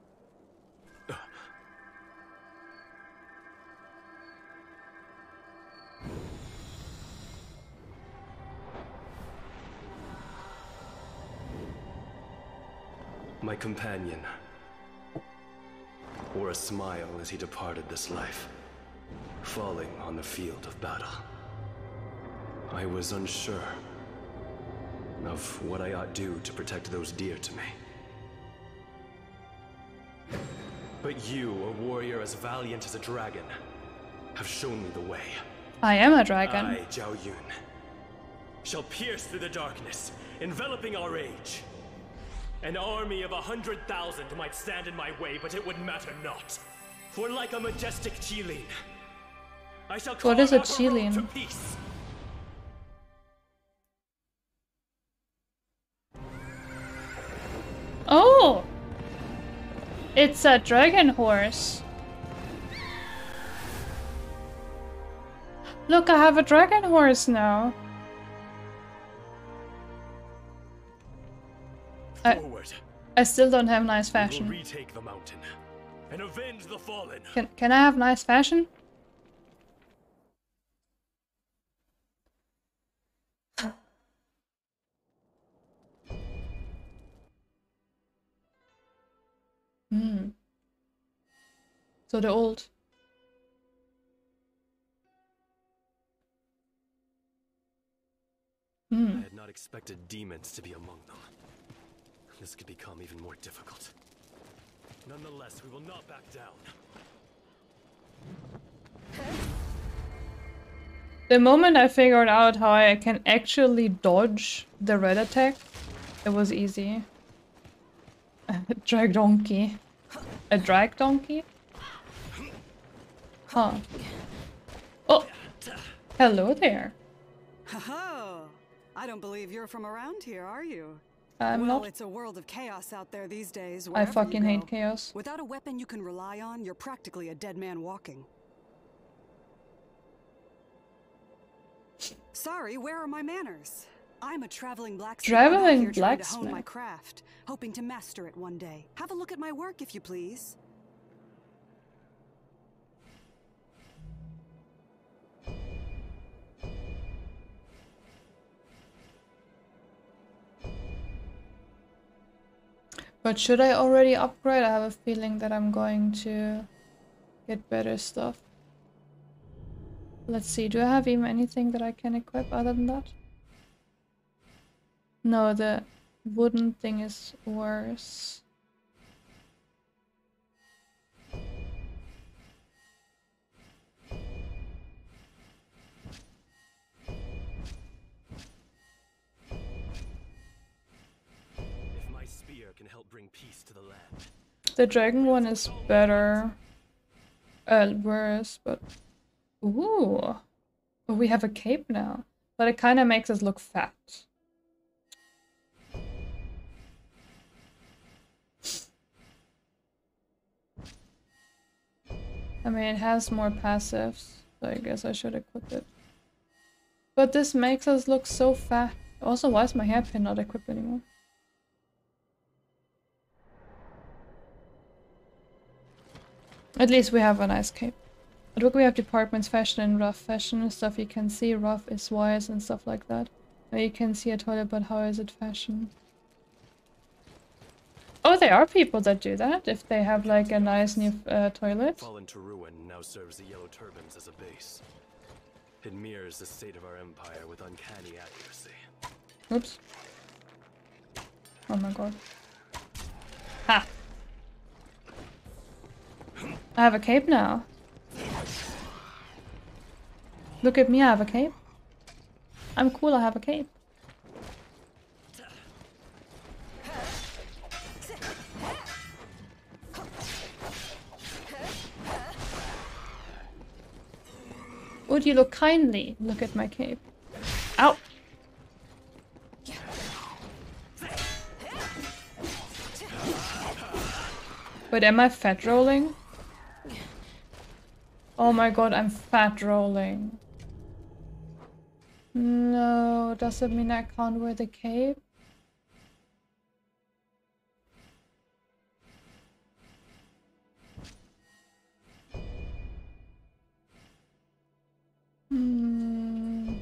My companion wore a smile as he departed this life, falling on the field of battle. I was unsure of what I ought do to protect those dear to me. But you, a warrior as valiant as a dragon, have shown me the way. I am a dragon. I, Zhao Yun, shall pierce through the darkness, enveloping our age. An army of a hundred thousand might stand in my way, but it would matter not. For like a majestic Qilin, I shall call out her road to peace. Oh! It's a dragon horse. Look, I have a dragon horse now. I, I still don't have nice fashion. Retake the mountain. and avenge the fallen. Can can I have nice fashion? Hmm. So the old. Hmm. I had not expected demons to be among them. This could become even more difficult. Nonetheless, we will not back down. The moment I figured out how I can actually dodge the red attack, it was easy. A drag donkey. A drag donkey? Huh. Oh! Hello there. Haha. I don't believe you're from around here, are you? I'm well, not. It's a world of chaos out there these days. I fucking go, hate chaos. Without a weapon you can rely on, you're practically a dead man walking. Sorry, where are my manners? I'm a traveling blacksmith. Traveling here blacksmith. Trying to hone my craft, hoping to master it one day. Have a look at my work, if you please. But should I already upgrade? I have a feeling that I'm going to get better stuff. Let's see, do I have even anything that I can equip other than that? No, the wooden thing is worse. Bring peace to the land. The dragon one is better, uh, worse, but ooh, well, we have a cape now, but it kind of makes us look fat. I mean, it has more passives, so I guess I should equip it. But this makes us look so fat. Also, why is my hairpin not equipped anymore? At least we have a nice cape. At Rook we have departments, fashion and rough fashion and stuff you can see. Rough is wise and stuff like that. Now you can see a toilet, but how is it fashion? Oh, there are people that do that if they have like a nice new uh, toilet. Fallen to ruin now serves the yellow turbans as a base. It mirrors the state of our empire with uncanny accuracy. Oops. Oh my god. Ha! I have a cape now. Look at me, I have a cape. I'm cool, I have a cape. Would you look kindly? Look at my cape. Ow! Wait, am I fat rolling? Oh my god, I'm fat rolling. No, does it mean I can't wear the cape? Hmm.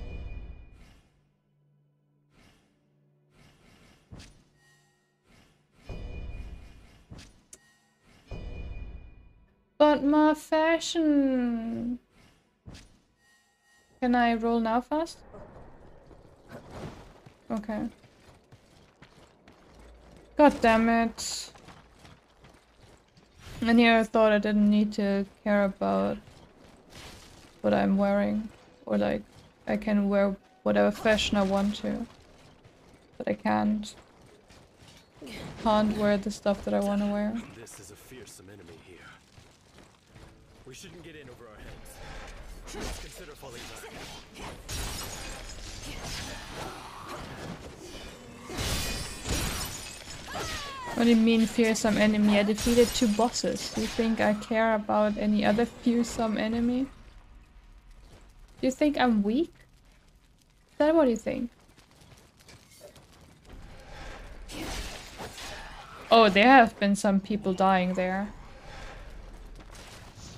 But my fashion. Can I roll now fast? Okay. God damn it. And here I thought I didn't need to care about what I'm wearing. Or like, I can wear whatever fashion I want to. But I can't. Can't wear the stuff that I want to wear. This is a fearsome enemy here. We shouldn't get in over our heads. Let's consider falling back. What do you mean fearsome enemy? I defeated two bosses. Do you think I care about any other fearsome enemy? Do you think I'm weak? Is that what you think? Oh, there have been some people dying there.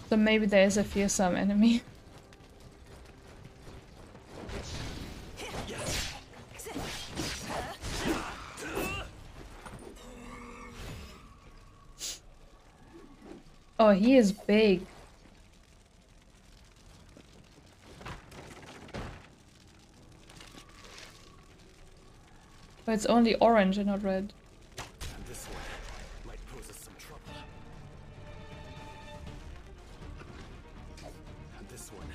So maybe there is a fearsome enemy. Oh, he is big. But it's only orange and not red. This one might pose us some trouble. And this one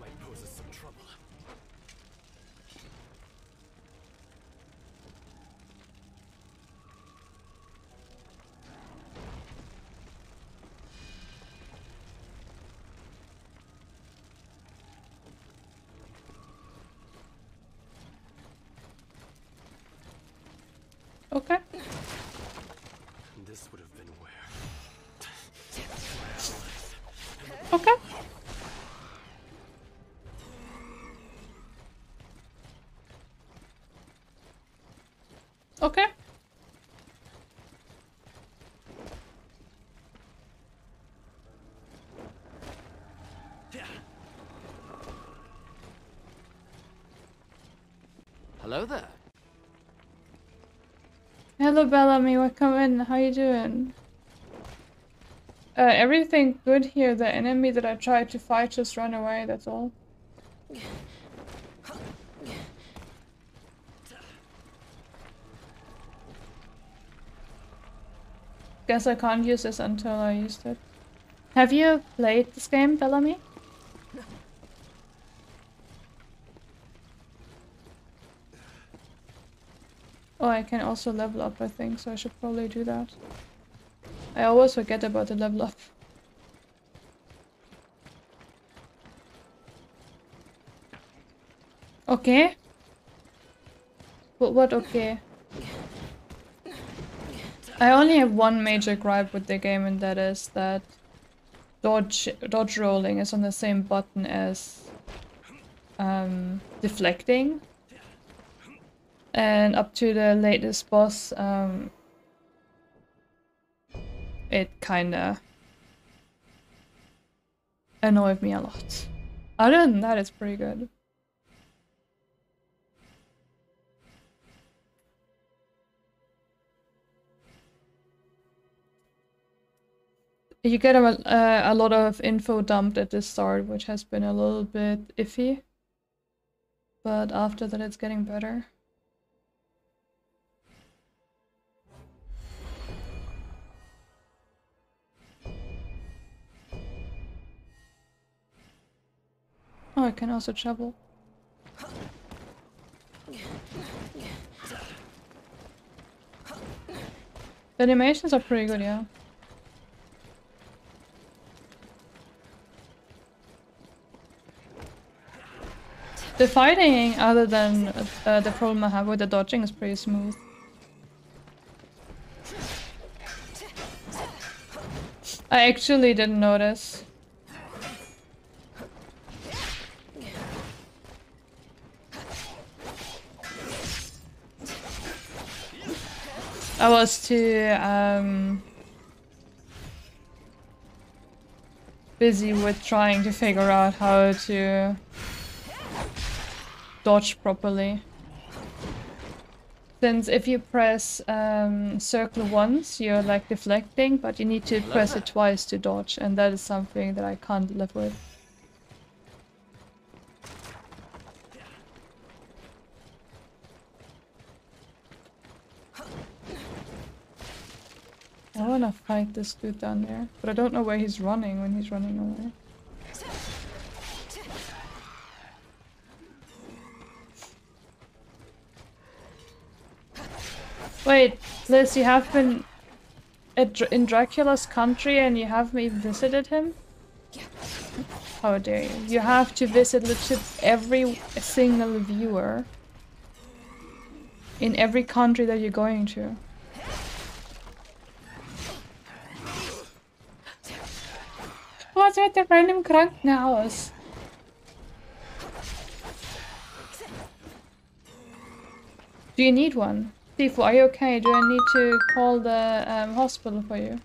might pose us some trouble. Okay. This would have been where. Okay. Okay. Hello there. Hello Bellamy, welcome in, how you doing? Uh, everything good here, the enemy that I tried to fight just ran away, that's all. Guess I can't use this until I used it. Have you played this game, Bellamy? Oh, I can also level up, I think, so I should probably do that. I always forget about the level up. Okay? But what okay? I only have one major gripe with the game, and that is that dodge, dodge rolling is on the same button as um, deflecting. And up to the latest boss, um, it kinda annoyed me a lot. Other than that, it's pretty good. You get a, a, a lot of info dumped at the start, which has been a little bit iffy. But after that, it's getting better. Oh, I can also travel. The animations are pretty good, yeah. The fighting, other than uh, the problem I have with the dodging, is pretty smooth. I actually didn't notice. I was too um, busy with trying to figure out how to dodge properly. Since if you press um, circle once, you're like deflecting, but you need to press it twice to dodge, and that is something that I can't live with. I wanna fight this dude down there, but I don't know where he's running when he's running away. Wait, Liz, you have been at Dr in Dracula's country and you haven't even visited him? How dare you? You have to visit literally every single viewer in every country that you're going to. Was at the random Krankenhaus. Do you need one? Sifu, are you okay? Do I need to call the um, hospital for you?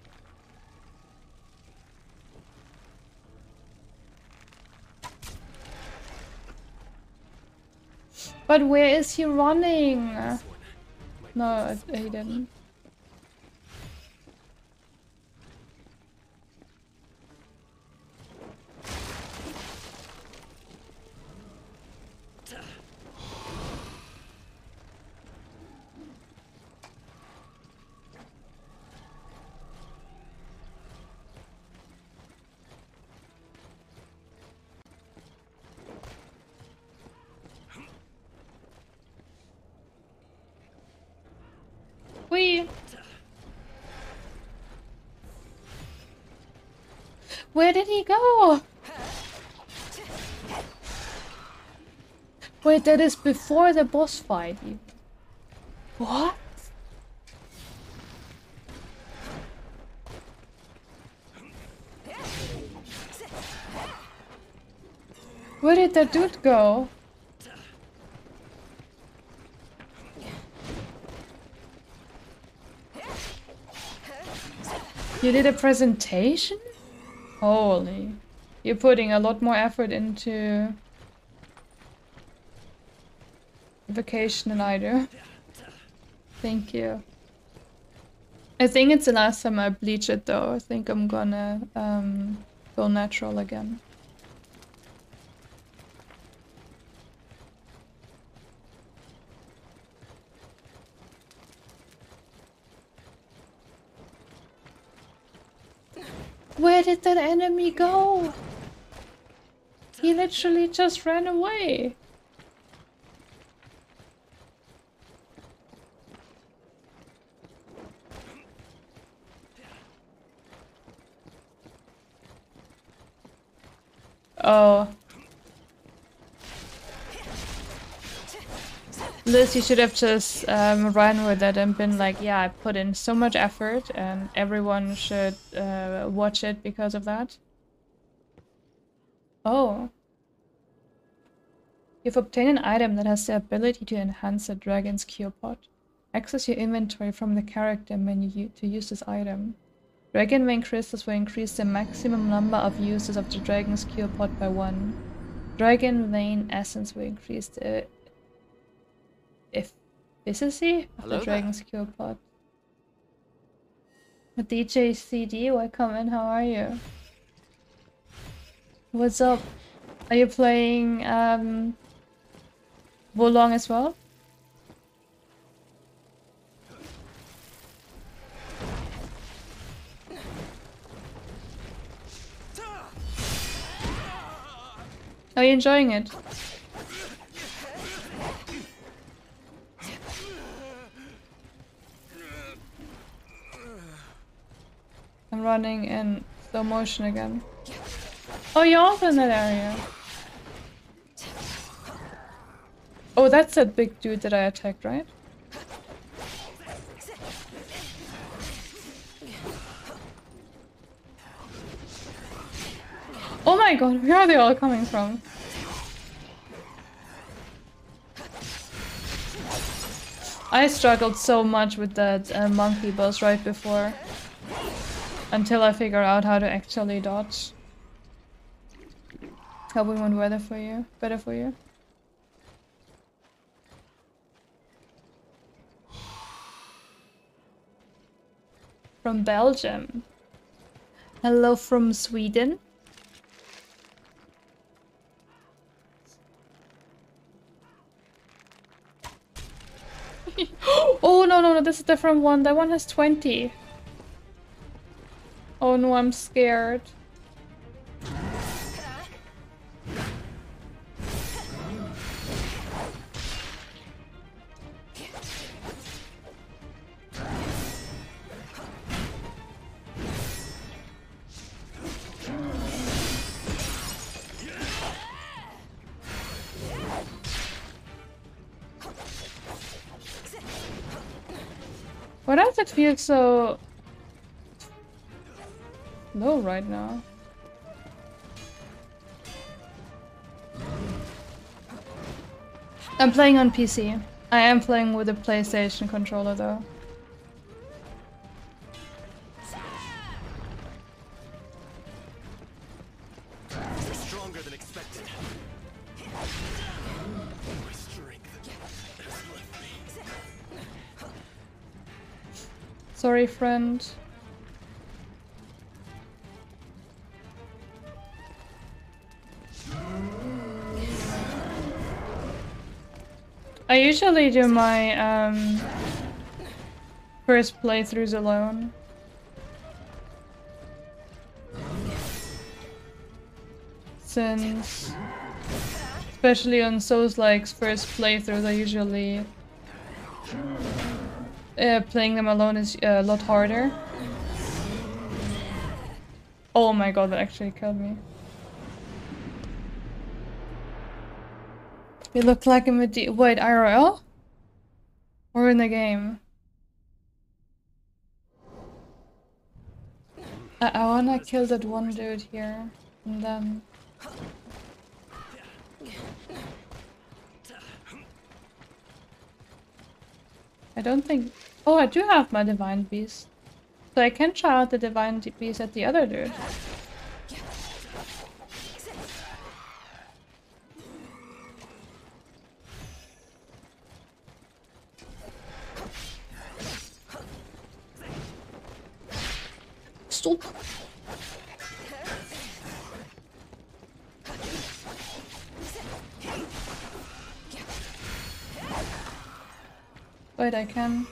But where is he running? No, he didn't. Where did he go? Wait, that is before the boss fight. What? Where did that dude go? You did a presentation? Holy, you're putting a lot more effort into vacation than I do. Thank you. I think it's the last time I bleach it though. I think I'm gonna um, go natural again. Where did that enemy go? He literally just ran away. Oh. Liz, you should have just um, run with it and been like, yeah, I put in so much effort and everyone should uh, watch it because of that. Oh. You've obtained an item that has the ability to enhance a dragon's cure pot. Access your inventory from the character menu to use this item. Dragon vein crystals will increase the maximum number of uses of the dragon's cure pot by one. Dragon vein essence will increase the efficiency of the dragon's cure pot. D J C D, welcome in, how are you? What's up? Are you playing um Wo Long as well? Are you enjoying it? I'm running in slow motion again. Oh, you're also in that area. Oh, that's that big dude that I attacked, right? Oh my god, where are they all coming from? I struggled so much with that uh, monkey boss right before. Until I figure out how to actually dodge. Probably won't weather for you. Better for you. From Belgium. Hello from Sweden. Oh no no no, this is a different one. That one has twenty. Oh no, I'm scared. Why does it feel so low right now? I'm playing on P C. I am playing with a PlayStation controller though. Stronger than expected. My strength Sorry, friend. I usually do my um, first playthroughs alone. Since, especially on Soulslikes first playthroughs, I usually uh, playing them alone is a lot harder. Oh my god, that actually killed me. They look like a medi- wait, I R L? Or in the game? I, I wanna kill that one dude here, and then... I don't think- oh, I do have my Divine Beast. So I can try out the Divine Beast at the other dude. Stop. Wait, I can...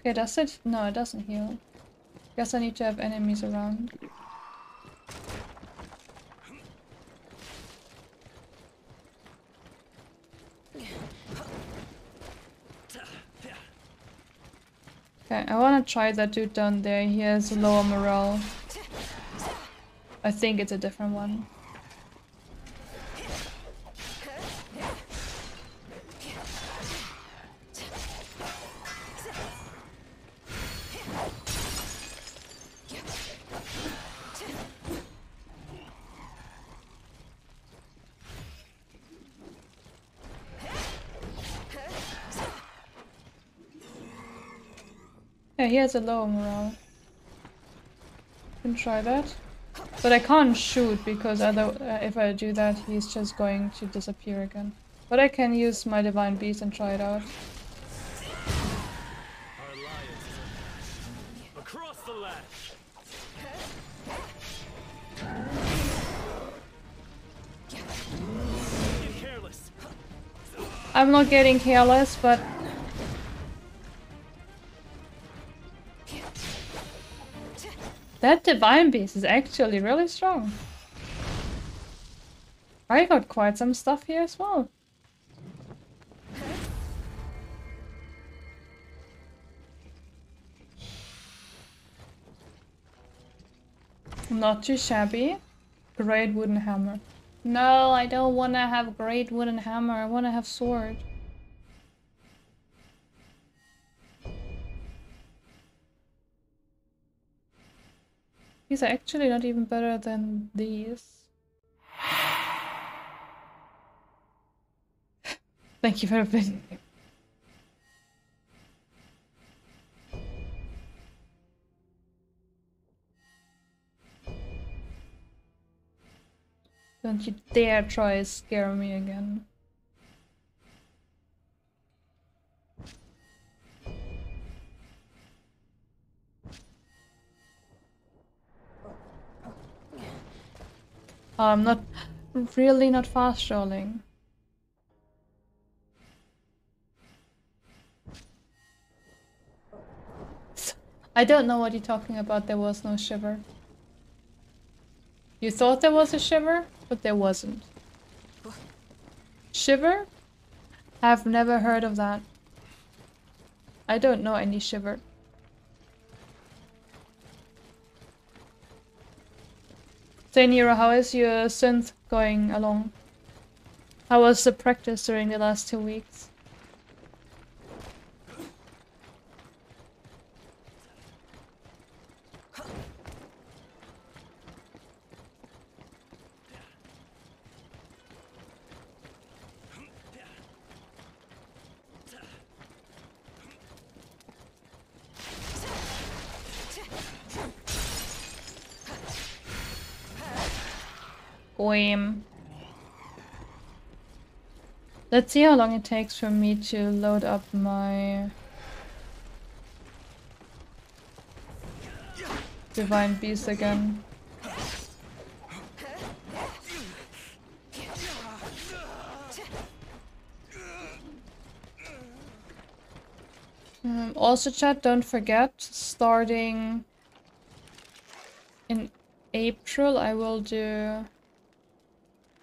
Okay, does it? No, it doesn't heal. Guess I need to have enemies around. Okay, I wanna try that dude down there. He has lower morale. I think it's a different one. Yeah, he has a lower morale. Can try that, but I can't shoot because other uh, if I do that, he's just going to disappear again. But I can use my Divine Beast and try it out. Across the ledge. I'm not getting careless, but. That Divine Beast is actually really strong. I got quite some stuff here as well. Not too shabby. Great wooden hammer. No, I don't want to have great wooden hammer. I want to have sword. These are actually not even better than these. Thank you for everything. Don't you dare try to scare me again. Oh, I'm not really not fast rolling. I don't know what you're talking about. There was no shiver. You thought there was a shiver, but there wasn't. Shiver? I've never heard of that. I don't know any shiver. Say, Nero, how is your synth going along? How was the practice during the last two weeks? Oim. Let's see how long it takes for me to load up my Divine Beast again. Um, also, chat, don't forget, starting in April, I will do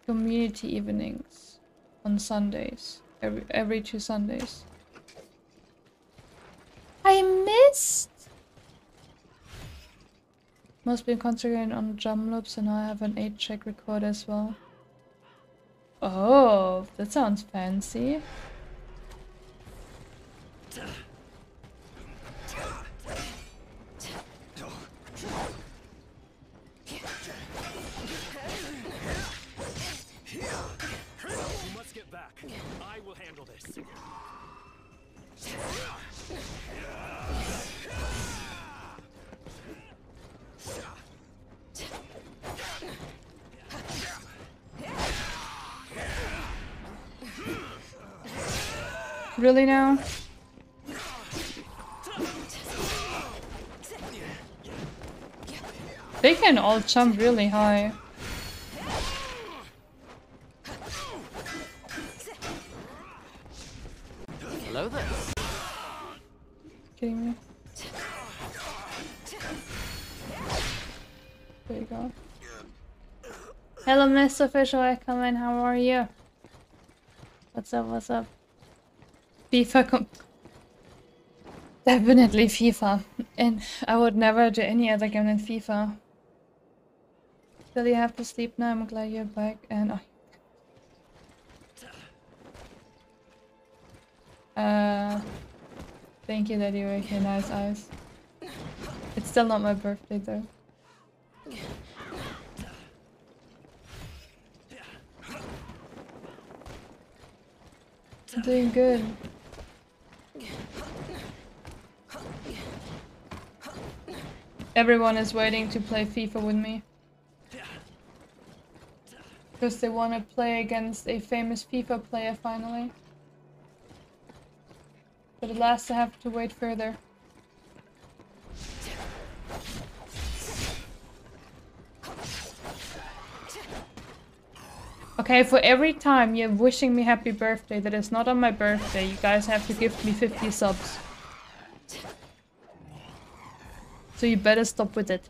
community evenings on Sundays, every, every two Sundays. I missed! Must be concentrating on drum loops, and I have an eight-track record as well. Oh, that sounds fancy. I will handle this. Really now? They can all jump really high. Hello there. Kidding me? There you go. Hello, Miss Official. Welcome in. How are you? What's up? What's up? FIFA com Definitely FIFA. And I would never do any other game than FIFA. Still, you have to sleep now. I'm glad you're back. And oh, Uh, thank you that you were here, nice eyes. It's still not my birthday though. I'm doing good. Everyone is waiting to play FIFA with me. Because they want to play against a famous FIFA player finally. But at last I have to wait further. Okay, for every time you're wishing me happy birthday that is not on my birthday, you guys have to give me fifty subs. So you better stop with it.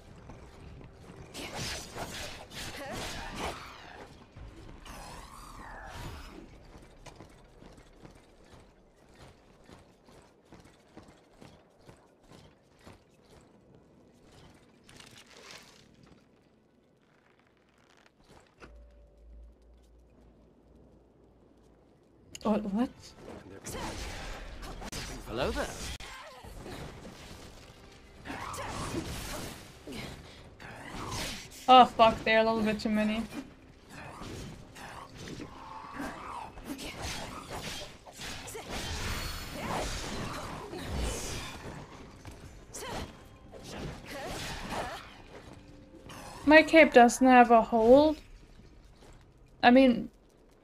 Oh, what? Hello there. Oh fuck, they're a little bit too many. My cape doesn't have a hold. I mean,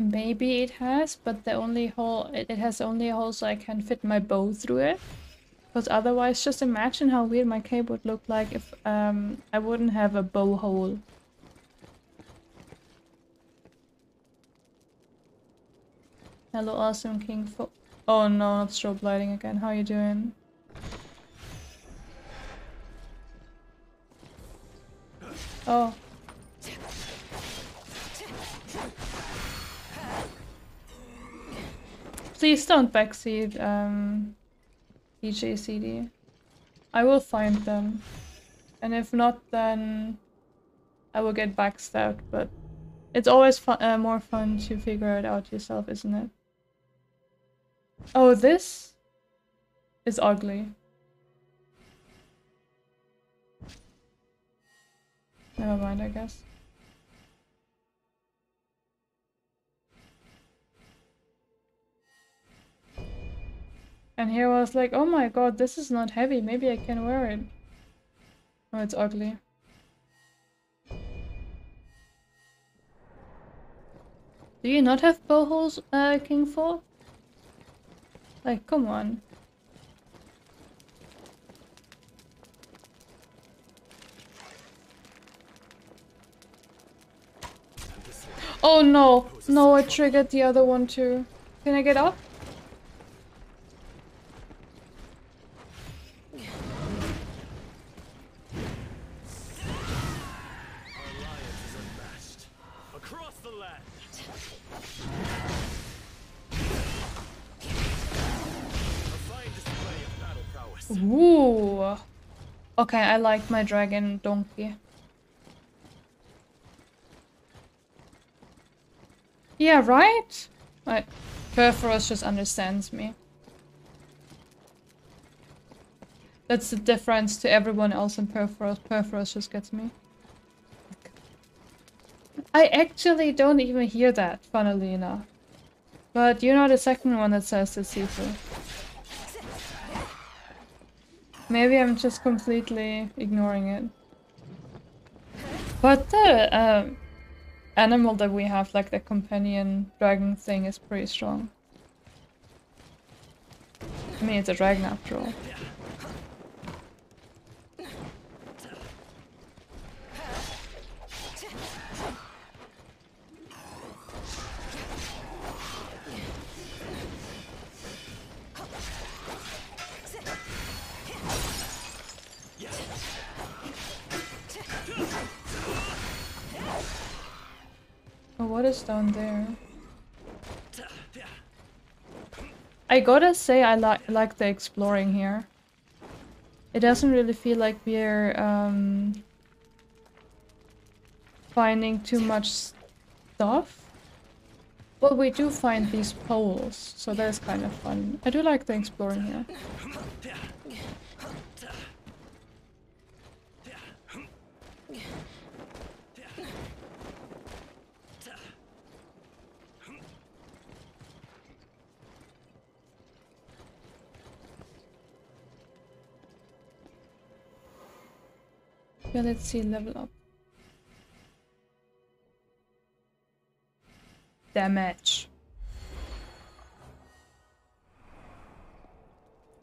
maybe it has, but the only hole it has only a hole so I can fit my bow through it. Because otherwise, just imagine how weird my cape would look like if um I wouldn't have a bow hole. Hello, awesome king. Fo oh no, not strobe lighting again. How you doing? Oh. Please don't backseat, um, D J C D. I will find them. And if not, then I will get backed out, but it's always fu uh, more fun to figure it out yourself, isn't it? Oh, this is ugly. Never mind, I guess. And here I was like, oh my god, this is not heavy, maybe I can wear it. Oh, it's ugly. Do you not have bow holes, uh, King Four? Like, come on. Oh no, no, I triggered the other one too. Can I get up? Ooh. Okay, I like my dragon donkey. Yeah, right? Like, Perforos just understands me. That's the difference to everyone else in Perforos. Perforos just gets me. I actually don't even hear that, funnily enough. But you're not the second one that says the Sifu. Maybe I'm just completely ignoring it. But the um, animal that we have, like the companion dragon thing, is pretty strong. I mean, it's a dragon after all. Oh, what is down there? I gotta say, I li like the exploring here. It doesn't really feel like we're um, finding too much stuff. But we do find these poles, so that's kind of fun. I do like the exploring here. Yeah, let's see, level up. Damage.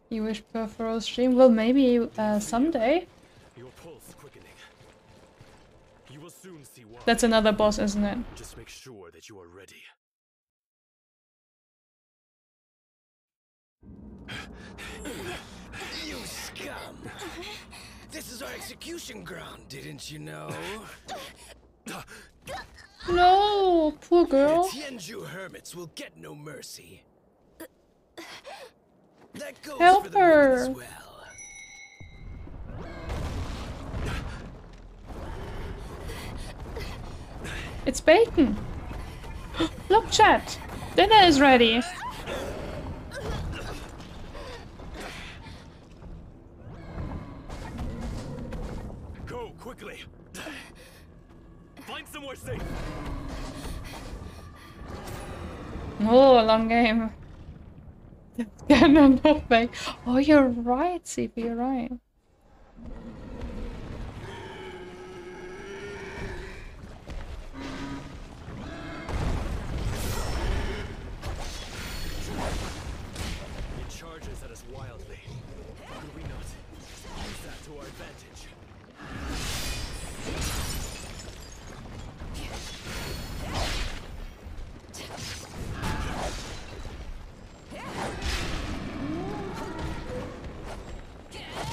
You wish Perforos stream? Well, maybe uh, someday. Your pulse quickening. You will soon see why. That's another boss, isn't it? Just make sure that you are ready. You scum! This is our execution ground, didn't you know? No, poor girl. The Tianju hermits will get no mercy. That goes Help for the her. As well. It's bacon. Look, chat. Dinner is ready. Quickly, find somewhere safe. Oh, long game. Cannon, not back. Oh, you're right, C P. You're right. It charges at us wildly. Do we not use that to our advantage?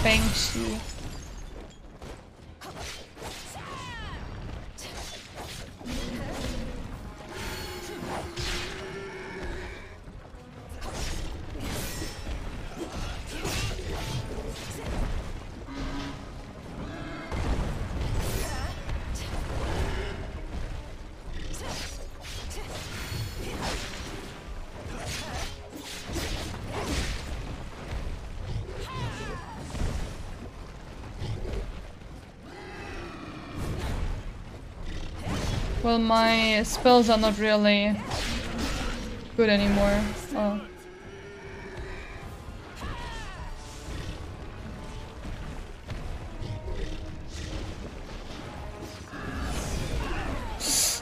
Thanks you. Well, my spells are not really good anymore. Oh.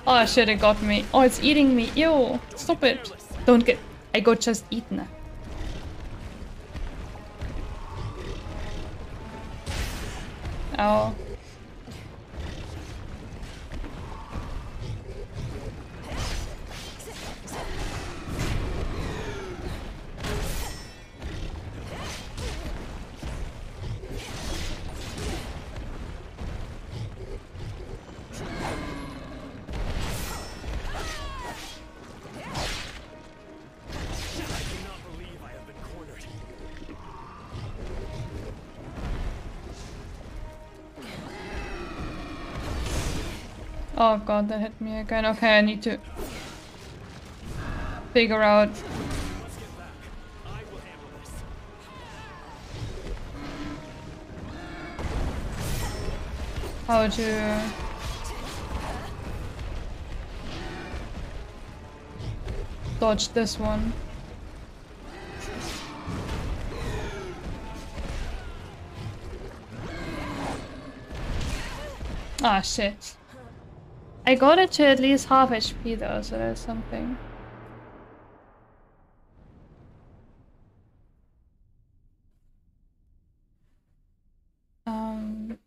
Oh shit, it got me. Oh, it's eating me. Ew, stop it. Don't get... I got just eaten. Ow. Oh god, that hit me again. Okay, I need to figure out. How to... dodge this one. Ah, shit. I got it to at least half H P though, so there's something. Um...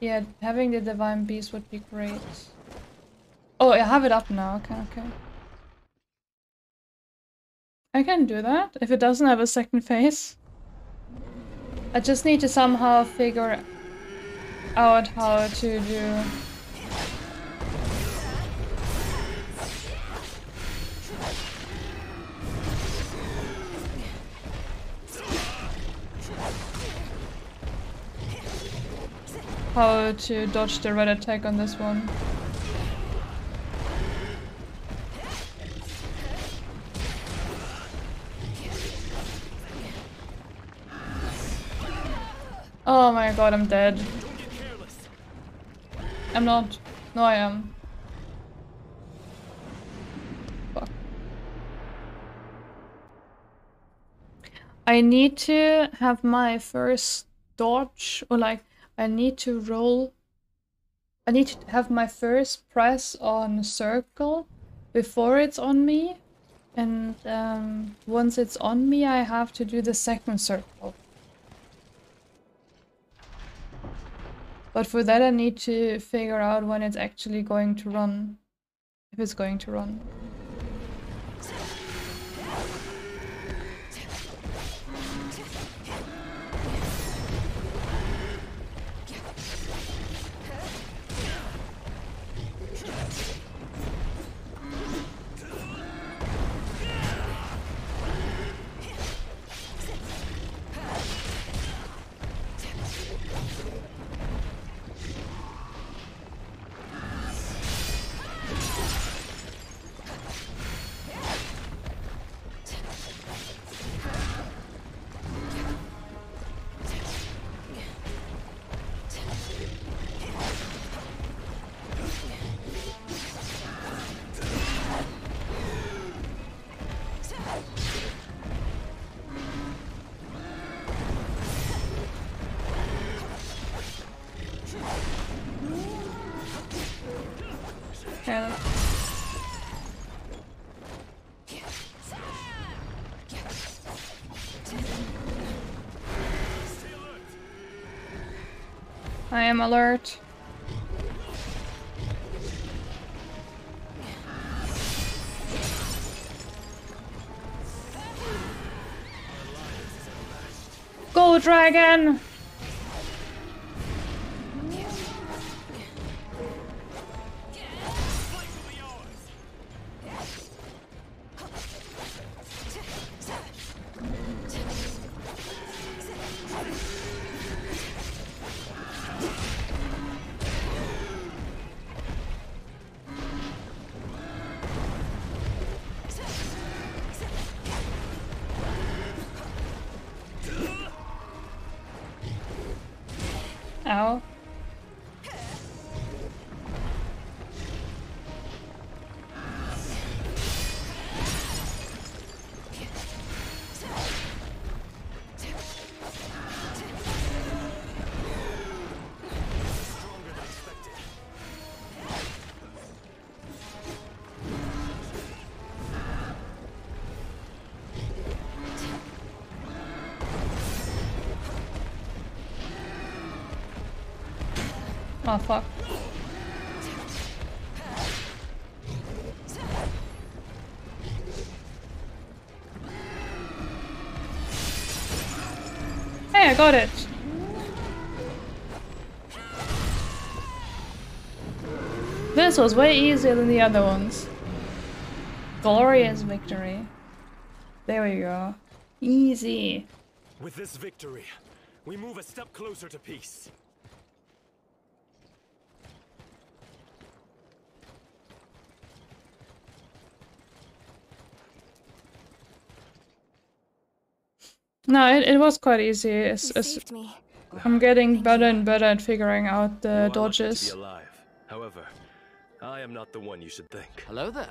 Yeah, having the Divine Beast would be great. Oh, I have it up now. Okay, okay. I can do that, if it doesn't have a second phase. I just need to somehow figure out how to do... how to dodge the red attack on this one. Oh my god, I'm dead. I'm not. No, I am. Fuck. I need to have my first dodge, or like, I need to roll. I need to have my first press on circle before it's on me. And um, once it's on me, I have to do the second circle. But for that I need to figure out when it's actually going to run. If it's going to run. I am alert. Go, dragon! Oh fuck. Hey, I got it. This was way easier than the other ones. Glorious victory. There we go. Easy. With this victory, we move a step closer to peace. No, it, it was quite easy. It's, it's, I'm getting better and better at figuring out the no, dodges. I want you to be alive. However, I am not the one you should think. Hello there.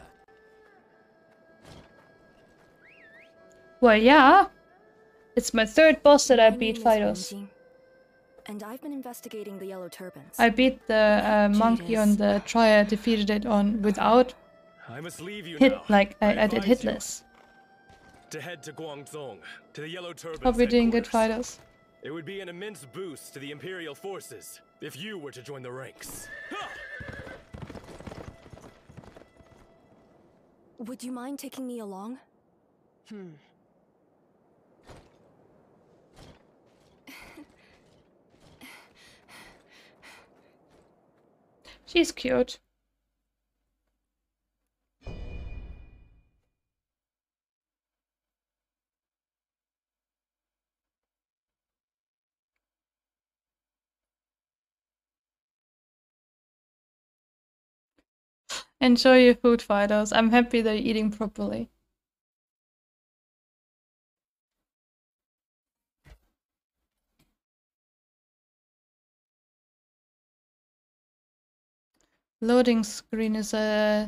Well, yeah. It's my third boss that I beat, Fidos. And I've been investigating the yellow turbans. I beat the uh, monkey on the triad, defeated it on without I must leave you hit, now. Like I, I, I did hitless. To head to Guangzhong, to the yellow turbans. Hope you're doing good, Fidos. It would be an immense boost to the Imperial forces if you were to join the ranks. Ha! Would you mind taking me along? Hmm. She's cute. Enjoy your food, Fighters. I'm happy they're eating properly. Loading screen is a uh,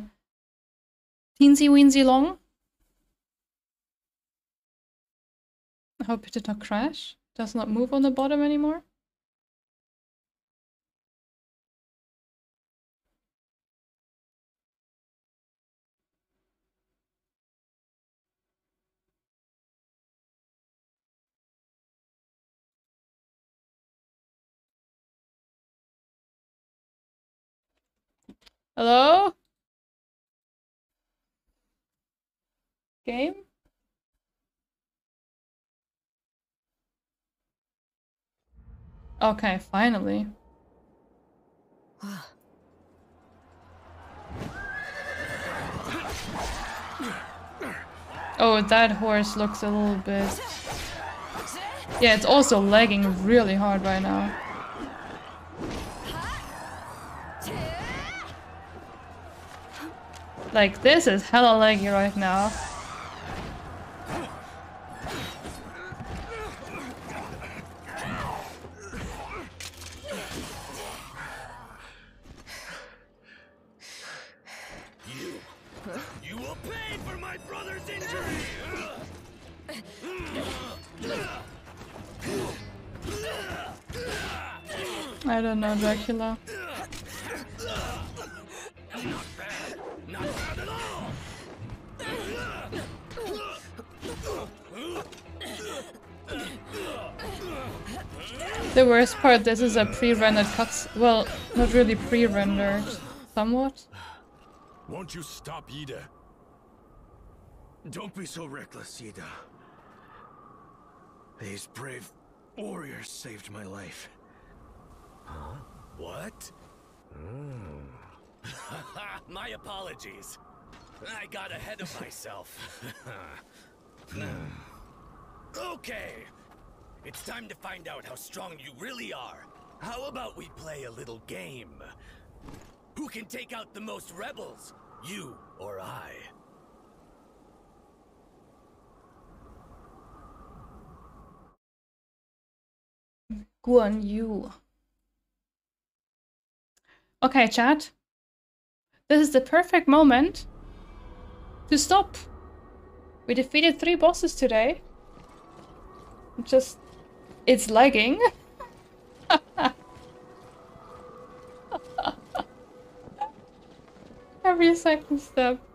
teensy weensy long. I hope it did not crash. Does not move on the bottom anymore. Hello? Game? Okay, finally. Oh, that horse looks a little bit... Yeah, it's also lagging really hard right now. Like, this is hella laggy right now. You, you will pay for my brother's injury. I don't know, Dracula. The worst part, this is a pre-rendered cuts. Well, not really pre-rendered, somewhat. Won't you stop, Ida? Don't be so reckless, Ida. These brave warriors saved my life. Huh? What? Mm. My apologies. I got ahead of myself. Okay. It's time to find out how strong you really are. How about we play a little game? Who can take out the most rebels? You or I? Guan Yu. Okay, chat. This is the perfect moment to stop. We defeated three bosses today. Just... It's lagging. Every second step.